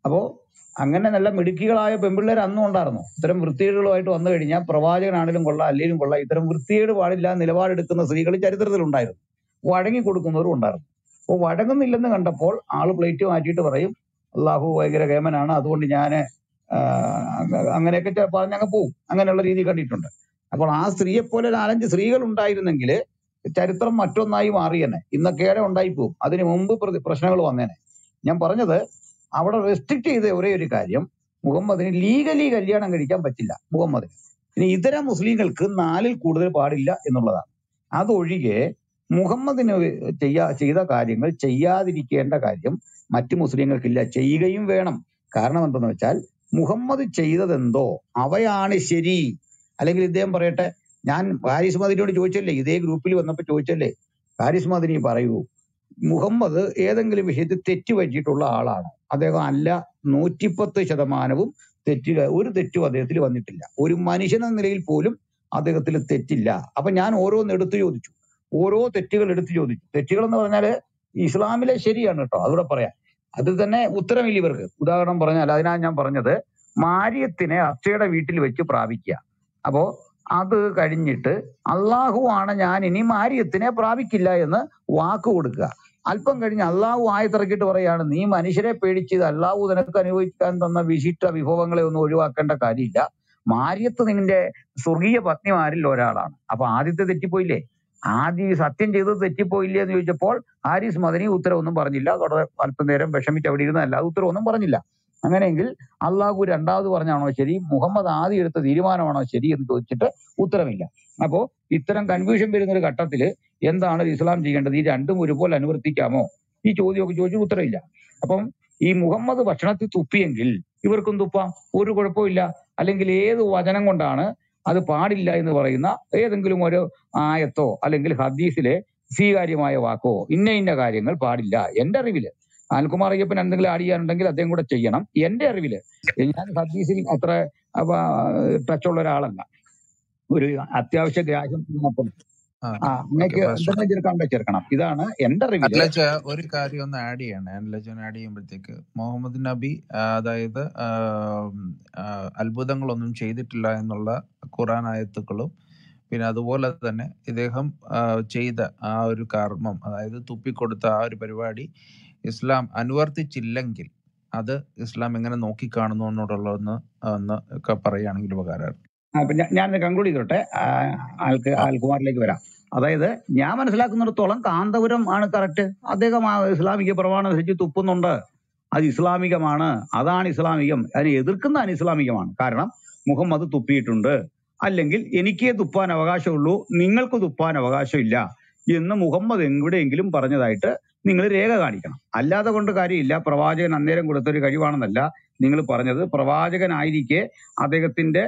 അപ്പോ അങ്ങനെ നല്ല മിടുക്കികളായ പെൺപിള്ളേർ അന്നും ഉണ്ടായിരുന്നു. ഇത്തരം വൃത്തികേടുകളുമായിട്ട് വന്നു കഴിഞ്ഞാൽ പ്രവാചകനാണെങ്കിലും കൊള്ളാം അല്ലെങ്കിലും കൊള്ളാം, ഇത്തരം വൃത്തികേട് പാടില്ല നിലപാടെടുക്കുന്ന സ്ത്രീകൾ ചരിത്രത്തിലുണ്ടായിരുന്നു. വഴങ്ങി കൊടുക്കുന്നവരും ഉണ്ടായിരുന്നു. അപ്പോൾ വഴങ്ങുന്നില്ലെന്ന് കണ്ടപ്പോൾ ആള് പ്ലേറ്റ് മാറ്റിയിട്ട് പറയും, അള്ളാഹു ഭയങ്കര കേമനാണ്, അതുകൊണ്ട് ഞാൻ അങ്ങനെയൊക്കെ പറഞ്ഞങ്ങ് പോവും. അങ്ങനെയുള്ള രീതി കണ്ടിട്ടുണ്ട്. അപ്പോൾ ആ സ്ത്രീയെപ്പോലെ 4-5 സ്ത്രീകൾ ഉണ്ടായിരുന്നെങ്കിൽ ചരിത്രം മറ്റൊന്നായി മാറി തന്നെ, ഇന്നൊക്കെ ഉണ്ടായിപ്പോവും. അതിനു മുമ്പ് പ്രശ്നങ്ങൾ വന്നേനെ. ഞാൻ പറഞ്ഞത് അവിടെ റെസ്ട്രിക്ട് ചെയ്ത ഒരേ ഒരു കാര്യം, മുഹമ്മദിന് ലീഗലി കല്യാണം കഴിക്കാൻ പറ്റില്ല. മുഹമ്മദിന് ഇനി ഇതര മുസ്ലിങ്ങൾക്ക് 4-ൽ കൂടുതൽ പാടില്ല എന്നുള്ളതാണ്. അതൊഴികെ മുഹമ്മദിന് ചെയ്ത കാര്യങ്ങൾ ചെയ്യാതിരിക്കേണ്ട കാര്യം മറ്റു മുസ്ലിങ്ങൾക്കില്ല, ചെയ്യുകയും വേണം. കാരണം എന്തെന്ന് വെച്ചാൽ മുഹമ്മദ് ചെയ്തതെന്തോ അവയാണ് ശരി. അല്ലെങ്കിൽ ഇദ്ദേഹം പറയട്ടെ, ഞാൻ ഹാരിസ് മദനിയോട് ചോദിച്ചല്ലേ, ഇതേ ഗ്രൂപ്പിൽ വന്നപ്പോൾ ചോദിച്ചല്ലേ, ഹാരിസ് മദനി പറയൂ, മുഹമ്മദ് ഏതെങ്കിലും വിഷയത്തിൽ തെറ്റുപറ്റിയിട്ടുള്ള ആളാണോ? അദ്ദേഹം അല്ല, 110% തെറ്റില്ല. ഒരു തെറ്റും അദ്ദേഹത്തിൽ വന്നിട്ടില്ല. ഒരു മനുഷ്യൻ എന്ന നിലയിൽ പോലും അദ്ദേഹത്തിൽ തെറ്റില്ല. അപ്പൊ ഞാൻ ഓരോന്നെടുത്ത് ചോദിച്ചു, ഓരോ തെറ്റുകൾ എടുത്തു ചോദിച്ചു. തെറ്റുകൾ എന്ന് പറഞ്ഞാൽ ഇസ്ലാമിലെ ശരിയാണ് കേട്ടോ, അതുകൂടെ പറയാം. അത് തന്നെ ഉത്തരമില്ല ഇവർക്ക്. ഉദാഹരണം പറഞ്ഞാൽ, അതിനാണ് ഞാൻ പറഞ്ഞത്, മാര്യത്തിനെ അച്ഛയുടെ വീട്ടിൽ വെച്ച് പ്രാപിക്കുക. അപ്പോ അത് കഴിഞ്ഞിട്ട് അള്ളാഹു ആണ് ഞാൻ ഇനി മാര്യത്തിനെ പ്രാപിക്കില്ല എന്ന് വാക്ക് കൊടുക്കുക. അല്പം കഴിഞ്ഞ് അള്ളാഹു ആയത്തിറക്കിയിട്ട് പറയാണ്, നീ മനുഷ്യരെ പേടിച്ചത് അള്ളാഹു നിനക്ക് അനുഭവിക്കാൻ തന്ന വിശിഷ്ട വിഭവങ്ങളെ ഒന്നും ഒഴിവാക്കേണ്ട കാര്യമില്ല. മാര്യത്ത് നിന്റെ സ്വർഗീയ പത്നിമാരിൽ ഒരാളാണ്. അപ്പൊ ആദ്യത്തെ തെറ്റിപ്പോയില്ലേ? ആദ്യം സത്യം ചെയ്തത് തെറ്റിപ്പോയില്ലേ എന്ന് ചോദിച്ചപ്പോൾ ഹാരിസ് മദനി ഉത്തരവൊന്നും പറഞ്ഞില്ല. വളരെ അല്പനേരം വിഷമിച്ച് അവിടെ ഇരുന്നതല്ല, അത് ഉത്തരവൊന്നും പറഞ്ഞില്ല. അങ്ങനെയെങ്കിൽ അള്ളാഹു രണ്ടാമത് പറഞ്ഞാണോ ശരി, മുഹമ്മദ് ആദ്യം എടുത്ത തീരുമാനമാണോ ശരി എന്ന് ചോദിച്ചിട്ട് ഉത്തരമില്ല. അപ്പോൾ ഇത്തരം കൺഫ്യൂഷൻ വരുന്നൊരു ഘട്ടത്തിൽ എന്താണ് ഇസ്ലാം ചെയ്യേണ്ടത്? ഈ രണ്ടും ഒരുപോലെ അനുവർത്തിക്കാമോ? ഈ ചോദ്യമൊക്കെ ചോദിച്ചു ഉത്തരമില്ല. അപ്പം ഈ മുഹമ്മദ് ഭക്ഷണത്തിൽ തുപ്പിയെങ്കിൽ ഇവർക്കും തുപ്പാം, ഒരു കുഴപ്പമില്ല. അല്ലെങ്കിൽ ഏത് വചനം കൊണ്ടാണ് അത് പാടില്ല എന്ന് പറയുന്ന ഏതെങ്കിലും ഒരു ആയത്തോ അല്ലെങ്കിൽ ഹദീസിലെ സ്വീകാര്യമായ വാക്കോ ഇന്ന ഇന്ന കാര്യങ്ങൾ പാടില്ല? എൻ്റെ അറിവില് അനിൽകുമാർ അയ്യപ്പൻ എന്തെങ്കിലും ആഡ് ചെയ്യാനുണ്ടെങ്കിൽ അദ്ദേഹം കൂടെ ചെയ്യണം. എൻ്റെ അറിവില്, ഞാൻ ഹദീസിൽ അത്ര ടച്ചുള്ള ഒരാളല്ല, ഒരു അത്യാവശ്യ ഗ്രാഹ്യം ചേർക്കണം. ഇതാണ് എന്റെ അറിവില്. ഒരു കാര്യം ഒന്ന് ആഡ് ചെയ്യണം, ആഡ് ചെയ്യുമ്പോഴത്തേക്ക് മുഹമ്മദ് നബി അതായത് അത്ഭുതങ്ങളൊന്നും ചെയ്തിട്ടില്ല എന്നുള്ള ഖുറാൻ ആയത്തുക്കളും പിന്നെ അതുപോലെ തന്നെ ഇദ്ദേഹം ചെയ്ത ആ ഒരു കർമ്മം, അതായത് തുപ്പിക്കൊടുത്ത ആ ഒരു പരിപാടി ഇസ്ലാം അനുവർത്തിച്ചില്ലെങ്കിൽ അത് ഇസ്ലാം എങ്ങനെ നോക്കിക്കാണുന്നു എന്നോടുള്ളതെന്ന് ഒക്കെ പറയുകയാണെങ്കിൽ ഉപകാരമായിരുന്നു. ഞാൻ കൺക്ലൂഡ് ചെയ്തോട്ടെ, അൽകുമാറിലേക്ക് വരാം. അതായത് ഞാൻ മനസ്സിലാക്കുന്നിടത്തോളം കാന്തപുരം ആണ് കറക്റ്റ്. അദ്ദേഹം ഇസ്ലാമിക പ്രമാണം അനുസരിച്ച് തുപ്പുന്നുണ്ട്, അത് ഇസ്ലാമികമാണ്, അതാണ് ഇസ്ലാമികം. അതിനെ എതിർക്കുന്ന അനിസ്ലാമികമാണ്. കാരണം മുഹമ്മദ് തുപ്പിയിട്ടുണ്ട്, അല്ലെങ്കിൽ എനിക്കേ തുപ്പാൻ അവകാശമുള്ളൂ, നിങ്ങൾക്ക് തുപ്പാൻ അവകാശമില്ല എന്ന് മുഹമ്മദ് എവിടെയെങ്കിലും പറഞ്ഞതായിട്ട് നിങ്ങൾ രേഖ കാണിക്കണം. അല്ലാതെ കൊണ്ട് കാര്യമില്ല. പ്രവാചകൻ അന്നേരം കൊടുത്തൊരു കഴിവാണെന്നല്ല നിങ്ങൾ പറഞ്ഞത്. പ്രവാചകനായിരിക്കെ അദ്ദേഹത്തിന്റെ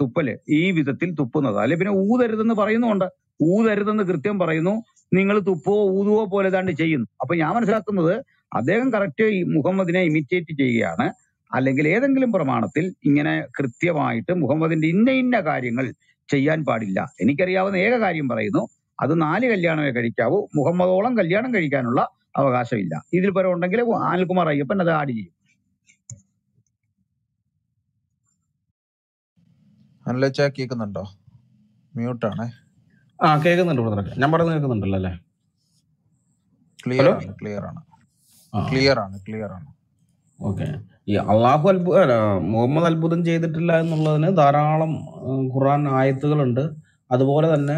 തുപ്പല് ഈ വിധത്തിൽ തുപ്പുന്നത്, അല്ലെ പിന്നെ ഊതരുതെന്ന് പറയുന്നുണ്ട്, ഊതരുതെന്ന് കൃത്യം പറയുന്നു, നിങ്ങൾ തുപ്പോ ഊതുവോ പോലെ താണ്ട് ചെയ്യുന്നു. അപ്പൊ ഞാൻ മനസ്സിലാക്കുന്നത് അദ്ദേഹം കറക്റ്റ് ഈ മുഹമ്മദിനെ ഇമിറ്റേറ്റ് ചെയ്യുകയാണ്. അല്ലെങ്കിൽ ഏതെങ്കിലും പ്രമാണത്തിൽ ഇങ്ങനെ കൃത്യമായിട്ട് മുഹമ്മദിന്റെ ഇന്ന ഇന്ന കാര്യങ്ങൾ ചെയ്യാൻ പാടില്ല, എനിക്കറിയാവുന്ന ഏക കാര്യം പറയുന്നു, അത് 4 കല്യാണമേ കഴിക്കാവൂ, മുഹമ്മദോളം കല്യാണം കഴിക്കാനുള്ള അവകാശമില്ല. ഇതിൽ പരം ഉണ്ടെങ്കിൽ അനിൽകുമാർ അയ്യപ്പൻ അത് ആഡ് ചെയ്യും. കേൾക്കുന്നുണ്ടോ? മ്യൂട്ടാണേ. ആ കേൾക്കുന്നുണ്ട്, ഞാൻ പറഞ്ഞു കേൾക്കുന്നുണ്ടല്ലോ അല്ലേ? ക്ലിയർ ആണ്. ഓക്കെ. ഈ അള്ളാഹു മുഹമ്മദ് അത്ഭുതം ചെയ്തിട്ടില്ല എന്നുള്ളതിന് ധാരാളം ഖുർആൻ ആയത്തുകളുണ്ട്. അതുപോലെ തന്നെ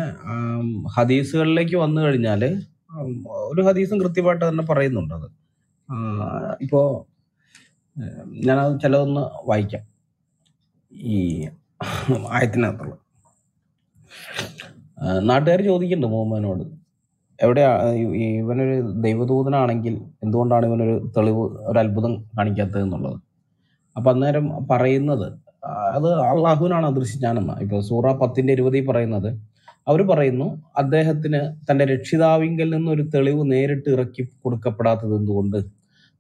ഹദീസുകളിലേക്ക് വന്നു കഴിഞ്ഞാൽ ഒരു ഹദീസും കൃത്യമായിട്ട് തന്നെ പറയുന്നുണ്ട്. അത് ഇപ്പോൾ ഞാനത് ചിലതൊന്ന് വായിക്കാം ഈ ആയത്തിനകത്തുള്ള. നാട്ടുകാർ ചോദിക്കുന്നുണ്ട് മുഹമ്മദിനോട്, എവിടെയാ ഇവനൊരു ദൈവദൂതനാണെങ്കിൽ എന്തുകൊണ്ടാണ് ഇവനൊരു തെളിവ്, ഒരു അത്ഭുതം കാണിക്കാത്തത് എന്നുള്ളത്. അപ്പം അന്നേരം പറയുന്നത് അത് അള്ളാഹുവിനാണ് അദൃശ്യജ്ഞാനെന്ന്. ഇപ്പോൾ സൂറ 10-20 പറയുന്നത് അവർ പറയുന്നു അദ്ദേഹത്തിന് തൻ്റെ രക്ഷിതാവിങ്കിൽ നിന്നൊരു തെളിവ് നേരിട്ട് ഇറക്കി കൊടുക്കപ്പെടാത്തത് എന്തുകൊണ്ട്?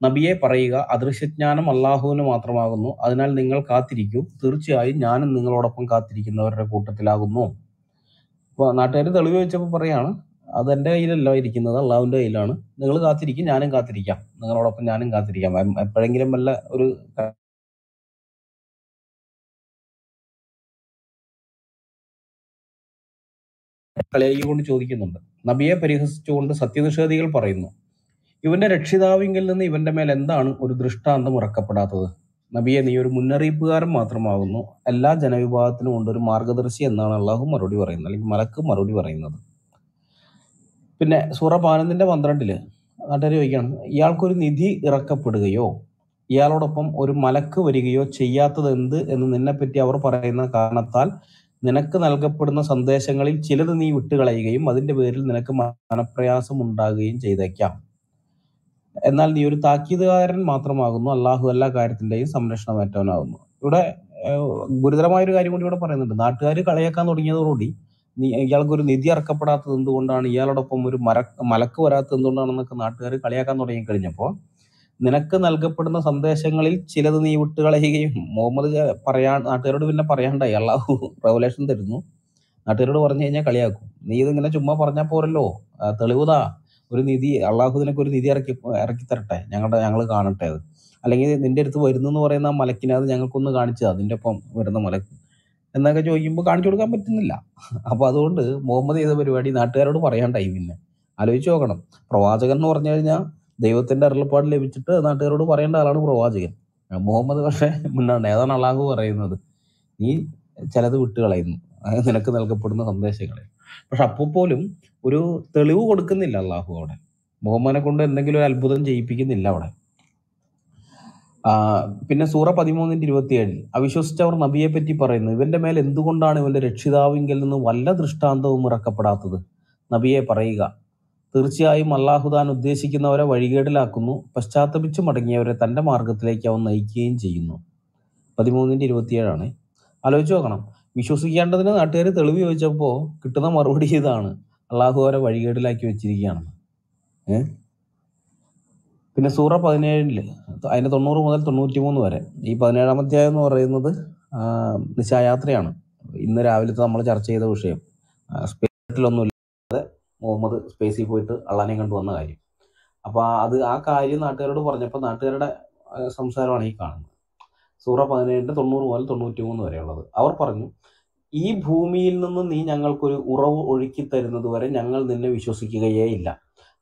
നബിയെ പറയുക, അദൃശ്യജ്ഞാനം അള്ളാഹുവിന് മാത്രമാകുന്നു, അതിനാൽ നിങ്ങൾ കാത്തിരിക്കൂ, തീർച്ചയായും ഞാനും നിങ്ങളോടൊപ്പം കാത്തിരിക്കുന്നവരുടെ കൂട്ടത്തിലാകുന്നു. ഇപ്പോൾ നാട്ടുകാർ തെളിവ് വെച്ചപ്പോൾ പറയാണ്, അതെൻ്റെ കയ്യിലല്ല ഇരിക്കുന്നത്, അള്ളാഹുവിൻ്റെ കയ്യിലാണ്, നിങ്ങൾ കാത്തിരിക്കും, ഞാനും കാത്തിരിക്കാം, നിങ്ങളോടൊപ്പം ഞാനും കാത്തിരിക്കാം. എപ്പോഴെങ്കിലും വല്ല ഒരു കളിയാക്കിക്കൊണ്ട് ചോദിക്കുന്നുണ്ട്. നബിയെ പരിഹസിച്ചുകൊണ്ട് സത്യനിഷേധികൾ പറയുന്നു, ഇവന്റെ രക്ഷിതാവിങ്കിൽ നിന്ന് ഇവന്റെ മേൽ എന്താണ് ഒരു ദൃഷ്ടാന്തം ഇറക്കപ്പെടാത്തത്? നബിയെ, നീ ഒരു മുന്നറിയിപ്പുകാരൻ മാത്രമാകുന്നു, എല്ലാ ജനവിഭാഗത്തിനും കൊണ്ടൊരു മാർഗദർശി എന്നാണ് അള്ളാഹു മറുപടി പറയുന്നത്, അല്ലെങ്കിൽ മലക്ക് മറുപടി പറയുന്നത്. പിന്നെ സൂറ 11-12 നാട്ടുകാർ ചോദിക്കുകയാണ്, ഇയാൾക്കൊരു നിധി ഇറക്കപ്പെടുകയോ ഇയാളോടൊപ്പം ഒരു മലക്ക് വരികയോ ചെയ്യാത്തത് എന്ത് എന്ന് നിന്നെപ്പറ്റി അവർ പറയുന്ന കാരണത്താൽ നിനക്ക് നൽകപ്പെടുന്ന സന്ദേശങ്ങളിൽ ചിലത് നീ വിട്ടുകളയുകയും അതിൻ്റെ പേരിൽ നിനക്ക് മനപ്രയാസം ഉണ്ടാകുകയും ചെയ്തേക്കാം. എന്നാൽ നീ ഒരു താക്കീതുകാരൻ മാത്രമാകുന്നു, അള്ളാഹു എല്ലാ കാര്യത്തിൻ്റെയും സംരക്ഷണമേറ്റവനാകുന്നു. ഇവിടെ ഗുരുതരമായൊരു കാര്യം കൂടി ഇവിടെ പറയുന്നുണ്ട്. നാട്ടുകാർ കളിയാക്കാൻ തുടങ്ങിയതോടുകൂടി ഇയാൾക്കൊരു നിധി ഇറക്കപ്പെടാത്തത് എന്തുകൊണ്ടാണ്, ഇയാളോടൊപ്പം ഒരു മലക്ക് വരാത്തത് എന്തുകൊണ്ടാണെന്നൊക്കെ നാട്ടുകാർ കളിയാക്കാൻ തുടങ്ങിക്കഴിഞ്ഞപ്പോൾ നിനക്ക് നൽകപ്പെടുന്ന സന്ദേശങ്ങളിൽ ചിലത് നീ വിട്ടുകളയുകയും, മുഹമ്മദ് നാട്ടുകാരോട് പിന്നെ പറയാണ്ടായി, അള്ളാഹു റെവലേഷൻ തരുന്നു, നാട്ടുകാരോട് പറഞ്ഞു കഴിഞ്ഞാൽ കളിയാക്കും, നീ ഇതിങ്ങനെ ചുമ്മാ പറഞ്ഞാൽ പോരല്ലോ, തെളിവുതാ, ഒരു നിധി അള്ളാഹു നിനക്ക് ഒരു നിധി ഇറക്കി തരട്ടെ, ഞങ്ങൾ കാണട്ടെ അത്, അല്ലെങ്കിൽ നിന്റെ അടുത്ത് വരുന്നു എന്ന് പറയുന്ന ആ മലക്കിനെ അത് ഞങ്ങൾക്കൊന്ന് കാണിച്ചു, അതിൻ്റെ ഒപ്പം വരുന്ന മലക്ക് എന്നൊക്കെ ചോദിക്കുമ്പോൾ കാണിച്ചു കൊടുക്കാൻ പറ്റുന്നില്ല. അപ്പോൾ അതുകൊണ്ട് മുഹമ്മദ് ചെയ്ത പരിപാടി നാട്ടുകാരോട് പറയാണ്ടായി. പിന്നെ ആലോചിച്ച് നോക്കണം, പ്രവാചകൻ എന്ന് പറഞ്ഞു കഴിഞ്ഞാൽ ദൈവത്തിൻ്റെ അരുളപ്പാട് ലഭിച്ചിട്ട് നാട്ടുകാരോട് പറയേണ്ട ആളാണ് പ്രവാചകൻ. മുഹമ്മദ് പക്ഷേ മുന്നാണ്ട്, ഏതാണ് അള്ളാഹു പറയുന്നത്, നീ ചിലത് വിട്ടുകളയുന്നു നിനക്ക് നൽകപ്പെടുന്ന സന്ദേശങ്ങളെ. പക്ഷെ അപ്പോൾ പോലും ഒരു തെളിവ് കൊടുക്കുന്നില്ല അള്ളാഹു അവിടെ, മുഹമ്മദിനെ കൊണ്ട് എന്തെങ്കിലും ഒരു അത്ഭുതം ചെയ്യിപ്പിക്കുന്നില്ല അവിടെ. പിന്നെ സൂറ 13-27 അവിശ്വസിച്ചവർ നബിയെ പറ്റി പറയുന്നു, ഇവൻ്റെ മേൽ എന്തുകൊണ്ടാണ് ഇവൻ്റെ രക്ഷിതാവിങ്കിൽ നിന്ന് വല്ല ദൃഷ്ടാന്തവും ഇറക്കപ്പെടാത്തത്? നബിയെ പറയുക, തീർച്ചയായും അള്ളാഹു താൻ ഉദ്ദേശിക്കുന്നവരെ വഴികേടിലാക്കുന്നു, പശ്ചാത്തപിച്ച് മടങ്ങിയവരെ തൻ്റെ മാർഗത്തിലേക്ക് അവൻ നയിക്കുകയും ചെയ്യുന്നു. 13-27 ആലോചിച്ച് നോക്കണം, വിശ്വസിക്കേണ്ടതിന് നാട്ടുകാർ തെളിവ് ചോദിച്ചപ്പോൾ കിട്ടുന്ന മറുപടി ഇതാണ്, അള്ളാഹു അവരെ വഴികേടിലാക്കി വെച്ചിരിക്കുകയാണ്. പിന്നെ സൂറ 17 അതിൻ്റെ 90 മുതൽ 93 വരെ, ഈ 17-ാം അധ്യായം എന്ന് പറയുന്നത് നിശായാത്രയാണ്. ഇന്ന് രാവിലത്തെ നമ്മൾ ചർച്ച ചെയ്ത വിഷയം, സ്പേസിലൊന്നുമില്ലാതെ മുഹമ്മദ് സ്പേസിൽ പോയിട്ട് അള്ളാനെ കണ്ടു വന്ന കാര്യം. അപ്പോൾ അത് ആ കാര്യം നാട്ടുകാരോട് പറഞ്ഞപ്പോൾ നാട്ടുകാരുടെ സംസാരമാണ് ഈ കാണുന്നത്. സൂറ 17-90 മുതൽ 93 വരെയുള്ളത്. അവർ പറഞ്ഞു, ഈ ഭൂമിയിൽ നിന്ന് നീ ഞങ്ങൾക്കൊരു ഉറവ് ഒഴുക്കി തരുന്നത് വരെ ഞങ്ങൾ നിന്നെ വിശ്വസിക്കുകയേയില്ല,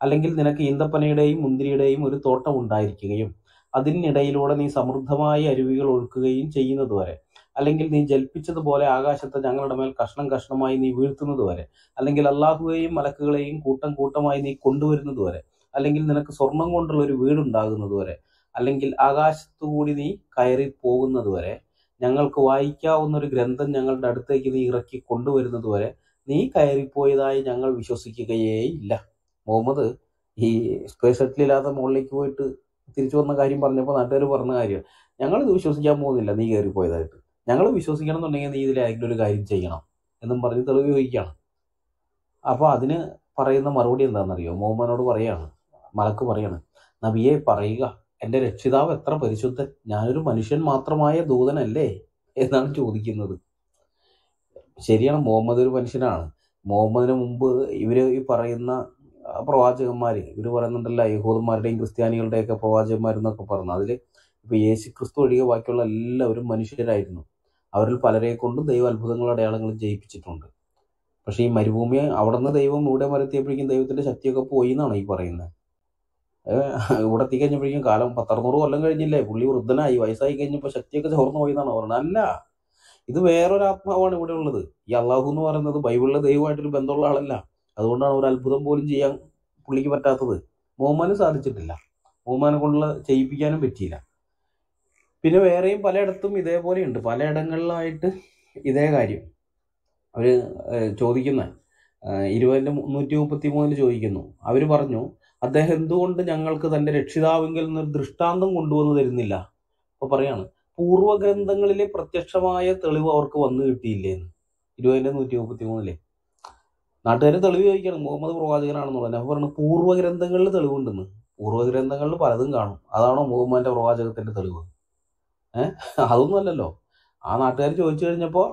അല്ലെങ്കിൽ നിനക്ക് ഈന്തപ്പനയുടെയും മുന്തിരിയുടെയും ഒരു തോട്ടം ഉണ്ടായിരിക്കുകയും അതിനിടയിലൂടെ നീ സമൃദ്ധമായ അരുവികൾ ഒഴുക്കുകയും ചെയ്യുന്നത് വരെ, അല്ലെങ്കിൽ നീ ജൽപ്പിച്ചതുപോലെ ആകാശത്തെ ഞങ്ങളുടെ മേൽ കഷ്ണം കഷ്ണമായി നീ വീഴ്ത്തുന്നത് വരെ, അല്ലെങ്കിൽ അള്ളാഹുവേയും മലക്കുകളെയും കൂട്ടം കൂട്ടമായി നീ കൊണ്ടുവരുന്നത് വരെ, അല്ലെങ്കിൽ നിനക്ക് സ്വർണം കൊണ്ടുള്ള ഒരു വീടുണ്ടാകുന്നത് വരെ, അല്ലെങ്കിൽ ആകാശത്തു കൂടി നീ കയറി പോകുന്നത് വരെ, ഞങ്ങൾക്ക് വായിക്കാവുന്ന ഒരു ഗ്രന്ഥം ഞങ്ങളുടെ അടുത്തേക്ക് നീ ഇറക്കി കൊണ്ടുവരുന്നത് വരെ നീ കയറിപ്പോയതായി ഞങ്ങൾ വിശ്വസിക്കുകയേ ഇല്ല. മുഹമ്മദ് ഈ സ്പേസ് ഷട്ടിലില്ലാത്ത മുകളിലേക്ക് പോയിട്ട് തിരിച്ചു വന്ന കാര്യം പറഞ്ഞപ്പോൾ നാട്ടുകാർ പറഞ്ഞ കാര്യം, ഞങ്ങളിത് വിശ്വസിക്കാൻ പോകുന്നില്ല, നീ കയറിപ്പോയതായിട്ട്, ഞങ്ങൾ വിശ്വസിക്കണം എന്നുണ്ടെങ്കിൽ നീ ഇതിലേതെങ്കിലും ഒരു കാര്യം ചെയ്യണം എന്നും പറഞ്ഞ് തെളിവ് ചോദിക്കുകയാണ്. അപ്പോൾ അതിന് പറയുന്ന മറുപടി എന്താണെന്നറിയോ? മുഹമ്മദിനോട് പറയാണ്, മലക്ക് പറയാണ്, നബിയെ പറയുക, എൻ്റെ രക്ഷിതാവ് എത്ര പരിശുദ്ധൻ, ഞാനൊരു മനുഷ്യൻ മാത്രമായ ദൂതനല്ലേ എന്നാണ് ചോദിക്കുന്നത്. ശരിയാണ്, മുഹമ്മദ് ഒരു മനുഷ്യനാണ്. മുഹമ്മദിന് മുമ്പ് ഇവർ ഈ പറയുന്ന പ്രവാചകന്മാർ, ഇവർ പറയുന്നുണ്ടല്ലോ യഹൂദന്മാരുടെയും ക്രിസ്ത്യാനികളുടെയൊക്കെ പ്രവാചകന്മാരെന്നൊക്കെ പറഞ്ഞു, അതിൽ ഇപ്പോൾ യേശു ക്രിസ്തു ഒഴികെ ബാക്കിയുള്ള എല്ലാവരും മനുഷ്യരായിരുന്നു. അവരിൽ പലരെ കൊണ്ടും ദൈവ അത്ഭുതങ്ങളും അടയാളങ്ങളും ജയിപ്പിച്ചിട്ടുണ്ട്. പക്ഷേ ഈ മരുഭൂമിയെ അവിടെ നിന്ന് ദൈവം ഇവിടെ വരെത്തിയപ്പോഴേക്കും ദൈവത്തിൻ്റെ ശക്തിയൊക്കെ പോയി എന്നാണ് ഈ പറയുന്നത്. ഇവിടെ എത്തിക്കഴിഞ്ഞപ്പോഴേക്കും കാലം 100-160 കൊല്ലം കഴിഞ്ഞില്ലേ, പുള്ളി വൃദ്ധനായി വയസ്സായി കഴിഞ്ഞപ്പോൾ ശക്തിയൊക്കെ ചോർന്നു പോയി എന്നാണ് പറയുന്നത്. അല്ല, ഇത് വേറൊരാത്മാവാണ് ഇവിടെ ഉള്ളത്. ഈ അള്ളാഹു എന്ന് പറയുന്നത് ബൈബിളിലെ ദൈവമായിട്ടൊരു ബന്ധമുള്ള ആളല്ല. അതുകൊണ്ടാണ് ഒരു അത്ഭുതം പോലും ചെയ്യാൻ പുള്ളിക്ക് പറ്റാത്തത്. മുഹമ്മദിന് സാധിച്ചിട്ടില്ല, മുഹമ്മദിനെ കൊണ്ടുള്ള ചെയ്യിപ്പിക്കാനും പറ്റിയില്ല. പിന്നെ വേറെയും പലയിടത്തും ഇതേപോലെയുണ്ട്, പലയിടങ്ങളിലായിട്ട് ഇതേ കാര്യം അവർ ചോദിക്കുന്ന 20-133 ചോദിക്കുന്നു. അവർ പറഞ്ഞു, അദ്ദേഹം എന്തുകൊണ്ട് ഞങ്ങൾക്ക് തൻ്റെ രക്ഷിതാവെങ്കിൽ നിന്നൊരു ദൃഷ്ടാന്തം കൊണ്ടുവന്ന് തരുന്നില്ല? അപ്പോൾ പറയാണ്, പൂർവഗ്രന്ഥങ്ങളിലെ പ്രത്യക്ഷമായ തെളിവ് അവർക്ക് വന്നു കിട്ടിയില്ലേന്ന് 20-133 നാട്ടുകാർ തെളിവ് ചോദിക്കണം മുഹമ്മദ് പ്രവാചകനാണെന്നുള്ളത്. അപ്പോൾ പറഞ്ഞു പൂർവ്വഗ്രന്ഥങ്ങളിൽ തെളിവുണ്ടെന്ന്, പൂർവ്വഗ്രന്ഥങ്ങളിൽ പലതും കാണും, അതാണോ മുഹമ്മദിൻ്റെ പ്രവാചകത്തിൻ്റെ തെളിവ്? അതൊന്നും അല്ലല്ലോ. ആ നാട്ടുകാർ ചോദിച്ചു കഴിഞ്ഞപ്പോൾ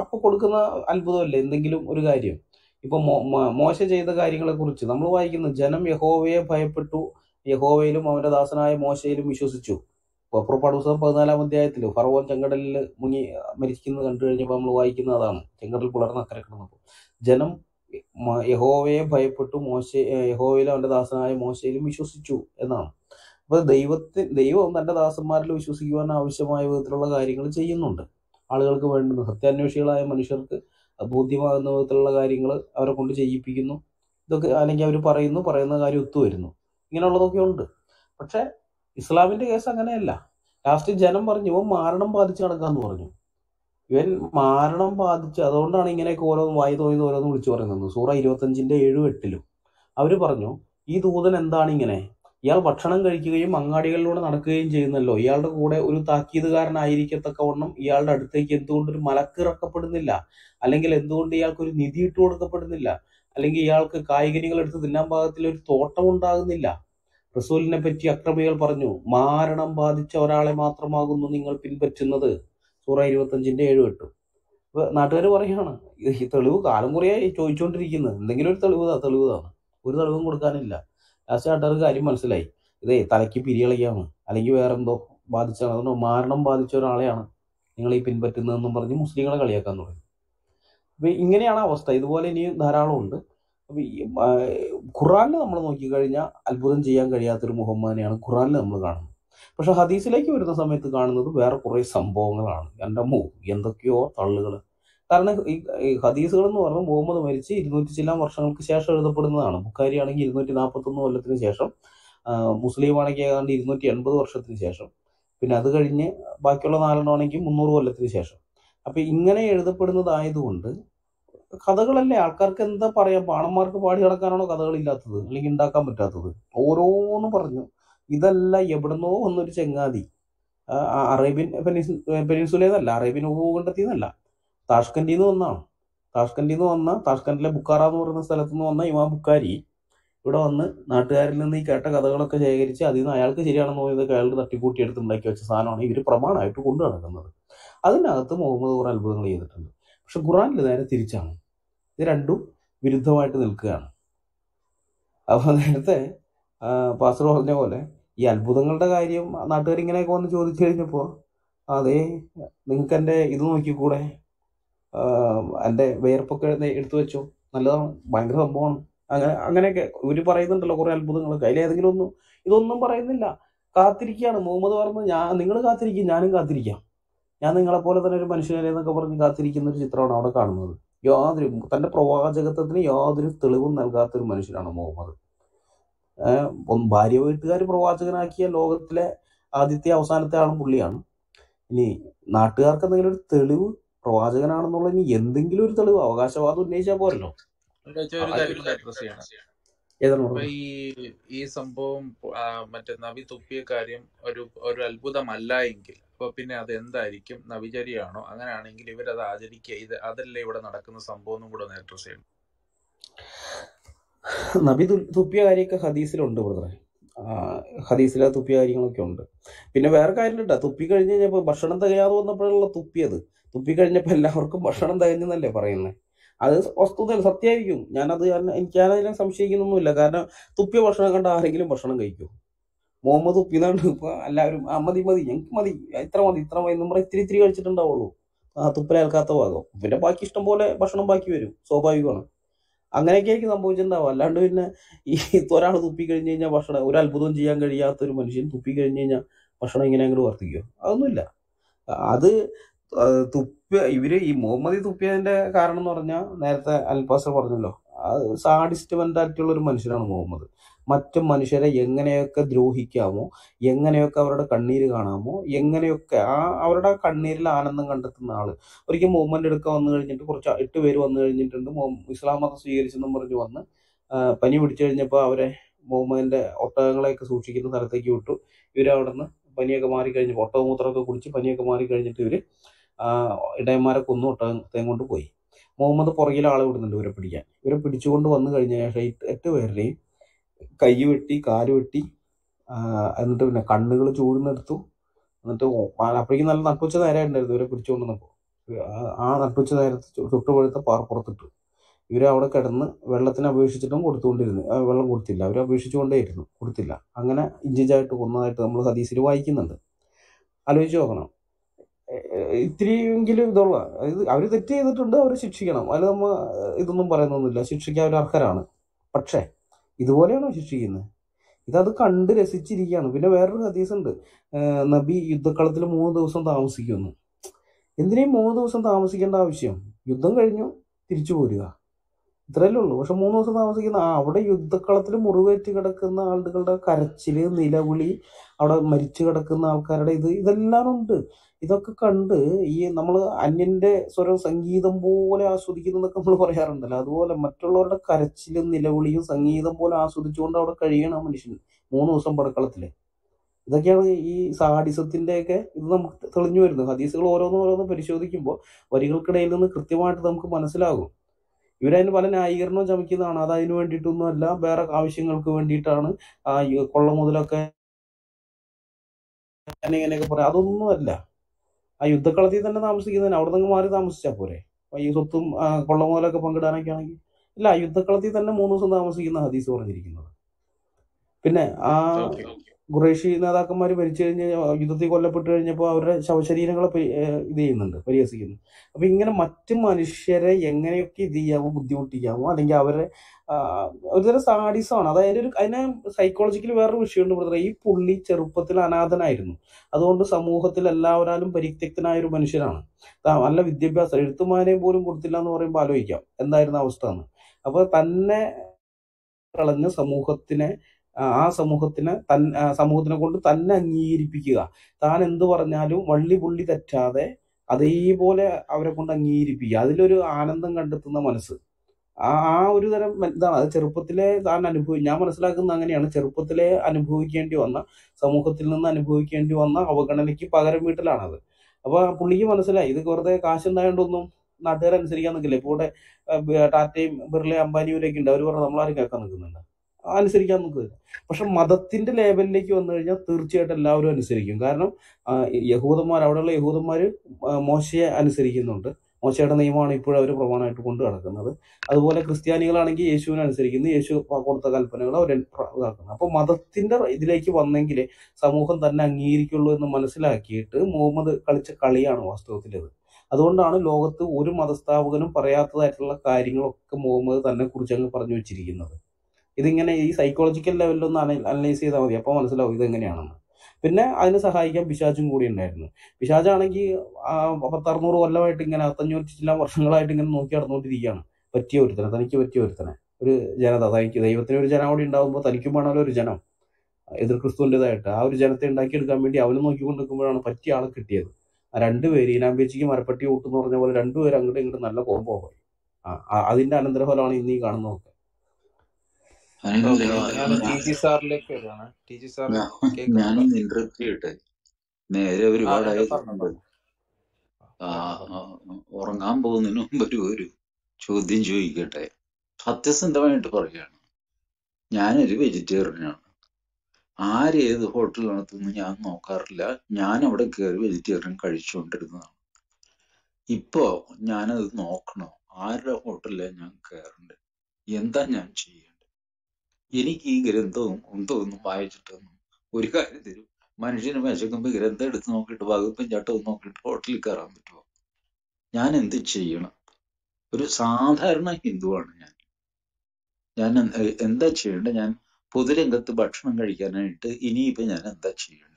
അപ്പോൾ കൊടുക്കുന്ന അത്ഭുതമല്ലേ എന്തെങ്കിലും ഒരു കാര്യം. ഇപ്പോൾ മോശ ചെയ്ത കാര്യങ്ങളെക്കുറിച്ച് നമ്മൾ വായിക്കുന്ന ജനം യഹോവയെ ഭയപ്പെട്ടു, യഹോവയിലും അവൻ്റെ ദാസനായ മോശയിലും വിശ്വസിച്ചു. പുറപ്പാട് പുസ്തകം 14-ാം അധ്യായത്തിൽ ഫറവോൻ ചെങ്കടലിൽ മുങ്ങി മരിക്കുന്നത് കണ്ടു കഴിഞ്ഞപ്പോൾ നമ്മൾ വായിക്കുന്ന അതാണ്, ചെങ്കടൽ പുലർന്ന് അക്കരെ കിടന്നപ്പോൾ ജനം യഹോവയെ ഭയപ്പെട്ടു, യഹോവയിലും അവൻ്റെ ദാസനായ മോശയിലും വിശ്വസിച്ചു എന്നാണ്. അപ്പോൾ ദൈവം തൻ്റെ ദാസന്മാരിൽ വിശ്വസിക്കുവാൻ ആവശ്യമായ വിധത്തിലുള്ള കാര്യങ്ങൾ ചെയ്യുന്നുണ്ട്. ആളുകൾക്ക് വേണ്ടുന്ന സത്യാന്വേഷികളായ മനുഷ്യർക്ക് ബോധ്യമാകുന്ന വിധത്തിലുള്ള കാര്യങ്ങൾ അവരെ കൊണ്ട് ചെയ്യിപ്പിക്കുന്നു. ഇതൊക്കെ അല്ലെങ്കിൽ അവർ പറയുന്ന കാര്യം ഒത്തുവരുന്നു, ഇങ്ങനെയുള്ളതൊക്കെ ഉണ്ട്. പക്ഷേ ഇസ്ലാമിൻ്റെ കേസ് അങ്ങനെയല്ല. ലാസ്റ്റ് ജനം പറഞ്ഞു ഇവൻ മാരണം ബാധിച്ച് നടക്കാമെന്ന് പറഞ്ഞു. ഇവൻ മാരണം ബാധിച്ച്, അതുകൊണ്ടാണ് ഇങ്ങനെയൊക്കെ ഓരോന്നും വായി തോന്നി ഓരോന്നും വിളിച്ചു പറയുന്നത്. സൂറ 25-ന്റെ 7-8 അവർ പറഞ്ഞു ഈ ദൂതൻ എന്താണ് ഇങ്ങനെ, ഇയാൾ ഭക്ഷണം കഴിക്കുകയും അങ്ങാടികളിലൂടെ നടക്കുകയും ചെയ്യുന്നല്ലോ, ഇയാളുടെ കൂടെ ഒരു താക്കീതുകാരനായിരിക്കത്തക്കവണ്ണം ഇയാളുടെ അടുത്തേക്ക് എന്തുകൊണ്ടൊരു മലക്കിറക്കപ്പെടുന്നില്ല, അല്ലെങ്കിൽ എന്തുകൊണ്ട് ഇയാൾക്കൊരു നിധി ഇട്ട് കൊടുക്കപ്പെടുന്നില്ല, അല്ലെങ്കിൽ ഇയാൾക്ക് കായികനികൾ എടുത്ത് തിന്നാൻ പാകത്തിലൊരു തോട്ടം ഉണ്ടാകുന്നില്ല. റസൂലിനെ പറ്റി അക്രമികൾ പറഞ്ഞു മാരണം ബാധിച്ച ഒരാളെ മാത്രമാകുന്നു നിങ്ങൾ പിൻപറ്റുന്നത്. സൂറ 25-ന്റെ 7-8. അപ്പോൾ നാട്ടുകാർ പറയുകയാണ് ഈ തെളിവ് കാലം കുറയായി ചോദിച്ചുകൊണ്ടിരിക്കുന്നത്, എന്തെങ്കിലും ഒരു തെളിവ് ഒരു തെളിവും കൊടുക്കാനില്ല. ലാസ്റ്റ് നാട്ടുകാർക്ക് കാര്യം മനസ്സിലായി, ഇതേ തലയ്ക്ക് പിരിയളയാണ് അല്ലെങ്കിൽ വേറെന്തോ ബാധിച്ചാണ്, അതുകൊണ്ട് മാരണം ബാധിച്ച ഒരാളെയാണ് നിങ്ങൾ ഈ പിൻപറ്റുന്നതെന്നും പറഞ്ഞ് മുസ്ലിങ്ങളെ കളിയാക്കാൻ തുടങ്ങി. അപ്പോൾ ഇങ്ങനെയാണ് അവസ്ഥ. ഇതുപോലെ ഇനിയും ധാരാളം ഉണ്ട്. അപ്പം ഈ ഖുറാനിൽ നമ്മൾ നോക്കിക്കഴിഞ്ഞാൽ അത്ഭുതം ചെയ്യാൻ കഴിയാത്തൊരു മുഹമ്മദിനെയാണ് ഖുറാനിൽ നമ്മൾ കാണുന്നത്. പക്ഷെ ഹദീസിലേക്ക് വരുന്ന സമയത്ത് കാണുന്നത് വേറെ കുറേ സംഭവങ്ങളാണ്. എൻ്റെ എന്തൊക്കെയോ തള്ളുകൾ. കാരണം ഈ ഹദീസുകൾ എന്ന് പറഞ്ഞാൽ മുഹമ്മദ് മരിച്ച് 200 ചില വർഷങ്ങൾക്ക് ശേഷം എഴുതപ്പെടുന്നതാണ്. ബുഖാരിയാണെങ്കിൽ 241 കൊല്ലത്തിന് ശേഷം, മുസ്ലിമാണെങ്കിൽ ഏതാണ്ട് 280 വർഷത്തിന് ശേഷം, പിന്നെ അത് കഴിഞ്ഞ് ബാക്കിയുള്ള 4 ആണെങ്കിൽ 300 കൊല്ലത്തിന് ശേഷം. അപ്പം ഇങ്ങനെ എഴുതപ്പെടുന്നതായതുകൊണ്ട് കഥകളല്ലേ ആൾക്കാർക്ക് എന്താ പറയാ, പാണന്മാർക്ക് പാടി നടക്കാനാണോ കഥകളില്ലാത്തത്, അല്ലെങ്കിൽ ഉണ്ടാക്കാൻ പറ്റാത്തത്? ഓരോന്ന് പറഞ്ഞു. ഇതല്ല എവിടുന്നോ വന്നൊരു ചെങ്ങാതി, അറേബ്യൻ പെനിൻസുലേന്നല്ല, അറേബ്യൻ ഉപഭൂഖണ്ഡത്തിൽ നിന്നല്ല, താഷ്കണ്ടിൽ നിന്ന് വന്ന താഷ്കണ്ടിലെ ബുക്കാറ എന്ന് പറയുന്ന സ്ഥലത്തു നിന്ന് വന്ന ഇമാം ബുക്കാരി ഇവിടെ വന്ന് നാട്ടുകാരിൽ നിന്ന് ഈ കേട്ട കഥകളൊക്കെ ശേഖരിച്ച് അതിൽ നിന്ന് അയാൾക്ക് ശരിയാണെന്ന് തോന്നിയത് അയാൾക്ക് തട്ടിക്കൂട്ടി എടുത്ത് ഉണ്ടാക്കി വെച്ച സാധനമാണ് ഇവർ പ്രമാണമായിട്ട് കൊണ്ടു നടക്കുന്നത്. അതിനകത്ത് മുഹമ്മദ് കുറേ അത്ഭുതങ്ങൾ ചെയ്തിട്ടുണ്ട്. പക്ഷെ ഖുറാനിൽ നേരെ തിരിച്ചാണ്, ഇത് രണ്ടും വിരുദ്ധമായിട്ട് നിൽക്കുകയാണ്. അപ്പോൾ നേരത്തെ പാസ്റ്റർ പറഞ്ഞ പോലെ ഈ അത്ഭുതങ്ങളുടെ കാര്യം നാട്ടുകാർ ഇങ്ങനെയൊക്കെ വന്ന് ചോദിച്ചു കഴിഞ്ഞപ്പോൾ അതേ നിങ്ങൾക്ക് എൻ്റെ ഇത് നോക്കിക്കൂടെ, എൻ്റെ വേർപ്പൊക്കെ എടുത്തു വെച്ചോ, നല്ലതാണ്, ഭയങ്കര സംഭവമാണ്, അങ്ങനെയൊക്കെ ഇവർ പറയുന്നുണ്ടല്ലോ കുറേ അത്ഭുതങ്ങളൊക്കെ. അതിലേതെങ്കിലും ഒന്നും ഇതൊന്നും പറയുന്നില്ല, കാത്തിരിക്കുകയാണ്. മുഹമ്മദ് പറഞ്ഞു നിങ്ങൾ കാത്തിരിക്കും, ഞാനും കാത്തിരിക്കാം, ഞാൻ നിങ്ങളെപ്പോലെ തന്നെ ഒരു മനുഷ്യനെ എന്നൊക്കെ പറഞ്ഞ് കാത്തിരിക്കുന്ന ഒരു ചിത്രമാണ് അവിടെ കാണുന്നത്. യാതൊരു തൻ്റെ പ്രവാചകത്വത്തിന് യാതൊരു തെളിവും നൽകാത്തൊരു മനുഷ്യനാണ് മുഹമ്മദ്. ഭാര്യ വീട്ടുകാർ പ്രവാചകനാക്കിയ ലോകത്തിലെ ആദ്യത്തെ അവസാനത്തെ ആളും പുള്ളിയാണ്. ഇനി നാട്ടുകാർക്ക് എന്തെങ്കിലും ഒരു തെളിവ് പ്രവാചകനാണെന്നുള്ള ഇനി എന്തെങ്കിലും ഒരു തെളിവ് അവകാശവാദം ഉന്നയിച്ചാൽ പോരല്ലോ. ഈ സംഭവം മറ്റേ നബി തുപ്പിയ കാര്യം ഒരു അത്ഭുതമല്ല എങ്കിൽ അപ്പോൾ പിന്നെ അത് എന്തായിരിക്കും? നബിചര്യയാണോ? അങ്ങനെയാണെങ്കിൽ ഇവരത് ആചരിക്കുക, ഇത് അതല്ലേ ഇവിടെ നടക്കുന്ന സംഭവം കൂടെ നേരിട്ട് ചെയ്യണം. നബി തുപ്പിയ കാര്യമൊക്കെ ഹദീസിലുണ്ട് ബ്രദറെ, ഹദീസിലെ തുപ്പിയ കാര്യങ്ങളൊക്കെ ഉണ്ട്. പിന്നെ വേറെ കാര്യമുണ്ട്, തുപ്പി കഴിഞ്ഞ് കഴിഞ്ഞപ്പോൾ ഭക്ഷണം തികയാതെ വന്നപ്പോഴാണല്ലോ തുപ്പിയത്. തുപ്പി കഴിഞ്ഞപ്പോൾ എല്ലാവർക്കും ഭക്ഷണം തികഞ്ഞെന്നല്ലേ പറയുന്നത്. അത് വസ്തുതയിൽ സത്യമായിരിക്കും. എനിക്കതിനെ സംശയിക്കുന്നൊന്നുമില്ല. കാരണം തുപ്പിയ ഭക്ഷണം കണ്ട ആരെങ്കിലും ഭക്ഷണം കഴിക്കും? മുഹമ്മദ് തുപ്പിന്നാണ്ട് ഇപ്പം എല്ലാവരും ആ മതി ഞങ്ങൾക്ക് മതി, ഇത്ര മതി, ഇത്ര മതി നമ്മൾ ഇത്തിരി കഴിച്ചിട്ടുണ്ടാവുള്ളൂ. ആ തുപ്പിലേൽക്കാത്ത ഭാഗം പിന്നെ ബാക്കി ഇഷ്ടം പോലെ ഭക്ഷണം ബാക്കി വരും, സ്വാഭാവികമാണ്. അങ്ങനെയൊക്കെ ആയിരിക്കും സംഭവിച്ചിട്ടുണ്ടാവും. അല്ലാണ്ട് പിന്നെ ഈ ഒരാൾ തുപ്പി കഴിഞ്ഞ് കഴിഞ്ഞാൽ ഭക്ഷണം, ഒരു അത്ഭുതവും ചെയ്യാൻ കഴിയാത്തൊരു മനുഷ്യൻ തുപ്പി കഴിഞ്ഞ് കഴിഞ്ഞാൽ ഭക്ഷണം ഇങ്ങനെ അങ്ങോട്ട് വർത്തിക്കുമോ? അതൊന്നുമില്ല. അത് ഇവർ ഈ മുഹമ്മദി തുപ്പിയതിൻ്റെ കാരണം എന്ന് പറഞ്ഞാൽ നേരത്തെ അൽപാസർ പറഞ്ഞല്ലോ, സാഡിസ്റ്റ് മെന്റാലിറ്റി ഉള്ളൊരു മനുഷ്യനാണ് മുഹമ്മദ്. മറ്റു മനുഷ്യരെ എങ്ങനെയൊക്കെ ദ്രോഹിക്കാമോ, എങ്ങനെയൊക്കെ അവരുടെ കണ്ണീര് കാണാമോ, എങ്ങനെയൊക്കെ അവരുടെ കണ്ണീരിൽ ആനന്ദം കണ്ടെത്തുന്ന ആള്. ഒരിക്കൽ മുഹമ്മദിൻ്റെ അടുക്ക വന്നു കഴിഞ്ഞിട്ട് 8 പേര് വന്നു കഴിഞ്ഞിട്ടുണ്ട്, ഇസ്ലാം മതം സ്വീകരിച്ചെന്നും പറഞ്ഞു വന്ന് പനി പിടിച്ചു കഴിഞ്ഞപ്പോൾ അവരെ മുഹമ്മദിൻ്റെ ഒട്ടകങ്ങളെയൊക്കെ സൂക്ഷിക്കുന്ന സ്ഥലത്തേക്ക് വിട്ടു. ഇവരവിടെ നിന്ന് പനിയൊക്കെ മാറിക്കഴിഞ്ഞപ്പോൾ ഒട്ടകമൂത്രമൊക്കെ കുടിച്ച് പനിയൊക്കെ മാറിക്കഴിഞ്ഞിട്ട് ഇവർ ഇടയന്മാരെ കൊന്നു ഒട്ടകത്തെ കൊണ്ട് പോയി. മുഹമ്മദ് പുറകിൽ ആളെ വിടുന്നുണ്ട് ഇവരെ പിടിക്കാൻ. ഇവരെ പിടിച്ചുകൊണ്ട് വന്നു കഴിഞ്ഞ ശേഷം എട്ടുപേരുടെയും കൈ വെട്ടി കാല് വെട്ടി എന്നിട്ട് പിന്നെ കണ്ണുകൾ ചൂടുന്നെടുത്തു. എന്നിട്ട് അപ്പോഴേക്കും നല്ല നട്ടുച്ച നേരമായിട്ടുണ്ടായിരുന്നു. ഇവരെ പിടിച്ചുകൊണ്ട് വന്നപ്പോൾ ആ നട്ടുച്ച നേരത്ത് ചുട്ടുപഴുത്ത പാറപ്പുറത്തിട്ടു. ഇവർ അവിടെ കിടന്ന് വെള്ളത്തിന് അപേക്ഷിച്ചിട്ടും കൊടുത്തുകൊണ്ടിരുന്നു. വെള്ളം കൊടുത്തില്ല, അവർ അപേക്ഷിച്ചുകൊണ്ടേയിരുന്നു, കൊടുത്തില്ല. അങ്ങനെ ഇഞ്ചിഞ്ചായിട്ട് കൊന്നതായിട്ട് നമ്മൾ ഹദീസിൽ വായിക്കുന്നുണ്ട്. ആലോചിച്ച് നോക്കണം. ഇത്തിരിയെങ്കിലും ഇതുള്ള അതായത് അവർ തെറ്റ് ചെയ്തിട്ടുണ്ട്, അവർ ശിക്ഷിക്കണം. അതിൽ നമ്മൾ ഇതൊന്നും പറയുന്നൊന്നുമില്ല, ശിക്ഷിക്കാൻ അവർ അർഹരാണ്. പക്ഷേ ഇതുപോലെയാണോ ശിക്ഷിക്കുന്നത്? ഇതത് കണ്ട് രസിച്ചിരിക്കുകയാണ്. പിന്നെ വേറൊരു ഹദീസുണ്ട്, നബി യുദ്ധക്കളത്തിൽ 3 ദിവസം താമസിക്കുന്നു. എന്തിനേയും 3 ദിവസം താമസിക്കേണ്ട ആവശ്യം? യുദ്ധം കഴിഞ്ഞു തിരിച്ചു പോരുക, ഇത്രയല്ലേ ഉള്ളൂ. പക്ഷെ 3 ദിവസം താമസിക്കുന്ന അവിടെ യുദ്ധക്കളത്തിൽ മുറിവേറ്റ് കിടക്കുന്ന ആളുകളുടെ കരച്ചിൽ, നിലവിളി, അവിടെ മരിച്ചു കിടക്കുന്ന ആൾക്കാരുടെ ഇതെല്ലാം ഉണ്ട്. ഇതൊക്കെ കണ്ട് ഈ നമ്മൾ അന്യൻ്റെ സ്വരം സംഗീതം പോലെ ആസ്വദിക്കുന്നതൊക്കെ നമ്മൾ പറയാറുണ്ടല്ലോ, അതുപോലെ മറ്റുള്ളവരുടെ കരച്ചിലും നിലവിളിയും സംഗീതം പോലെ ആസ്വദിച്ചുകൊണ്ട് അവിടെ കഴിയണം ആ മനുഷ്യൻ 3 ദിവസം പടക്കളത്തിൽ. ഇതൊക്കെയാണ് ഈ സാഡിസത്തിൻ്റെയൊക്കെ ഇത് നമുക്ക് തെളിഞ്ഞു വരുന്നത്. ഹദീസുകൾ ഓരോന്നോരോന്ന് പരിശോധിക്കുമ്പോൾ വരികൾക്കിടയിൽ നിന്ന് കൃത്യമായിട്ട് നമുക്ക് മനസ്സിലാകും. ഇവരതിന് പല ന്യായീകരണവും ചമയ്ക്കുന്നതാണ്. അത് അതിന് വേണ്ടിയിട്ടൊന്നും അല്ല, വേറെ ആവശ്യങ്ങൾക്ക് വേണ്ടിയിട്ടാണ് കൊള്ള മുതലൊക്കെ ഇങ്ങനെയൊക്കെ പറയാം. അതൊന്നുമല്ല, ആ യുദ്ധക്കളത്തിൽ തന്നെ താമസിക്കുന്നതിന് അവിടെ നിന്ന് മാറി താമസിച്ചാൽ പോരെ? ഈ സ്വത്തും കൊള്ള മുതലൊക്കെ പങ്കിടാനൊക്കെ ആണെങ്കിൽ ഇല്ല, ആ യുദ്ധക്കളത്തിൽ തന്നെ 3 ദിവസം താമസിക്കുന്ന ഹദീസ് പറഞ്ഞിരിക്കുന്നത്. പിന്നെ ആ ഖുറൈശി നേതാക്കന്മാർ മരിച്ചു കഴിഞ്ഞ് യുദ്ധത്തിൽ കൊല്ലപ്പെട്ട് കഴിഞ്ഞപ്പോൾ അവരുടെ ശവശരീരങ്ങളെ ചെയ്യുന്നുണ്ട്, പരിഹസിക്കുന്നു. അപ്പം ഇങ്ങനെ മറ്റ് മനുഷ്യരെ എങ്ങനെയൊക്കെ ചെയ്യാമോ, ബുദ്ധിമുട്ടിക്കാമോ, അല്ലെങ്കിൽ അവരെ ഒരുതരം സാഡിസമാണ്. അതായത് അതിനെ സൈക്കോളജിക്കൽ വേറൊരു വിഷയമുണ്ട് ബ്രദറെ. ഈ പുള്ളി ചെറുപ്പത്തിൽ അനാഥനായിരുന്നു, അതുകൊണ്ട് സമൂഹത്തിൽ എല്ലാവരും പരിത്യക്തനായ ഒരു മനുഷ്യനാണ്. നല്ല വിദ്യാഭ്യാസം, എഴുത്തുമാനെ പോലും കൊടുത്തില്ല എന്ന് പറയുമ്പോൾ ആലോചിക്കാം എന്തായിരുന്ന അവസ്ഥ എന്ന്. അപ്പോൾ തന്നെ കളഞ്ഞ് സമൂഹത്തിനെ കൊണ്ട് തന്നെ അംഗീകരിപ്പിക്കുക. താൻ എന്ത് പറഞ്ഞാലും വള്ളി പുള്ളി തെറ്റാതെ അതേപോലെ അവരെ കൊണ്ട് അംഗീകരിപ്പിക്കുക. അതിലൊരു ആനന്ദം കണ്ടെത്തുന്ന മനസ്സ്, ആ ഒരു തരം ഇതാണ്. അത് ചെറുപ്പത്തിലെ താൻ ഞാൻ മനസ്സിലാക്കുന്നത് അങ്ങനെയാണ്. ചെറുപ്പത്തിലെ അനുഭവിക്കേണ്ടി വന്ന, സമൂഹത്തിൽ നിന്ന് അനുഭവിക്കേണ്ടി വന്ന അവഗണനയ്ക്ക് പകരം വീട്ടലാണത്. അപ്പോൾ പുള്ളിക്ക് മനസ്സിലായി ഇത് വെറുതെ കാശുണ്ടായതുകൊണ്ടൊന്നും നാട്ടുകാരനുസരിക്കാൻ നിൽക്കില്ല. ഇപ്പോൾ ഇവിടെ ടാറ്റയും ബിർള അംബാനിയൂരൊക്കെ ഉണ്ട്, അവർ പറഞ്ഞാൽ നമ്മളാരും കേൾക്കാൻ നിൽക്കുന്നുണ്ട്, അനുസരിക്കാൻ നോക്കുന്നില്ല. പക്ഷെ മതത്തിന്റെ ലേബലിലേക്ക് വന്നു കഴിഞ്ഞാൽ തീർച്ചയായിട്ടും എല്ലാവരും അനുസരിക്കും. കാരണം യഹൂദന്മാർ, അവിടെയുള്ള യഹൂദന്മാർ മോശയെ അനുസരിക്കുന്നുണ്ട്, മോശയുടെ നിയമമാണ് ഇപ്പോഴും അവർ പ്രമാണമായിട്ട് കൊണ്ട് നടക്കുന്നത്. അതുപോലെ ക്രിസ്ത്യാനികളാണെങ്കിൽ യേശുവിനെ അനുസരിക്കുന്നു, യേശു കൊടുത്ത കൽപ്പനകൾ അവർ ഇതാക്കുന്നു. അപ്പോൾ മതത്തിന്റെ ഇതിലേക്ക് വന്നെങ്കിൽ സമൂഹം തന്നെ അംഗീകരിക്കുള്ളൂ എന്ന് മനസ്സിലാക്കിയിട്ട് മുഹമ്മദ് കളിച്ച കളിയാണ് വാസ്തവത്തിലത്. അതുകൊണ്ടാണ് ലോകത്ത് ഒരു മതസ്ഥാപകനും പറയാത്തതായിട്ടുള്ള കാര്യങ്ങളൊക്കെ മുഹമ്മദ് തന്നെ കുറിച്ച് അങ്ങ് പറഞ്ഞു വെച്ചിരിക്കുന്നത്. ഇതിങ്ങനെ ഈ സൈക്കോളജിക്കൽ ലെവലിലൊന്ന് അനലൈസ് ചെയ്താൽ മതി, അപ്പോൾ മനസ്സിലാവും ഇതെങ്ങനെയാണെന്ന്. പിന്നെ അതിനെ സഹായിക്കാൻ പിശാചും കൂടി ഉണ്ടായിരുന്നു. പിശാചാണെങ്കിൽ 600 കൊല്ലമായിട്ട് ഇങ്ങനെ 500 വർഷങ്ങളായിട്ട് ഇങ്ങനെ നോക്കി നടന്നുകൊണ്ടിരിക്കുകയാണ്. തനിക്ക് പറ്റിയ ഒരുത്തനെ ഒരു ജനത, തനിക്ക് ദൈവത്തിന് ഒരു ജനം കൂടി ഉണ്ടാകുമ്പോൾ തനിക്കും വേണമല്ലോ ഒരു ജനം എതിർ ക്രിസ്തുവിൻ്റെതായിട്ട്. ആ ഒരു ജനത്തെ ഉണ്ടാക്കിയെടുക്കാൻ വേണ്ടി അവനും നോക്കിക്കൊണ്ട് നിൽക്കുമ്പോഴാണ് പറ്റിയ ആളെ കിട്ടിയത്. ആ 2 പേര് ഈനാമ്പേച്ചിക്ക് മരപ്പട്ടി കൂട്ടെന്ന് പറഞ്ഞ പോലെ 2 പേര് അങ്ങോട്ടും ഇങ്ങോട്ടും നല്ല കോമ്പോ പോയി. അതിൻ്റെ അനന്തരഫലമാണ് ഇന്നീ കാണുന്നതൊക്കെ. ഞാനൊന്ന് ഇന്റർപ്റ്റ് ചെയ്യട്ടെ, നേരെ ഒരുപാടായി ഉറങ്ങാൻ പോകുന്നതിന് മുമ്പ് ഒരു ചോദ്യം ചോദിക്കട്ടെ. സത്യസന്ധമായിട്ട് പറയുകയാണ്, ഞാനൊരു വെജിറ്റേറിയനാണ്. ആരേത് ഹോട്ടലിനകത്തുനിന്ന് ഞാൻ നോക്കാറില്ല, ഞാൻ അവിടെ കയറി വെജിറ്റേറിയൻ കഴിച്ചുകൊണ്ടിരുന്നതാണ്. ഇപ്പോ ഞാനത് നോക്കണോ? ആരുടെ ഹോട്ടലിലാണ് ഞാൻ കയറേണ്ടത്? എന്താ ഞാൻ ചെയ്യുക? എനിക്ക് ഈ ഗ്രന്ഥവും ഒന്നും വായിച്ചിട്ടൊന്നും ഒരു കാര്യത്തിലും മനുഷ്യന് വിശക്കുമ്പോൾ ഗ്രന്ഥം എടുത്ത് നോക്കിയിട്ട് വകുപ്പും ചട്ടവും നോക്കിയിട്ട് ഹോട്ടലിൽ കയറാൻ പറ്റുമോ? ഞാൻ എന്ത് ചെയ്യണം? ഒരു സാധാരണ ഹിന്ദുവാണ് ഞാൻ. എന്താ ചെയ്യേണ്ടത്? ഞാൻ പൊതുരംഗത്ത് ഭക്ഷണം കഴിക്കാനായിട്ട് ഇനിയിപ്പോൾ ഞാൻ എന്താ ചെയ്യണ്ടേ?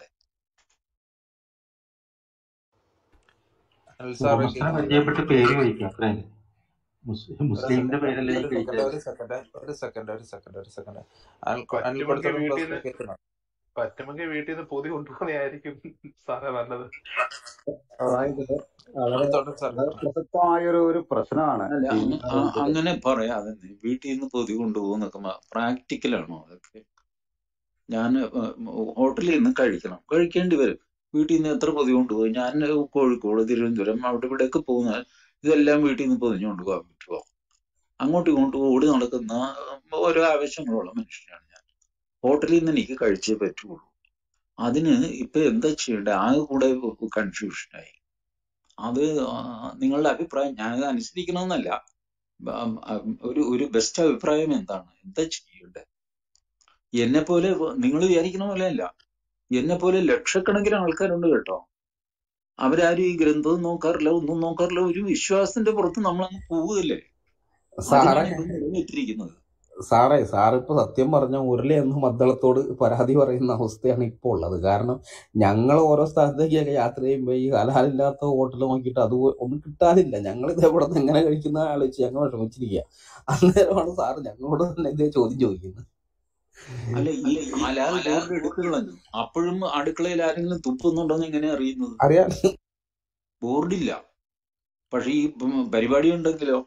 പറ്റുമെങ്കിൽ വീട്ടിൽ നിന്ന് പൊതി കൊണ്ടുപോകുന്നതായിരിക്കും നല്ലത്. പ്രസക്തമായൊരു പ്രശ്നമാണ്. അങ്ങനെ പറയാതെ വീട്ടിൽ നിന്ന് പൊതി കൊണ്ടുപോകുന്നൊക്കെ പ്രാക്ടിക്കലാണോ അതൊക്കെ? या ഹോട്ടലിൽ കഴിക്കണം കഴിക്കേണ്ടി വരും വീട്ടിൽ നിന്ന് എത്ര പൊതിയുണ്ട് ഞാൻ കോഴിക്കോട് തിരുവനന്തപുരം അവിടെ ഇവിടെയൊക്കെ പോകുന്നാൽ ഇതെല്ലാം വീട്ടിൽ നിന്ന് പൊതിഞ്ഞുകൊണ്ട് പോകാൻ പറ്റുമോ അങ്ങോട്ടും ഇങ്ങോട്ടും ഓടി നടക്കുന്ന ഓരോ ആവശ്യങ്ങളുള്ള മനുഷ്യനാണ് ഞാൻ ഹോട്ടലിൽ നിന്ന് എനിക്ക് കഴിച്ചേ പറ്റുള്ളൂ അതിന് ഇപ്പൊ എന്താ ചെയ്യേണ്ടത് ആകെ കൂടെ കൺഫ്യൂഷനായി അത് നിങ്ങളുടെ അഭിപ്രായം ഞാനത് അനുസരിക്കണമെന്നല്ല ഒരു ഒരു ബെസ്റ്റ് അഭിപ്രായം എന്താണ് എന്താ ചെയ്യേണ്ടത് എന്നെപ്പോലെ നിങ്ങൾ വിചാരിക്കുന്ന പോലെ അല്ല എന്നെപ്പോലെ ലക്ഷക്കണക്കിന് ആൾക്കാരുണ്ട് കേട്ടോ അവരാരും ഈ ഗ്രന്ഥവും നോക്കാറില്ല ഒന്നും നോക്കാറില്ല ഒരു വിശ്വാസത്തിന്റെ പുറത്ത് നമ്മളങ്ങ് പോവുകയല്ലേ എത്തിയിരിക്കുന്നത് സാറേ സാറിപ്പോൾ സത്യം പറഞ്ഞ മുരളി എന്ന മദ്ദളത്തോട് പരാതി പറയുന്ന അവസ്ഥയാണ് ഇപ്പോൾ ഉള്ളത് കാരണം ഞങ്ങൾ ഓരോ സ്ഥലത്തേക്കൊക്കെ യാത്ര ചെയ്യുമ്പോൾ ഈ ഹലാലില്ലാത്ത ഹോട്ടൽ നോക്കിയിട്ട് അത് ഒന്നും കിട്ടാതില്ല ഞങ്ങൾ ഇതേപോലെ എങ്ങനെ കഴിക്കുന്ന ആലോചിച്ച് ഞങ്ങൾ വിഷമിച്ചിരിക്കുക അന്നേരമാണ് സാറ് ഞങ്ങളോട് തന്നെ ഇതേ ചോദ്യം ചോദിക്കുന്നത് അപ്പോഴും അടുക്കളയിൽ ആരെങ്കിലും തുപ്പുന്നുണ്ടോന്ന് എങ്ങനെ അറിയുന്നത് അറിയാം ബോർഡില്ല പക്ഷെ ഈ പരിപാടി ഉണ്ടെങ്കിലോ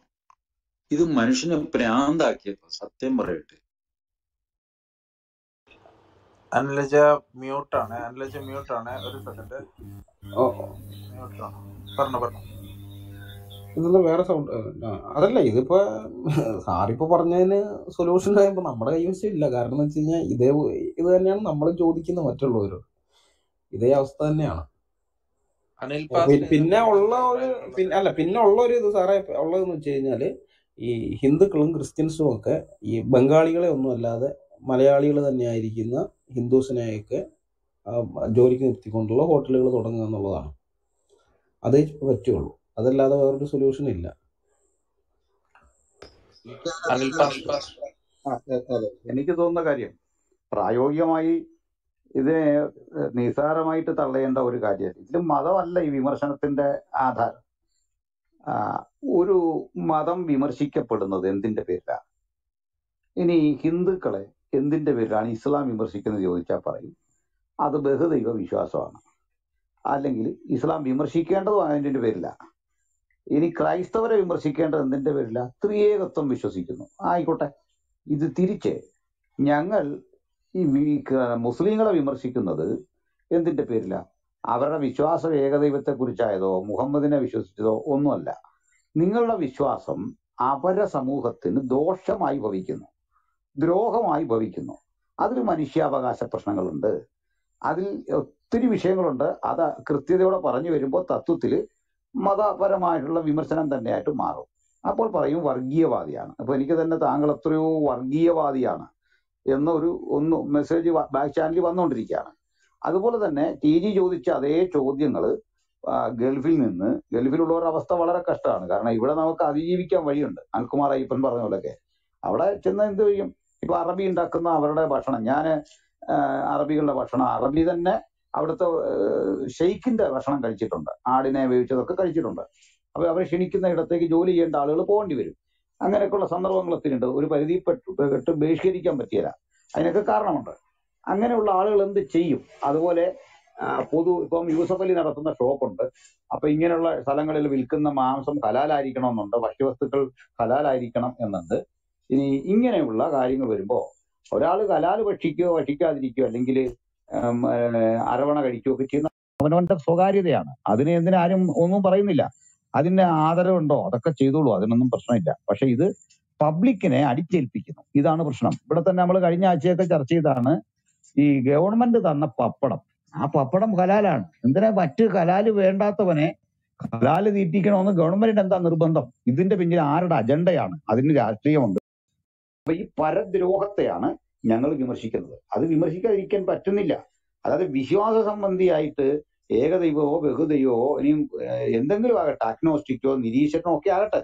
ഇത് മനുഷ്യനെ പ്രാന്താക്കിയപ്പോ സത്യം പറയട്ടെ അനിലജ മ്യൂട്ടാണ് അനിലജ മ്യൂട്ടാണ് ഒരു സെക്കൻഡ് പറഞ്ഞു പറഞ്ഞു ഇതൊന്നും വേറെ സൗണ്ട് അതല്ല ഇതിപ്പോൾ സാറിപ്പോൾ പറഞ്ഞതിന് സൊല്യൂഷൻ കഴിയുമ്പോൾ നമ്മുടെ കൈവശമില്ല കാരണം എന്ന് വെച്ച് കഴിഞ്ഞാൽ ഇത് തന്നെയാണ് നമ്മൾ ചോദിക്കുന്ന മറ്റുള്ളവരോട് ഇതേ അവസ്ഥ തന്നെയാണ് പിന്നെ ഉള്ള ഒരു അല്ല പിന്നെ ഉള്ള ഒരു ഇത് സാറേ ഉള്ളതെന്ന് വെച്ച് കഴിഞ്ഞാൽ ഈ ഹിന്ദുക്കളും ക്രിസ്ത്യൻസും ഒക്കെ ഈ ബംഗാളികളെ ഒന്നും അല്ലാതെ മലയാളികൾ തന്നെയായിരിക്കുന്ന ഹിന്ദുസിനെയൊക്കെ ജോലിക്ക് നിർത്തിക്കൊണ്ടുള്ള ഹോട്ടലുകൾ തുടങ്ങുക എന്നുള്ളതാണ് അതേ പറ്റുള്ളൂ അതല്ലാതെ വേറൊരു സൊല്യൂഷൻ ഇല്ല എനിക്ക് തോന്നുന്ന കാര്യം പ്രായോഗികമായി ഇതിനെ നിസാരമായിട്ട് തള്ളയേണ്ട ഒരു കാര്യമില്ല ഇതിൽ മതമല്ല ഈ വിമർശനത്തിന്റെ ആധാരം ഒരു മതം വിമർശിക്കപ്പെടുന്നത് എന്തിൻ്റെ പേരിലാണ് ഇനി ഹിന്ദുക്കളെ എന്തിൻ്റെ പേരിലാണ് ഇസ്ലാം വിമർശിക്കുന്നത് ചോദിച്ചാൽ പറയും അത് ബഹുദൈവ വിശ്വാസമാണ് അല്ലെങ്കിൽ ഇസ്ലാം വിമർശിക്കേണ്ടതും അതിൻ്റെ പേരിലാണ് ഇനി ക്രൈസ്തവരെ വിമർശിക്കേണ്ടത് എന്തിൻ്റെ പേരിലാണ് ത്രിയേകത്വം വിശ്വസിക്കുന്നു ആയിക്കോട്ടെ ഇത് തിരിച്ച് ഞങ്ങൾ ഈ മുസ്ലിങ്ങളെ വിമർശിക്കുന്നത് എന്തിൻ്റെ പേരിലാണ് അവരുടെ വിശ്വാസം ഏകദൈവത്തെക്കുറിച്ചായതോ മുഹമ്മദിനെ വിശ്വസിച്ചതോ ഒന്നുമല്ല നിങ്ങളുടെ വിശ്വാസം അവരുടെ സമൂഹത്തിന് ദോഷമായി ഭവിക്കുന്നു ദ്രോഹമായി ഭവിക്കുന്നു അതിൽ മനുഷ്യാവകാശ പ്രശ്നങ്ങളുണ്ട് അതിൽ ഒത്തിരി വിഷയങ്ങളുണ്ട് അത് കൃത്യതയോടെ പറഞ്ഞു വരുമ്പോൾ തത്വത്തിൽ മതപരമായിട്ടുള്ള വിമർശനം തന്നെയായിട്ട് മാറും അപ്പോൾ പറയും വർഗീയവാദിയാണ് അപ്പോൾ എനിക്ക് തന്നെ താങ്കൾ എത്രയോ വർഗീയവാദിയാണ് എന്നൊരു ഒന്ന് മെസ്സേജ് ബാക്ക് ചാനലിൽ വന്നുകൊണ്ടിരിക്കുകയാണ് അതുപോലെ തന്നെ ടി ജി ചോദിച്ച അതേ ചോദ്യങ്ങൾ ഗൾഫിൽ നിന്ന് ഗൾഫിലുള്ളവരുടെ അവസ്ഥ വളരെ കഷ്ടമാണ് കാരണം ഇവിടെ നമുക്ക് അതിജീവിക്കാൻ വഴിയുണ്ട് അനിൽകുമാർ അയ്യപ്പൻ പറഞ്ഞ പോലെയൊക്കെ അവിടെ ചെന്ന എന്ത് ചെയ്യും ഇപ്പൊ അറബി ഉണ്ടാക്കുന്ന അവരുടെ ഭക്ഷണം ഞാൻ അറബികളുടെ ഭക്ഷണം അറബി തന്നെ അവിടുത്തെ ഷെയ്ഖിന്റെ ഭക്ഷണം കഴിച്ചിട്ടുണ്ട് ആടിനെ വേവിച്ചതൊക്കെ കഴിച്ചിട്ടുണ്ട് അപ്പൊ അവരെ ക്ഷണിക്കുന്ന ഇടത്തേക്ക് ജോലി ചെയ്യേണ്ട ആളുകൾ പോകേണ്ടി വരും അങ്ങനെയൊക്കെയുള്ള സന്ദർഭങ്ങൾ ഒത്തിരിയുണ്ട് ഒരു പരിധി പെട്ട് ബഹിഷ്കരിക്കാൻ പറ്റിയില്ല അതിനൊക്കെ കാരണമുണ്ട് അങ്ങനെയുള്ള ആളുകൾ എന്ത് ചെയ്യും അതുപോലെ പൊതു ഇപ്പം യൂസഫ് അലി നടത്തുന്ന ഷോപ്പുണ്ട് അപ്പൊ ഇങ്ങനെയുള്ള സ്ഥലങ്ങളിൽ വിൽക്കുന്ന മാംസം ഹലാലായിരിക്കണം എന്നുണ്ട് ഭക്ഷ്യവസ്തുക്കൾ ഹലാലായിരിക്കണം എന്നുണ്ട് ഇനി ഇങ്ങനെയുള്ള കാര്യങ്ങൾ വരുമ്പോൾ ഒരാൾ ഹലാൽ ഭക്ഷിക്കുകയോ ഭക്ഷിക്കാതിരിക്കുകയോ അല്ലെങ്കിൽ അരവണ കഴിക്കുകയോ ഒക്കെ ചെയ്യുന്ന അവനവന്റെ സ്വകാര്യതയാണ് അതിന് എന്തിനാരും ഒന്നും പറയുന്നില്ല അതിന് ആദരവുണ്ടോ അതൊക്കെ ചെയ്തോളൂ അതിനൊന്നും പ്രശ്നമില്ല പക്ഷെ ഇത് പബ്ലിക്കിനെ അടിച്ചേൽപ്പിക്കുന്നു ഇതാണ് പ്രശ്നം ഇവിടെ തന്നെ നമ്മൾ കഴിഞ്ഞ ആഴ്ചയൊക്കെ ചർച്ച ചെയ്താണ് ഈ ഗവൺമെന്റ് തന്ന പപ്പടം ആ പപ്പടം ഹലാലാണ് എന്തിനാ മറ്റ് ഹലാല് വേണ്ടാത്തവനെ ഹലാല് തീറ്റിക്കണമെന്ന് ഗവൺമെന്റിന് എന്താ നിർബന്ധം ഇതിന്റെ പിന്നിൽ ആരുടെ അജണ്ടയാണ് അതിന് രാഷ്ട്രീയമുണ്ട് അപ്പൊ ഈ പരദ്രോഹത്തെയാണ് ഞങ്ങൾ വിമർശിക്കുന്നത് അത് വിമർശിക്കാതിരിക്കാൻ പറ്റുന്നില്ല അതായത് വിശ്വാസ സംബന്ധിയായിട്ട് ഏകദൈവമോ ബഹുദൈവമോ ഇനിയും എന്തെങ്കിലും ആകട്ടെ അഗ്നോസ്റ്റിക്കോ നിരീക്ഷണോ ഒക്കെ ആകട്ടെ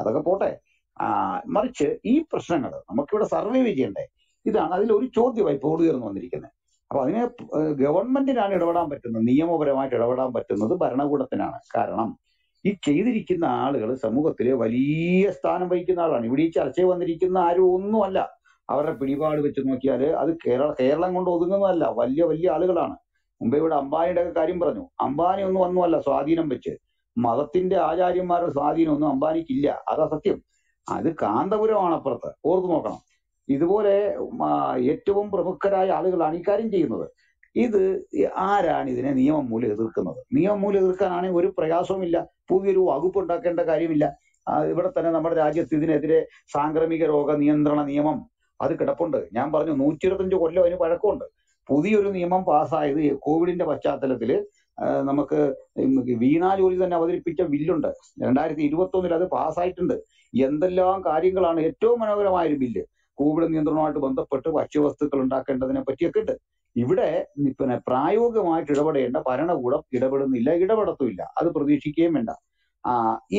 അതൊക്കെ പോട്ടെ മറിച്ച് ഈ പ്രശ്നങ്ങൾ നമുക്കിവിടെ സർവൈവ് ചെയ്യണ്ടേ ഇതാണ് അതിൽ ഒരു ചോദ്യമായി ഇപ്പോൾ ഉയർന്നു വന്നിരിക്കുന്നത് അപ്പൊ അതിനെ ഗവൺമെന്റിനാണ് ഇടപെടാൻ പറ്റുന്നത് നിയമപരമായിട്ട് ഇടപെടാൻ പറ്റുന്നത് ഭരണകൂടത്തിനാണ് കാരണം ഈ ചെയ്തിരിക്കുന്ന ആളുകൾ സമൂഹത്തിലെ വലിയ സ്ഥാനം വഹിക്കുന്ന ആളാണ് ഇവിടെ ഈ ചർച്ചയിൽ വന്നിരിക്കുന്ന ആരും ഒന്നുമല്ല അവരുടെ പിടിപാട് വെച്ച് നോക്കിയാൽ അത് കേരളം കൊണ്ട് ഒതുങ്ങുന്നതല്ല വലിയ വലിയ ആളുകളാണ് മുംബൈയുടെ അംബാനിയുടെ ഒക്കെ കാര്യം പറഞ്ഞു അംബാനി ഒന്നും ഒന്നുമല്ല സ്വാധീനം വെച്ച് മതത്തിന്റെ ആചാര്യന്മാരുടെ സ്വാധീനം ഒന്നും അംബാനിക്കില്ല അതാ സത്യം അത് കാന്തപുരമാണ് അപ്പുറത്ത് ഓർത്തു നോക്കണം ഇതുപോലെ ഏറ്റവും പ്രമുഖരായ ആളുകൾ അണികാര്യം ചെയ്യുന്നത്. ഇത് ആരാണ് ഇതിനെ നിയമമൂലം എതിർക്കുന്നത്? നിയമമൂലം എതിർക്കാനാണെങ്കിൽ ഒരു പ്രയാസവുമില്ല, പുതിയൊരു വകുപ്പ് ഉണ്ടാക്കേണ്ട കാര്യമില്ല. ഇവിടെ തന്നെ നമ്മുടെ രാജ്യത്ത് ഇതിനെതിരെ സാംക്രമിക രോഗ നിയന്ത്രണ നിയമം അത് കിടപ്പുണ്ട്. ഞാൻ പറഞ്ഞു 125 കൊല്ലം അതിന് പഴക്കമുണ്ട്. പുതിയൊരു നിയമം പാസ്സായത് കോവിഡിന്റെ പശ്ചാത്തലത്തിൽ നമുക്ക് വീണാ ജോലി തന്നെ അവതരിപ്പിച്ച ബില്ലുണ്ട്. 2021 അത് പാസ്സായിട്ടുണ്ട്. എന്തെല്ലാം കാര്യങ്ങളാണ്! ഏറ്റവും മനോഹരമായ ഒരു ബില്ല് കോവിഡ് നിയന്ത്രണവുമായിട്ട് ബന്ധപ്പെട്ട് ഭക്ഷ്യവസ്തുക്കൾ ഉണ്ടാക്കേണ്ടതിനെ പറ്റിയൊക്കെ ഉണ്ട്. ഇവിടെ പിന്നെ പ്രായോഗികമായിട്ട് ഇടപെടേണ്ട ഭരണകൂടം ഇടപെടുന്നില്ല, ഇടപെടത്തുമില്ല. അത് പ്രതീക്ഷിക്കുകയും വേണ്ട.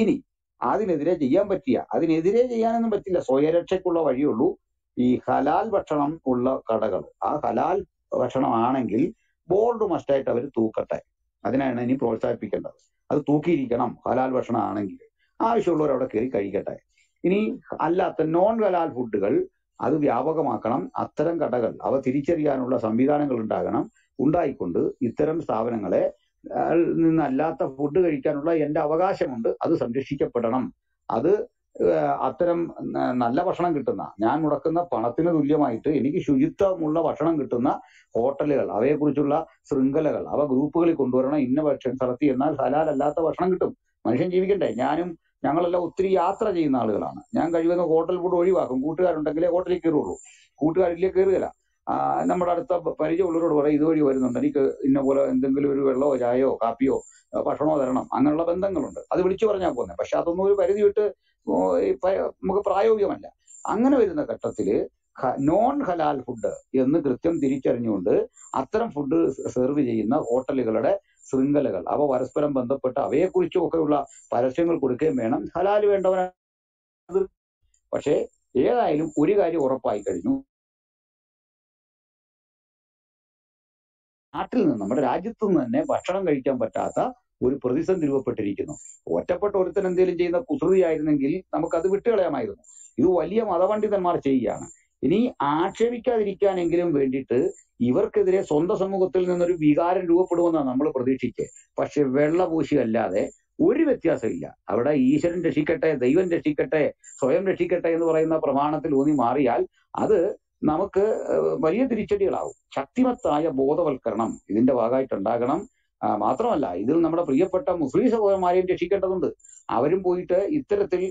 ഇനി അതിനെതിരെ ചെയ്യാൻ പറ്റിയ അതിനെതിരെ ചെയ്യാനൊന്നും പറ്റില്ല. സ്വയരക്ഷയ്ക്കുള്ള വഴിയുള്ളൂ ഈ ഹലാൽ ഭക്ഷണം ഉള്ള കടകൾ. ആ ഹലാൽ ഭക്ഷണമാണെങ്കിൽ ബോർഡ് മസ്റ്റായിട്ട് അവർ തൂക്കട്ടെ. അതിനാണ് ഇനി പ്രോത്സാഹിപ്പിക്കേണ്ടത്. അത് തൂക്കിയിരിക്കണം. ഹലാൽ ഭക്ഷണം ആണെങ്കിൽ ആവശ്യമുള്ളവർ അവിടെ കയറി കഴിക്കട്ടെ. ഇനി അല്ലാത്ത നോൺ ഹലാൽ ഫുഡുകൾ അത് വ്യാപകമാക്കണം. അത്തരം കടകൾ അവ തിരിച്ചറിയാനുള്ള സംവിധാനങ്ങൾ ഉണ്ടായിക്കൊണ്ട് ഇത്തരം സ്ഥാപനങ്ങളെ നിന്നല്ലാത്ത ഫുഡ് കഴിക്കാനുള്ള എൻ്റെ അവകാശമുണ്ട്, അത് സംരക്ഷിക്കപ്പെടണം. അത് അത്തരം നല്ല ഭക്ഷണം കിട്ടുന്ന, ഞാൻ മുടക്കുന്ന പണത്തിന് തുല്യമായിട്ട് എനിക്ക് ശുചിത്വമുള്ള ഭക്ഷണം കിട്ടുന്ന ഹോട്ടലുകൾ, അവയെക്കുറിച്ചുള്ള ശൃംഖലകൾ അവ ഗ്രൂപ്പുകളിൽ കൊണ്ടുവരണം. ഇന്ന ഭക്ഷണം സ്ഥലത്ത് എന്നാൽ ഹലാൽ അല്ലാത്ത ഭക്ഷണം കിട്ടും. മനുഷ്യൻ ജീവിക്കണ്ടേ? ഞങ്ങളെല്ലാം ഒത്തിരി യാത്ര ചെയ്യുന്ന ആളുകളാണ്. ഞാൻ കഴിവെന്ന ഹോട്ടൽ ഫുഡ് ഒഴിവാക്കും. കൂട്ടുകാരുണ്ടെങ്കിലേ ഹോട്ടലിൽ കയറുള്ളൂ, കൂട്ടുകാരില്ലേ കയറുകയില്ല. നമ്മുടെ അടുത്ത പരിചയമുള്ളവരോട് പറയും ഇതുവഴി വരുന്നുണ്ട്, എനിക്ക് ഇന്ന പോലെ എന്തെങ്കിലും ഒരു വെള്ളമോ ചായയോ കാപ്പിയോ ഭക്ഷണമോ തരണം. അങ്ങനെയുള്ള ബന്ധങ്ങളുണ്ട്, അത് വിളിച്ചു പറഞ്ഞാൽ പോകുന്നത്. പക്ഷെ അതൊന്നും ഒരു പരിധി വിട്ട് നമുക്ക് പ്രായോഗികമല്ല. അങ്ങനെ വരുന്ന ഘട്ടത്തിൽ നോൺ ഹലാൽ ഫുഡ് എന്ന് കൃത്യം തിരിച്ചറിഞ്ഞുകൊണ്ട് അത്തരം ഫുഡ് സെർവ് ചെയ്യുന്ന ഹോട്ടലുകളുടെ ശൃംഖലകൾ അവ പരസ്പരം ബന്ധപ്പെട്ട് അവയെക്കുറിച്ചും ഒക്കെയുള്ള പരസ്യങ്ങൾ കൊടുക്കുകയും വേണം. ഹലാൽ വേണ്ടവരാണ്. പക്ഷേ ഏതായാലും ഒരു കാര്യം ഉറപ്പായി കഴിഞ്ഞു, നാട്ടിൽ നിന്ന് നമ്മുടെ രാജ്യത്തു നിന്ന് തന്നെ ഭക്ഷണം കഴിക്കാൻ പറ്റാത്ത ഒരു പ്രതിസന്ധി രൂപപ്പെട്ടിരിക്കുന്നു. ഒറ്റപ്പെട്ട ഒരുത്തൻ എന്തെങ്കിലും ചെയ്യുന്ന കുസൃതിയായിരുന്നെങ്കിൽ നമുക്കത് വിട്ടുകളയാമായിരുന്നു. ഇത് വലിയ മതപണ്ഡിതന്മാർ ചെയ്യുകയാണ്. ഇനി ആക്ഷേപിക്കാതിരിക്കാനെങ്കിലും വേണ്ടിയിട്ട് ഇവർക്കെതിരെ സ്വന്തം സമൂഹത്തിൽ നിന്നൊരു വികാരം രൂപപ്പെടുമെന്നാണ് നമ്മൾ പ്രതീക്ഷിച്ചത്. പക്ഷെ വെള്ളപൂശി അല്ലാതെ ഒരു വ്യത്യാസമില്ല. അവിടെ ഈശ്വരൻ രക്ഷിക്കട്ടെ, ദൈവം രക്ഷിക്കട്ടെ, സ്വയം രക്ഷിക്കട്ടെ എന്ന് പറയുന്ന പ്രമാണത്തിൽ ഊന്നി മാറിയാൽ അത് നമുക്ക് വലിയ തിരിച്ചടികളാവും. ശക്തിമത്തായ ബോധവൽക്കരണം ഇതിന്റെ ഭാഗമായിട്ടുണ്ടാകണം. മാത്രമല്ല ഇതിൽ നമ്മുടെ പ്രിയപ്പെട്ട മുസ്ലിം സഹോദരന്മാരെയും രക്ഷിക്കേണ്ടതുണ്ട്. അവരും പോയിട്ട് ഇത്തരത്തിൽ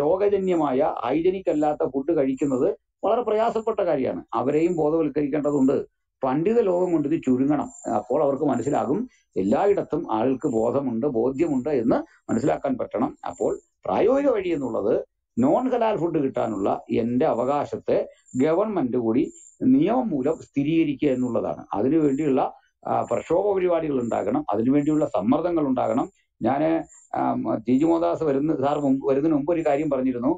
രോഗജന്യമായ ഹൈജനിക് അല്ലാത്ത ഫുഡ് കഴിക്കുന്നത് വളരെ പ്രയാസപ്പെട്ട കാര്യമാണ്. അവരെയും ബോധവൽക്കരിക്കേണ്ടതുണ്ട്. പണ്ഡിത ലോകം കൊണ്ട് ഇത് ചുരുങ്ങണം. അപ്പോൾ അവർക്ക് മനസ്സിലാകും എല്ലായിടത്തും ആൾക്ക് ബോധ്യമുണ്ട് എന്ന് മനസ്സിലാക്കാൻ പറ്റണം. അപ്പോൾ പ്രായോഗിക വഴി എന്നുള്ളത് നോൺ ഹലാൽ ഫുഡ് കിട്ടാനുള്ള എൻ്റെ അവകാശത്തെ ഗവൺമെന്റ് കൂടി നിയമം മൂലം സ്ഥിരീകരിക്കുക എന്നുള്ളതാണ്. അതിനുവേണ്ടിയുള്ള പ്രക്ഷോഭ പരിപാടികൾ ഉണ്ടാകണം, അതിനുവേണ്ടിയുള്ള സമ്മർദ്ദങ്ങൾ ഉണ്ടാകണം. ഞാൻ ടിജി മോഹൻദാസ് വരുന്നതിന് മുമ്പ് ഒരു കാര്യം പറഞ്ഞിരുന്നു.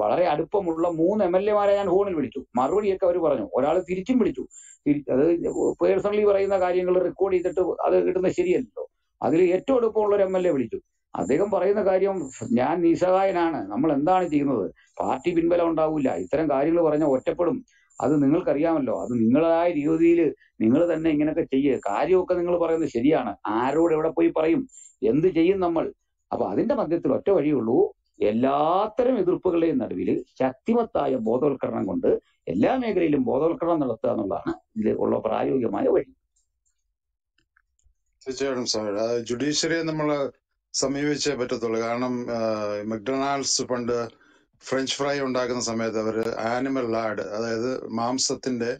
വളരെ അടുപ്പമുള്ള 3 MLA മാരെ ഞാൻ ഫോണിൽ വിളിച്ചു. മറുപടിയൊക്കെ അവർ പറഞ്ഞു. ഒരാൾ തിരിച്ചും വിളിച്ചു. അത് പേഴ്സണലി പറയുന്ന കാര്യങ്ങൾ റെക്കോർഡ് ചെയ്തിട്ട് അത് കിട്ടുന്നത് ശരിയല്ലല്ലോ. അതിൽ ഏറ്റവും അടുപ്പമുള്ള ഒരു MLA വിളിച്ചു. അദ്ദേഹം പറയുന്ന കാര്യം, ഞാൻ നിസ്സഹായനാണ്, നമ്മൾ എന്താണ് ചെയ്യുന്നത്, പാർട്ടി പിൻബലം ഉണ്ടാവില്ല, ഇത്തരം കാര്യങ്ങൾ പറഞ്ഞാൽ ഒറ്റപ്പെടും, അത് നിങ്ങൾക്കറിയാമല്ലോ, അത് നിങ്ങളായ രീതിയിൽ നിങ്ങൾ തന്നെ ഇങ്ങനെയൊക്കെ ചെയ്യുക, കാര്യമൊക്കെ നിങ്ങൾ പറയുന്നത് ശരിയാണ്, ആരോട് എവിടെ പോയി പറയും, എന്ത് ചെയ്യും നമ്മൾ? അപ്പൊ അതിന്റെ മധ്യത്തിൽ ഒറ്റ വഴിയുള്ളൂ, എല്ലാത്തരം എതിർപ്പുകളുടെയും നടുവിൽ ശക്തിമത്തായ ബോധവൽക്കരണം കൊണ്ട് എല്ലാ മേഖലയിലും ബോധവൽക്കരണം നടത്തുക എന്നുള്ളതാണ് ഇതിൽ ഉള്ള പ്രായോഗികമായ വഴി. തീർച്ചയായിട്ടും സാർ, ജുഡീഷ്യറിയെ നമ്മൾ സമീപിച്ചേ പറ്റത്തുള്ളൂ. കാരണം മക്ഡൊണാൾഡ്സ് പണ്ട് ഫ്രഞ്ച് ഫ്രൈ ഉണ്ടാക്കുന്ന സമയത്ത് അവർ ആനിമൽ ലാഡ്, അതായത് മാംസത്തിന്റെ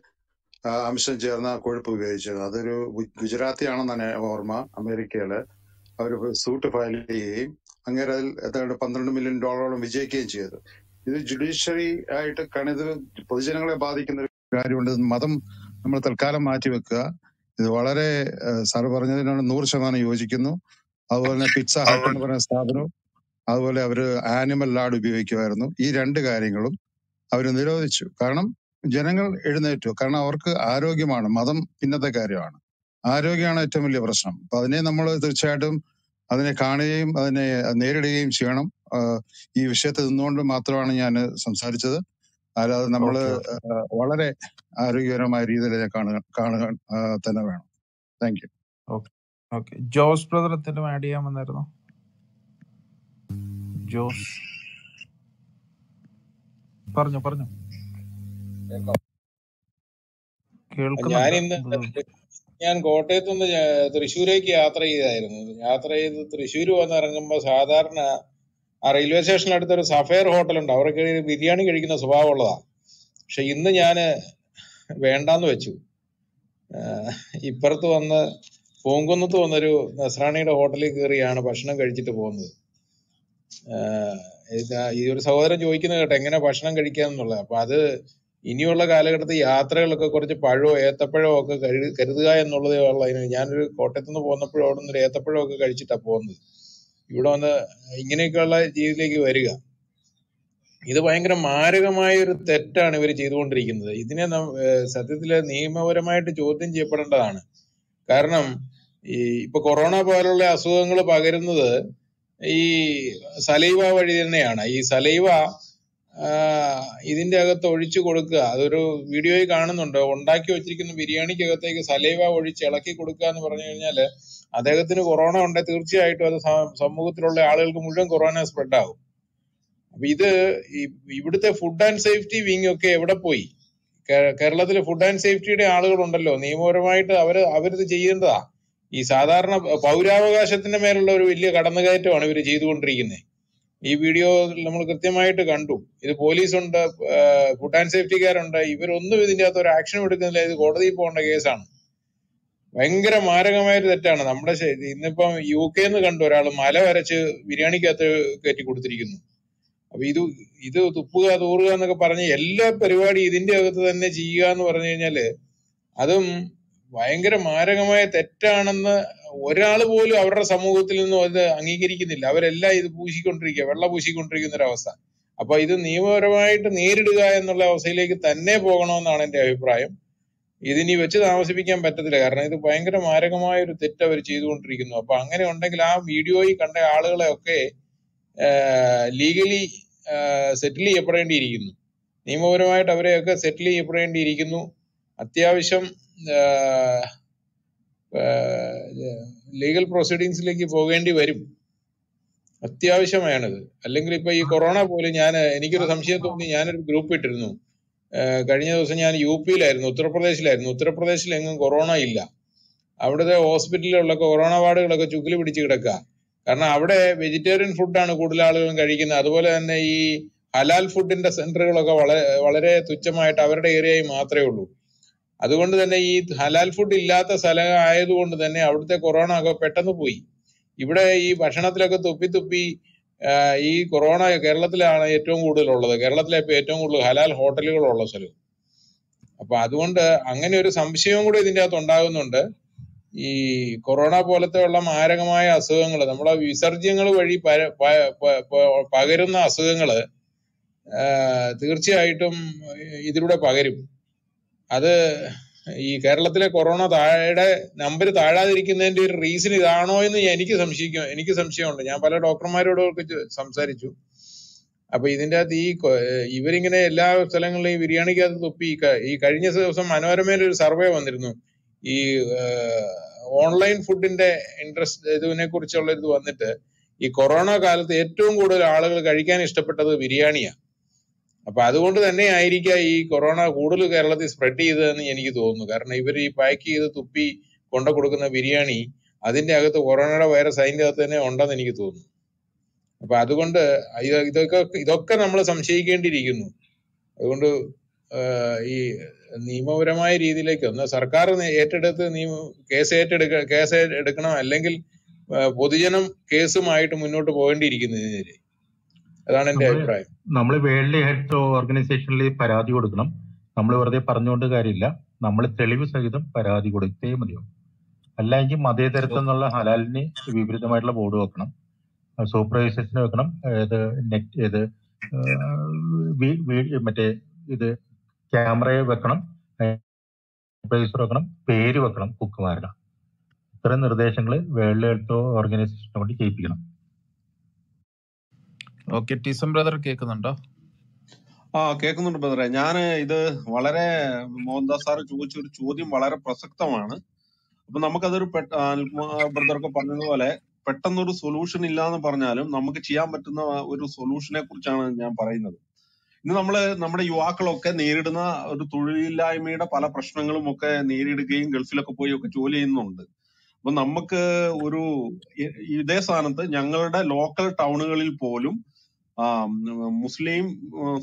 അംശം ചേർന്ന കൊഴുപ്പ് ഉപയോഗിച്ചത്, അതൊരു ഗുജറാത്തിയാണെന്നാണ് ഓർമ്മ, അമേരിക്കയില് അവർ സ്യൂട്ട് ഫയൽ ചെയ്യുകയും അങ്ങനെ അതിൽ എത്ര $12 മില്യൺ വിജയിക്കുകയും ചെയ്തു. ഇത് ജുഡീഷ്യറി ആയിട്ട് കണിത് പൊതുജനങ്ങളെ ബാധിക്കുന്ന ഒരു കാര്യമുണ്ട്. മതം നമ്മൾ തൽക്കാലം മാറ്റിവെക്കുക. ഇത് വളരെ സാറ് പറഞ്ഞതിനോട് 100% യോജിക്കുന്നു. അതുപോലെ തന്നെ പിസ്സ ഹട്ട് എന്ന് പറയുന്ന സ്ഥാപനവും അതുപോലെ അവര് ആനിമൽ ലാഡ് ഉപയോഗിക്കുമായിരുന്നു. ഈ 2 കാര്യങ്ങളും അവർ നിരോധിച്ചു. കാരണം ജനങ്ങൾ എഴുന്നേറ്റു. കാരണം അവർക്ക് ആരോഗ്യമാണ്, മതം പിന്നത്തെ കാര്യമാണ്, ആരോഗ്യമാണ് ഏറ്റവും വലിയ പ്രശ്നം. അപ്പൊ അതിനെ നമ്മൾ തീർച്ചയായിട്ടും അതിനെ കാണുകയും അതിനെ നേരിടുകയും ചെയ്യണം. ഈ വിഷയത്തിൽ നിന്നുകൊണ്ട് മാത്രമാണ് ഞാൻ സംസാരിച്ചത്. അല്ലാതെ നമ്മള് വളരെ ആരോഗ്യകരമായ രീതിയിൽ കാണുക തന്നെ വേണം. Thank you. Okay, Jose brother എന്തെങ്കിലും ആഡ് ചെയ്യാൻ വന്നായിരുന്നോ? ജോസ് പറഞ്ഞു. ഞാൻ കോട്ടയത്ത് നിന്ന് തൃശ്ശൂരേക്ക് യാത്ര ചെയ്തായിരുന്നു. യാത്ര ചെയ്ത് തൃശ്ശൂർ വന്നിറങ്ങുമ്പോ സാധാരണ ആ റെയിൽവേ സ്റ്റേഷനടുത്തൊരു സഫയർ ഹോട്ടലുണ്ട്, അവരൊക്കെ ബിരിയാണി കഴിക്കുന്ന സ്വഭാവം ഉള്ളതാ. പക്ഷെ ഇന്ന് ഞാന് വേണ്ടാന്ന് വെച്ചു. ഇപ്പുറത്ത് വന്ന് പൂങ്കുന്നത്ത് വന്നൊരു നസ്രാണിയുടെ ഹോട്ടലിൽ കയറിയാണ് ഭക്ഷണം കഴിച്ചിട്ട് പോകുന്നത്. ഈ ഒരു സഹോദരൻ ചോദിക്കുന്നത് കേട്ടോ, എങ്ങനെ ഭക്ഷണം കഴിക്കാന്നുള്ളത്. അപ്പൊ അത് ഇനിയുള്ള കാലഘട്ടത്തിൽ യാത്രകളൊക്കെ കുറച്ച് പഴമോ ഏത്തപ്പഴമോ ഒക്കെ കരുതുക എന്നുള്ളതേ ഉള്ളൂ. അതിന് ഞാനൊരു കോട്ടയത്ത് നിന്ന് പോന്നപ്പോഴും അവിടെ നിന്നൊരു ഏത്തപ്പഴം ഒക്കെ കഴിച്ചിട്ടാണ് പോകുന്നത്. ഇവിടെ വന്ന് ഇങ്ങനെയൊക്കെയുള്ള രീതിയിലേക്ക് വരിക, ഇത് ഭയങ്കര മാരകമായ ഒരു തെറ്റാണ് ഇവർ ചെയ്തുകൊണ്ടിരിക്കുന്നത്. ഇതിനെ സത്യത്തില് നിയമപരമായിട്ട് ചോദ്യം ചെയ്യപ്പെടേണ്ടതാണ്. കാരണം ഈ ഇപ്പൊ കൊറോണ പോലുള്ള അസുഖങ്ങൾ പകരുന്നത് ഈ സലൈവ വഴി തന്നെയാണ്. ഈ സലൈവ ഇതിന്റെ അകത്ത് ഒഴിച്ചു കൊടുക്കുക, അതൊരു വീഡിയോയിൽ കാണുന്നുണ്ട്. ഉണ്ടാക്കി വെച്ചിരിക്കുന്ന ബിരിയാണിക്കകത്തേക്ക് സലൈവ ഒഴിച്ച് ഇളക്കി കൊടുക്കുക എന്ന് പറഞ്ഞു കഴിഞ്ഞാല് അദ്ദേഹത്തിന് കൊറോണ ഉണ്ട്, തീർച്ചയായിട്ടും അത് സമൂഹത്തിലുള്ള ആളുകൾക്ക് മുഴുവൻ കൊറോണ സ്പ്രെഡ് ആകും. അപ്പൊ ഇത് ഇവിടുത്തെ ഫുഡ് ആൻഡ് സേഫ്റ്റി വിങ് ഒക്കെ എവിടെ പോയി? കേരളത്തിലെ ഫുഡ് ആൻഡ് സേഫ്റ്റിയുടെ ആളുകളുണ്ടല്ലോ, നിയമപരമായിട്ട് അവരിത് ചെയ്യേണ്ടതാ. ഈ സാധാരണ പൗരാവകാശത്തിന്റെ മേലുള്ള ഒരു വലിയ കടന്നുകയറ്റമാണ് ഇവർ ചെയ്തുകൊണ്ടിരിക്കുന്നത്. ഈ വീഡിയോ നമ്മൾ കൃത്യമായിട്ട് കണ്ടു. ഇത് പോലീസുണ്ട്, ഫുഡ് ആൻഡ് സേഫ്റ്റിക്കാരുണ്ട്, ഇവരൊന്നും ഇതിൻ്റെ അകത്ത് ഒരു ആക്ഷൻ എടുക്കുന്നില്ല. ഇത് കോടതിയിൽ പോകേണ്ട കേസാണ്. ഭയങ്കര മാരകമായൊരു തെറ്റാണ്. നമ്മുടെ ഇന്നിപ്പം UK കണ്ടു, ഒരാൾ മല വരച്ച് ബിരിയാണിക്കകത്ത് കയറ്റി കൊടുത്തിരിക്കുന്നു. അപ്പൊ ഇത് തുപ്പുക തൂറുക എന്നൊക്കെ പറഞ്ഞ് എല്ലാ പരിപാടി ഇതിന്റെ അകത്ത് തന്നെ ചെയ്യുക എന്ന് പറഞ്ഞു കഴിഞ്ഞാല് അതും ഭയങ്കര മാരകമായ തെറ്റാണെന്ന് ഒരാൾ പോലും അവരുടെ സമൂഹത്തിൽ നിന്നും അത് അംഗീകരിക്കുന്നില്ല. അവരെല്ലാം ഇത് പൂശിക്കൊണ്ടിരിക്കുക, വെള്ളം പൂശിക്കൊണ്ടിരിക്കുന്ന ഒരവസ്ഥ. അപ്പൊ ഇത് നിയമപരമായിട്ട് നേരിടുക എന്നുള്ള അവസ്ഥയിലേക്ക് തന്നെ പോകണമെന്നാണ് എന്റെ അഭിപ്രായം. ഇതിനി വെച്ച് താമസിപ്പിക്കാൻ പറ്റത്തില്ല, കാരണം ഇത് ഭയങ്കര മാരകമായ ഒരു തെറ്റ് അവർ ചെയ്തുകൊണ്ടിരിക്കുന്നു. അപ്പൊ അങ്ങനെ ഉണ്ടെങ്കിൽ ആ വീഡിയോയിൽ കണ്ട ആളുകളെയൊക്കെ ലീഗലി സെറ്റിൽ ചെയ്യപ്പെടേണ്ടിയിരിക്കുന്നു, നിയമപരമായിട്ട് അവരെയൊക്കെ സെറ്റിൽ ചെയ്യപ്പെടേണ്ടിയിരിക്കുന്നു. അത്യാവശ്യം ലീഗൽ പ്രൊസീഡിങ്സിലേക്ക് പോകേണ്ടി വരും, അത്യാവശ്യമാണത്. അല്ലെങ്കിൽ ഇപ്പൊ ഈ കൊറോണ പോലും എനിക്കൊരു സംശയം തോന്നി. ഞാനൊരു ഗ്രൂപ്പ് ഇട്ടിരുന്നു കഴിഞ്ഞ ദിവസം. ഞാൻ UP-യിലായിരുന്നു, ഉത്തർപ്രദേശിലായിരുന്നു. ഉത്തർപ്രദേശിൽ എങ്ങും കൊറോണ ഇല്ല. അവിടുത്തെ ഹോസ്പിറ്റലിലുള്ള കൊറോണ വാർഡുകളൊക്കെ ചുക്കില് പിടിച്ച് കിടക്കുക. കാരണം അവിടെ വെജിറ്റേറിയൻ ഫുഡാണ് കൂടുതൽ ആളുകളും കഴിക്കുന്നത്. അതുപോലെ തന്നെ ഈ ഹലാൽ ഫുഡിന്റെ സെന്ററുകളൊക്കെ വളരെ വളരെ തുച്ഛമായിട്ട് അവരുടെ ഏരിയയിൽ മാത്രമേ ഉള്ളൂ. അതുകൊണ്ട് തന്നെ ഈ ഹലാൽ ഫുഡ് ഇല്ലാത്ത സ്ഥലം ആയതുകൊണ്ട് തന്നെ അവിടുത്തെ കൊറോണ ഒക്കെ പെട്ടെന്ന് പോയി. ഇവിടെ ഈ ഭക്ഷണത്തിലൊക്കെ തുപ്പി ഈ കൊറോണ കേരളത്തിലാണ് ഏറ്റവും കൂടുതലുള്ളത്. കേരളത്തിലെ ഇപ്പൊ ഏറ്റവും കൂടുതൽ ഹലാൽ ഹോട്ടലുകളുള്ള സ്ഥലം. അപ്പൊ അതുകൊണ്ട് അങ്ങനെ ഒരു സംശയവും കൂടെ ഇതിൻ്റെ അകത്ത് ഉണ്ടാകുന്നുണ്ട്. ഈ കൊറോണ പോലത്തെ ഉള്ള മാരകമായ അസുഖങ്ങൾ, നമ്മുടെ വിസർജ്യങ്ങൾ വഴി പകരുന്ന അസുഖങ്ങൾ തീർച്ചയായിട്ടും ഇതിലൂടെ പകരും. അത് ഈ കേരളത്തിലെ കൊറോണ നമ്പർ താഴാതിരിക്കുന്നതിന്റെ ഒരു റീസൺ ഇതാണോ എന്ന് എനിക്ക് സംശയമുണ്ട്. ഞാൻ പല ഡോക്ടർമാരോടൊക്കെ സംസാരിച്ചു. അപ്പൊ ഇതിൻ്റെ അകത്ത് ഇവരിങ്ങനെ എല്ലാ സ്ഥലങ്ങളിലും ഈ ബിരിയാണിക്കകത്ത് തുപ്പി. ഈ കഴിഞ്ഞ ദിവസം മനോരമയിൽ ഒരു സർവേ വന്നിരുന്നു, ഈ ഓൺലൈൻ ഫുഡിന്റെ ഇൻട്രസ്റ്റ് ഇതിനെ കുറിച്ചുള്ള ഇത് വന്നിട്ട് ഈ കൊറോണ കാലത്ത് ഏറ്റവും കൂടുതൽ ആളുകൾ കഴിക്കാൻ ഇഷ്ടപ്പെട്ടത് ബിരിയാണിയാണ്. അപ്പൊ അതുകൊണ്ട് തന്നെ ആയിരിക്കാം ഈ കൊറോണ കൂടുതൽ കേരളത്തിൽ സ്പ്രെഡ് ചെയ്തതെന്ന് എനിക്ക് തോന്നുന്നു. കാരണം ഇവർ ഈ പാക്ക് ചെയ്ത് തുപ്പി കൊണ്ട കൊടുക്കുന്ന ബിരിയാണി, അതിൻ്റെ അകത്ത് കൊറോണയുടെ വൈറസ് അതിൻ്റെ അകത്ത് തന്നെ ഉണ്ടെന്ന് എനിക്ക് തോന്നുന്നു. അപ്പൊ അതുകൊണ്ട് ഇതൊക്കെ നമ്മൾ സംശയിക്കേണ്ടിയിരിക്കുന്നു. അതുകൊണ്ട് ഈ നിയമപരമായ രീതിയിലേക്ക് ഒന്ന് സർക്കാർ ഏറ്റെടുത്ത് കേസ് എടുക്കണം. അല്ലെങ്കിൽ പൊതുജനം കേസുമായിട്ട് മുന്നോട്ട് പോകേണ്ടിയിരിക്കുന്നതിനെതിരെ. അതാണ് എന്റെ അഭിപ്രായം. നമ്മൾ വേൾഡ് ഹെൽത്ത് ഓർഗനൈസേഷനിൽ പരാതി കൊടുക്കണം. നമ്മൾ വെറുതെ പറഞ്ഞുകൊണ്ട് കാര്യമില്ല, നമ്മൾ തെളിവ് സഹിതം പരാതി കൊടുത്തേ മതിയാവും. അല്ലെങ്കിൽ മതേതരത്തിൽ നിന്നുള്ള ഹലാലിന് വിപരീതമായിട്ടുള്ള ബോർഡ് വെക്കണം, സൂപ്പർവൈസേഷന് വെക്കണം. ക്യാമറയെ വെക്കണം, സൂപ്പർവൈസർ വെക്കണം, പേര് വെക്കണം കുക്കുമാരുടെ. ഇത്തരം നിർദ്ദേശങ്ങൾ വേൾഡ് ഹെൽത്ത് ഓർഗനൈസേഷനെ കൊണ്ട് ചെയ്യിപ്പിക്കണം. ഓക്കെ, ടീസം ബ്രദർ കേൾക്കുന്നുണ്ടോ? ആ, കേൾക്കുന്നുണ്ട് ബ്രദറെ. ഞാൻ ഇത് വളരെ മോഹൻദാസ് സാർ ചോദിച്ചൊരു ചോദ്യം വളരെ പ്രസക്തമാണ്. അപ്പൊ നമുക്കതൊരു ബ്രദർക്ക് പറഞ്ഞതുപോലെ പെട്ടെന്നൊരു സൊല്യൂഷൻ ഇല്ലാന്ന് പറഞ്ഞാലും നമുക്ക് ചെയ്യാൻ പറ്റുന്ന ഒരു സൊല്യൂഷനെ കുറിച്ചാണ് ഞാൻ പറയുന്നത്. ഇന്ന് നമ്മള് നമ്മുടെ യുവാക്കളൊക്കെ നേരിടുന്ന ഒരു തൊഴിലില്ലായ്മയുടെ പല പ്രശ്നങ്ങളും ഒക്കെ നേരിടുകയും ഗൾഫിലൊക്കെ പോയി ഒക്കെ ജോലി ചെയ്യുന്നുണ്ട്. അപ്പൊ നമുക്ക് ഒരു ഇതേ സ്ഥാനത്ത് ഞങ്ങളുടെ ലോക്കൽ ടൗണുകളിൽ പോലും മുസ്ലിം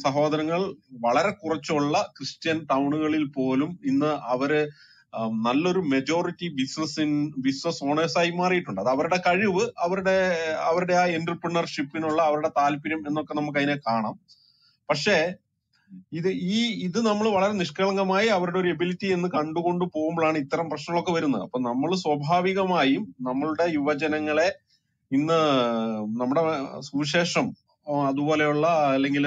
സഹോദരങ്ങൾ വളരെ കുറച്ചുള്ള ക്രിസ്ത്യൻ ടൗണുകളിൽ പോലും ഇന്ന് അവര് നല്ലൊരു മെജോറിറ്റി ബിസിനസ് ഓണേഴ്സായി മാറിയിട്ടുണ്ട്. അത് അവരുടെ കഴിവ്, അവരുടെ ആ എന്റർപ്രണർഷിപ്പിനുള്ള അവരുടെ താല്പര്യം എന്നൊക്കെ നമുക്ക് അതിനെ കാണാം. പക്ഷേ ഇത് നമ്മൾ വളരെ നിഷ്കളങ്കമായി അവരുടെ ഒരു എബിലിറ്റി എന്ന് കണ്ടുകൊണ്ട് പോകുമ്പോഴാണ് ഇത്തരം പ്രശ്നങ്ങളൊക്കെ വരുന്നത്. അപ്പൊ നമ്മൾ സ്വാഭാവികമായും നമ്മളുടെ യുവജനങ്ങളെ ഇന്ന് നമ്മുടെ സുവിശേഷം അതുപോലെയുള്ള അല്ലെങ്കിൽ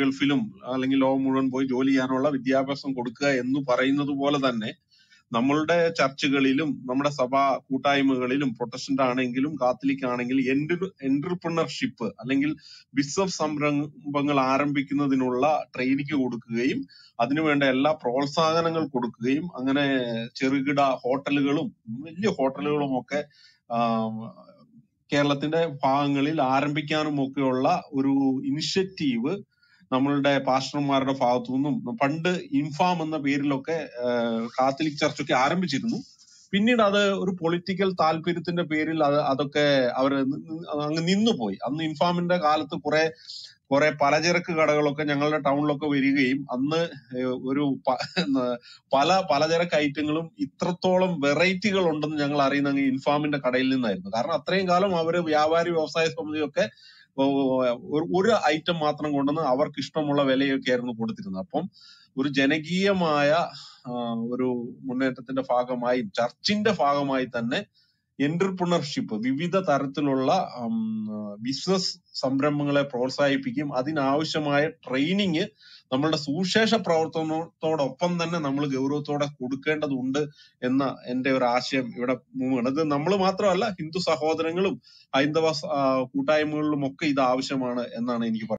ഗൾഫിലും അല്ലെങ്കിൽ ലോകം മുഴുവൻ പോയി ജോലി ചെയ്യാനുള്ള വിദ്യാഭ്യാസം കൊടുക്കുക എന്ന് പറയുന്നത് പോലെ തന്നെ നമ്മളുടെ ചർച്ചുകളിലും നമ്മുടെ സഭാ കൂട്ടായ്മകളിലും പ്രൊട്ടസ്റ്റന്റ് ആണെങ്കിലും കാത്തലിക് ആണെങ്കിലും എന്റർപ്രണർഷിപ്പ് അല്ലെങ്കിൽ ബിസിനസ് സംരംഭങ്ങൾ ആരംഭിക്കുന്നതിനുള്ള ട്രെയിനിങ് കൊടുക്കുകയും അതിനുവേണ്ട എല്ലാ പ്രോത്സാഹനങ്ങൾ കൊടുക്കുകയും അങ്ങനെ ചെറുകിട ഹോട്ടലുകളും വലിയ ഹോട്ടലുകളും ഒക്കെ കേരളത്തിന്റെ ഭാഗങ്ങളിൽ ആരംഭിക്കാനും ഒക്കെയുള്ള ഒരു ഇനിഷ്യേറ്റീവ് നമ്മളുടെ പാസ്റ്റർമാരുടെ ഭാഗത്തു നിന്നും പണ്ട് ഇൻഫാം എന്ന പേരിലൊക്കെ കാത്തലിക് ചർച്ചൊക്കെ ആരംഭിച്ചിരുന്നു. പിന്നീട് അത് ഒരു പൊളിറ്റിക്കൽ താല്പര്യത്തിന്റെ പേരിൽ അതൊക്കെ അവർ അങ്ങ് നിന്നുപോയി. അന്ന് ഇൻഫാമിന്റെ കാലത്ത് കുറെ പലചരക്ക് കടകളൊക്കെ ഞങ്ങളുടെ ടൗണിലൊക്കെ വരികയും അന്ന് ഒരു പല പലചരക്ക് ഐറ്റങ്ങളും ഇത്രത്തോളം വെറൈറ്റികൾ ഉണ്ടെന്ന് ഞങ്ങൾ അറിയുന്ന ഇൻഫാമിന്റെ കടയിൽ നിന്നായിരുന്നു. കാരണം അത്രയും കാലം അവര് വ്യാപാരി വ്യവസായ സമിതിയൊക്കെ ഒരു ഐറ്റം മാത്രം കൊണ്ടുവന്ന് അവർക്ക് ഇഷ്ടമുള്ള വിലയൊക്കെ ആയിരുന്നു കൊടുത്തിരുന്നത്. അപ്പം ഒരു ജനകീയമായ ഒരു മുന്നേറ്റത്തിന്റെ ഭാഗമായി ചർച്ചിന്റെ ഭാഗമായി തന്നെ എന്റർപ്രണർഷിപ്പ് വിവിധ തരത്തിലുള്ള ബിസിനസ് സംരംഭങ്ങളെ പ്രോത്സാഹിപ്പിക്കും. അതിനാവശ്യമായ ട്രെയിനിങ് നമ്മളുടെ സുവിശേഷ പ്രവർത്തനത്തോടൊപ്പം തന്നെ നമ്മൾ ഗൗരവത്തോടെ കൊടുക്കേണ്ടതുണ്ട് എന്ന എൻ്റെ ഒരു ആശയം ഇവിടെ മുമ്പാണ്. ഇത് നമ്മൾ മാത്രമല്ല, ഹിന്ദു സഹോദരങ്ങളും ഹൈന്ദവ കൂട്ടായ്മകളിലും ഒക്കെ ഇത് ആവശ്യമാണ് എന്നാണ് എനിക്ക് പറയുന്നത്.